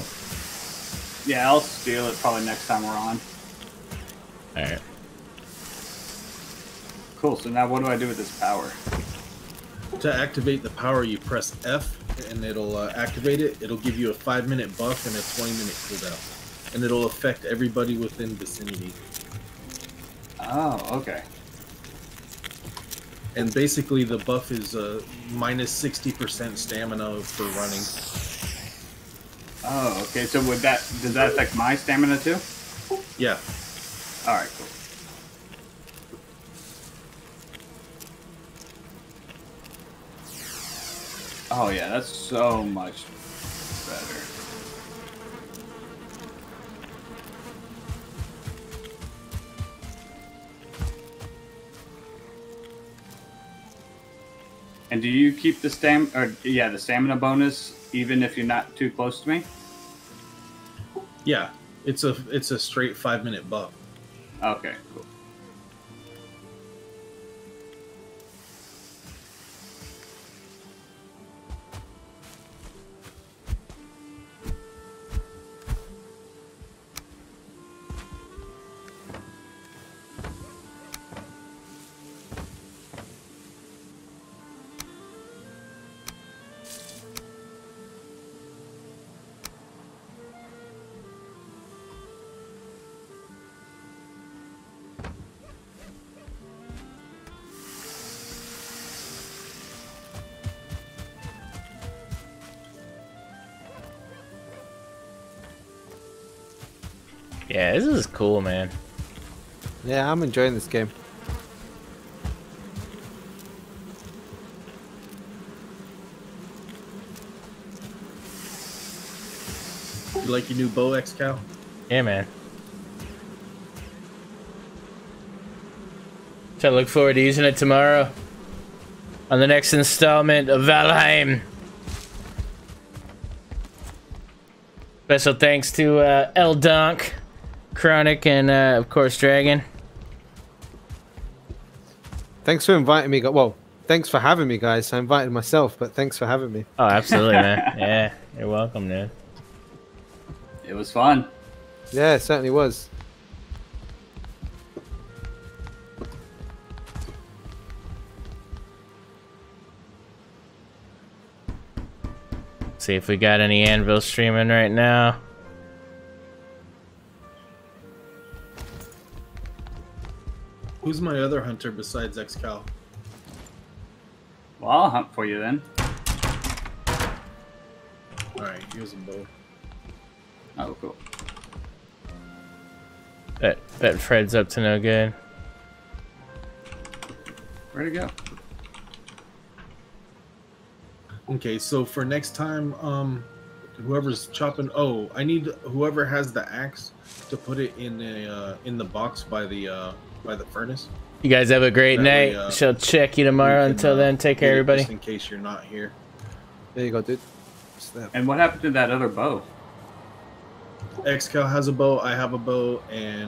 Yeah, I'll steal it probably next time we're on. Alright. Cool, so now what do I do with this power? To activate the power, you press F and it'll uh, activate it. It'll give you a five minute buff and a twenty minute cooldown. And it'll affect everybody within vicinity. Oh, okay. And basically the buff is uh, minus sixty percent stamina for running. Oh, okay. So would that, does that affect my stamina too? Yeah. All right, cool. Oh yeah, that's so much better. And do you keep the stam or yeah, the stamina bonus even if you're not too close to me? Yeah, it's a it's a straight five minute buff. Okay, cool. Yeah, this is cool, man. Yeah, I'm enjoying this game. You like your new bow, Excal? Yeah, man. So I look forward to using it tomorrow on the next installment of Valheim. Special thanks to uh, Eldonk, Chronic, and uh, of course Dragon. Thanks for inviting me. Well, thanks for having me, guys. I invited myself, but thanks for having me. Oh, absolutely, man. Yeah, you're welcome, dude. It was fun. Yeah, it certainly was. See if we got any anvil streaming right now. Who's my other hunter besides Excal? Well, I'll hunt for you then. Alright, here's a bow. Oh, cool. Bet, bet Fred's up to no good. Where'd he go? Okay, so for next time, um, whoever's chopping, oh, I need whoever has the axe to put it in the uh, in the box by the uh, by the furnace. You guys have a great that night. Way, uh, Shall check you tomorrow. Can, Until uh, then, take care, everybody. Just in case you're not here. There you go, dude. And what happened to that other bow? Excal has a bow. I have a bow, and.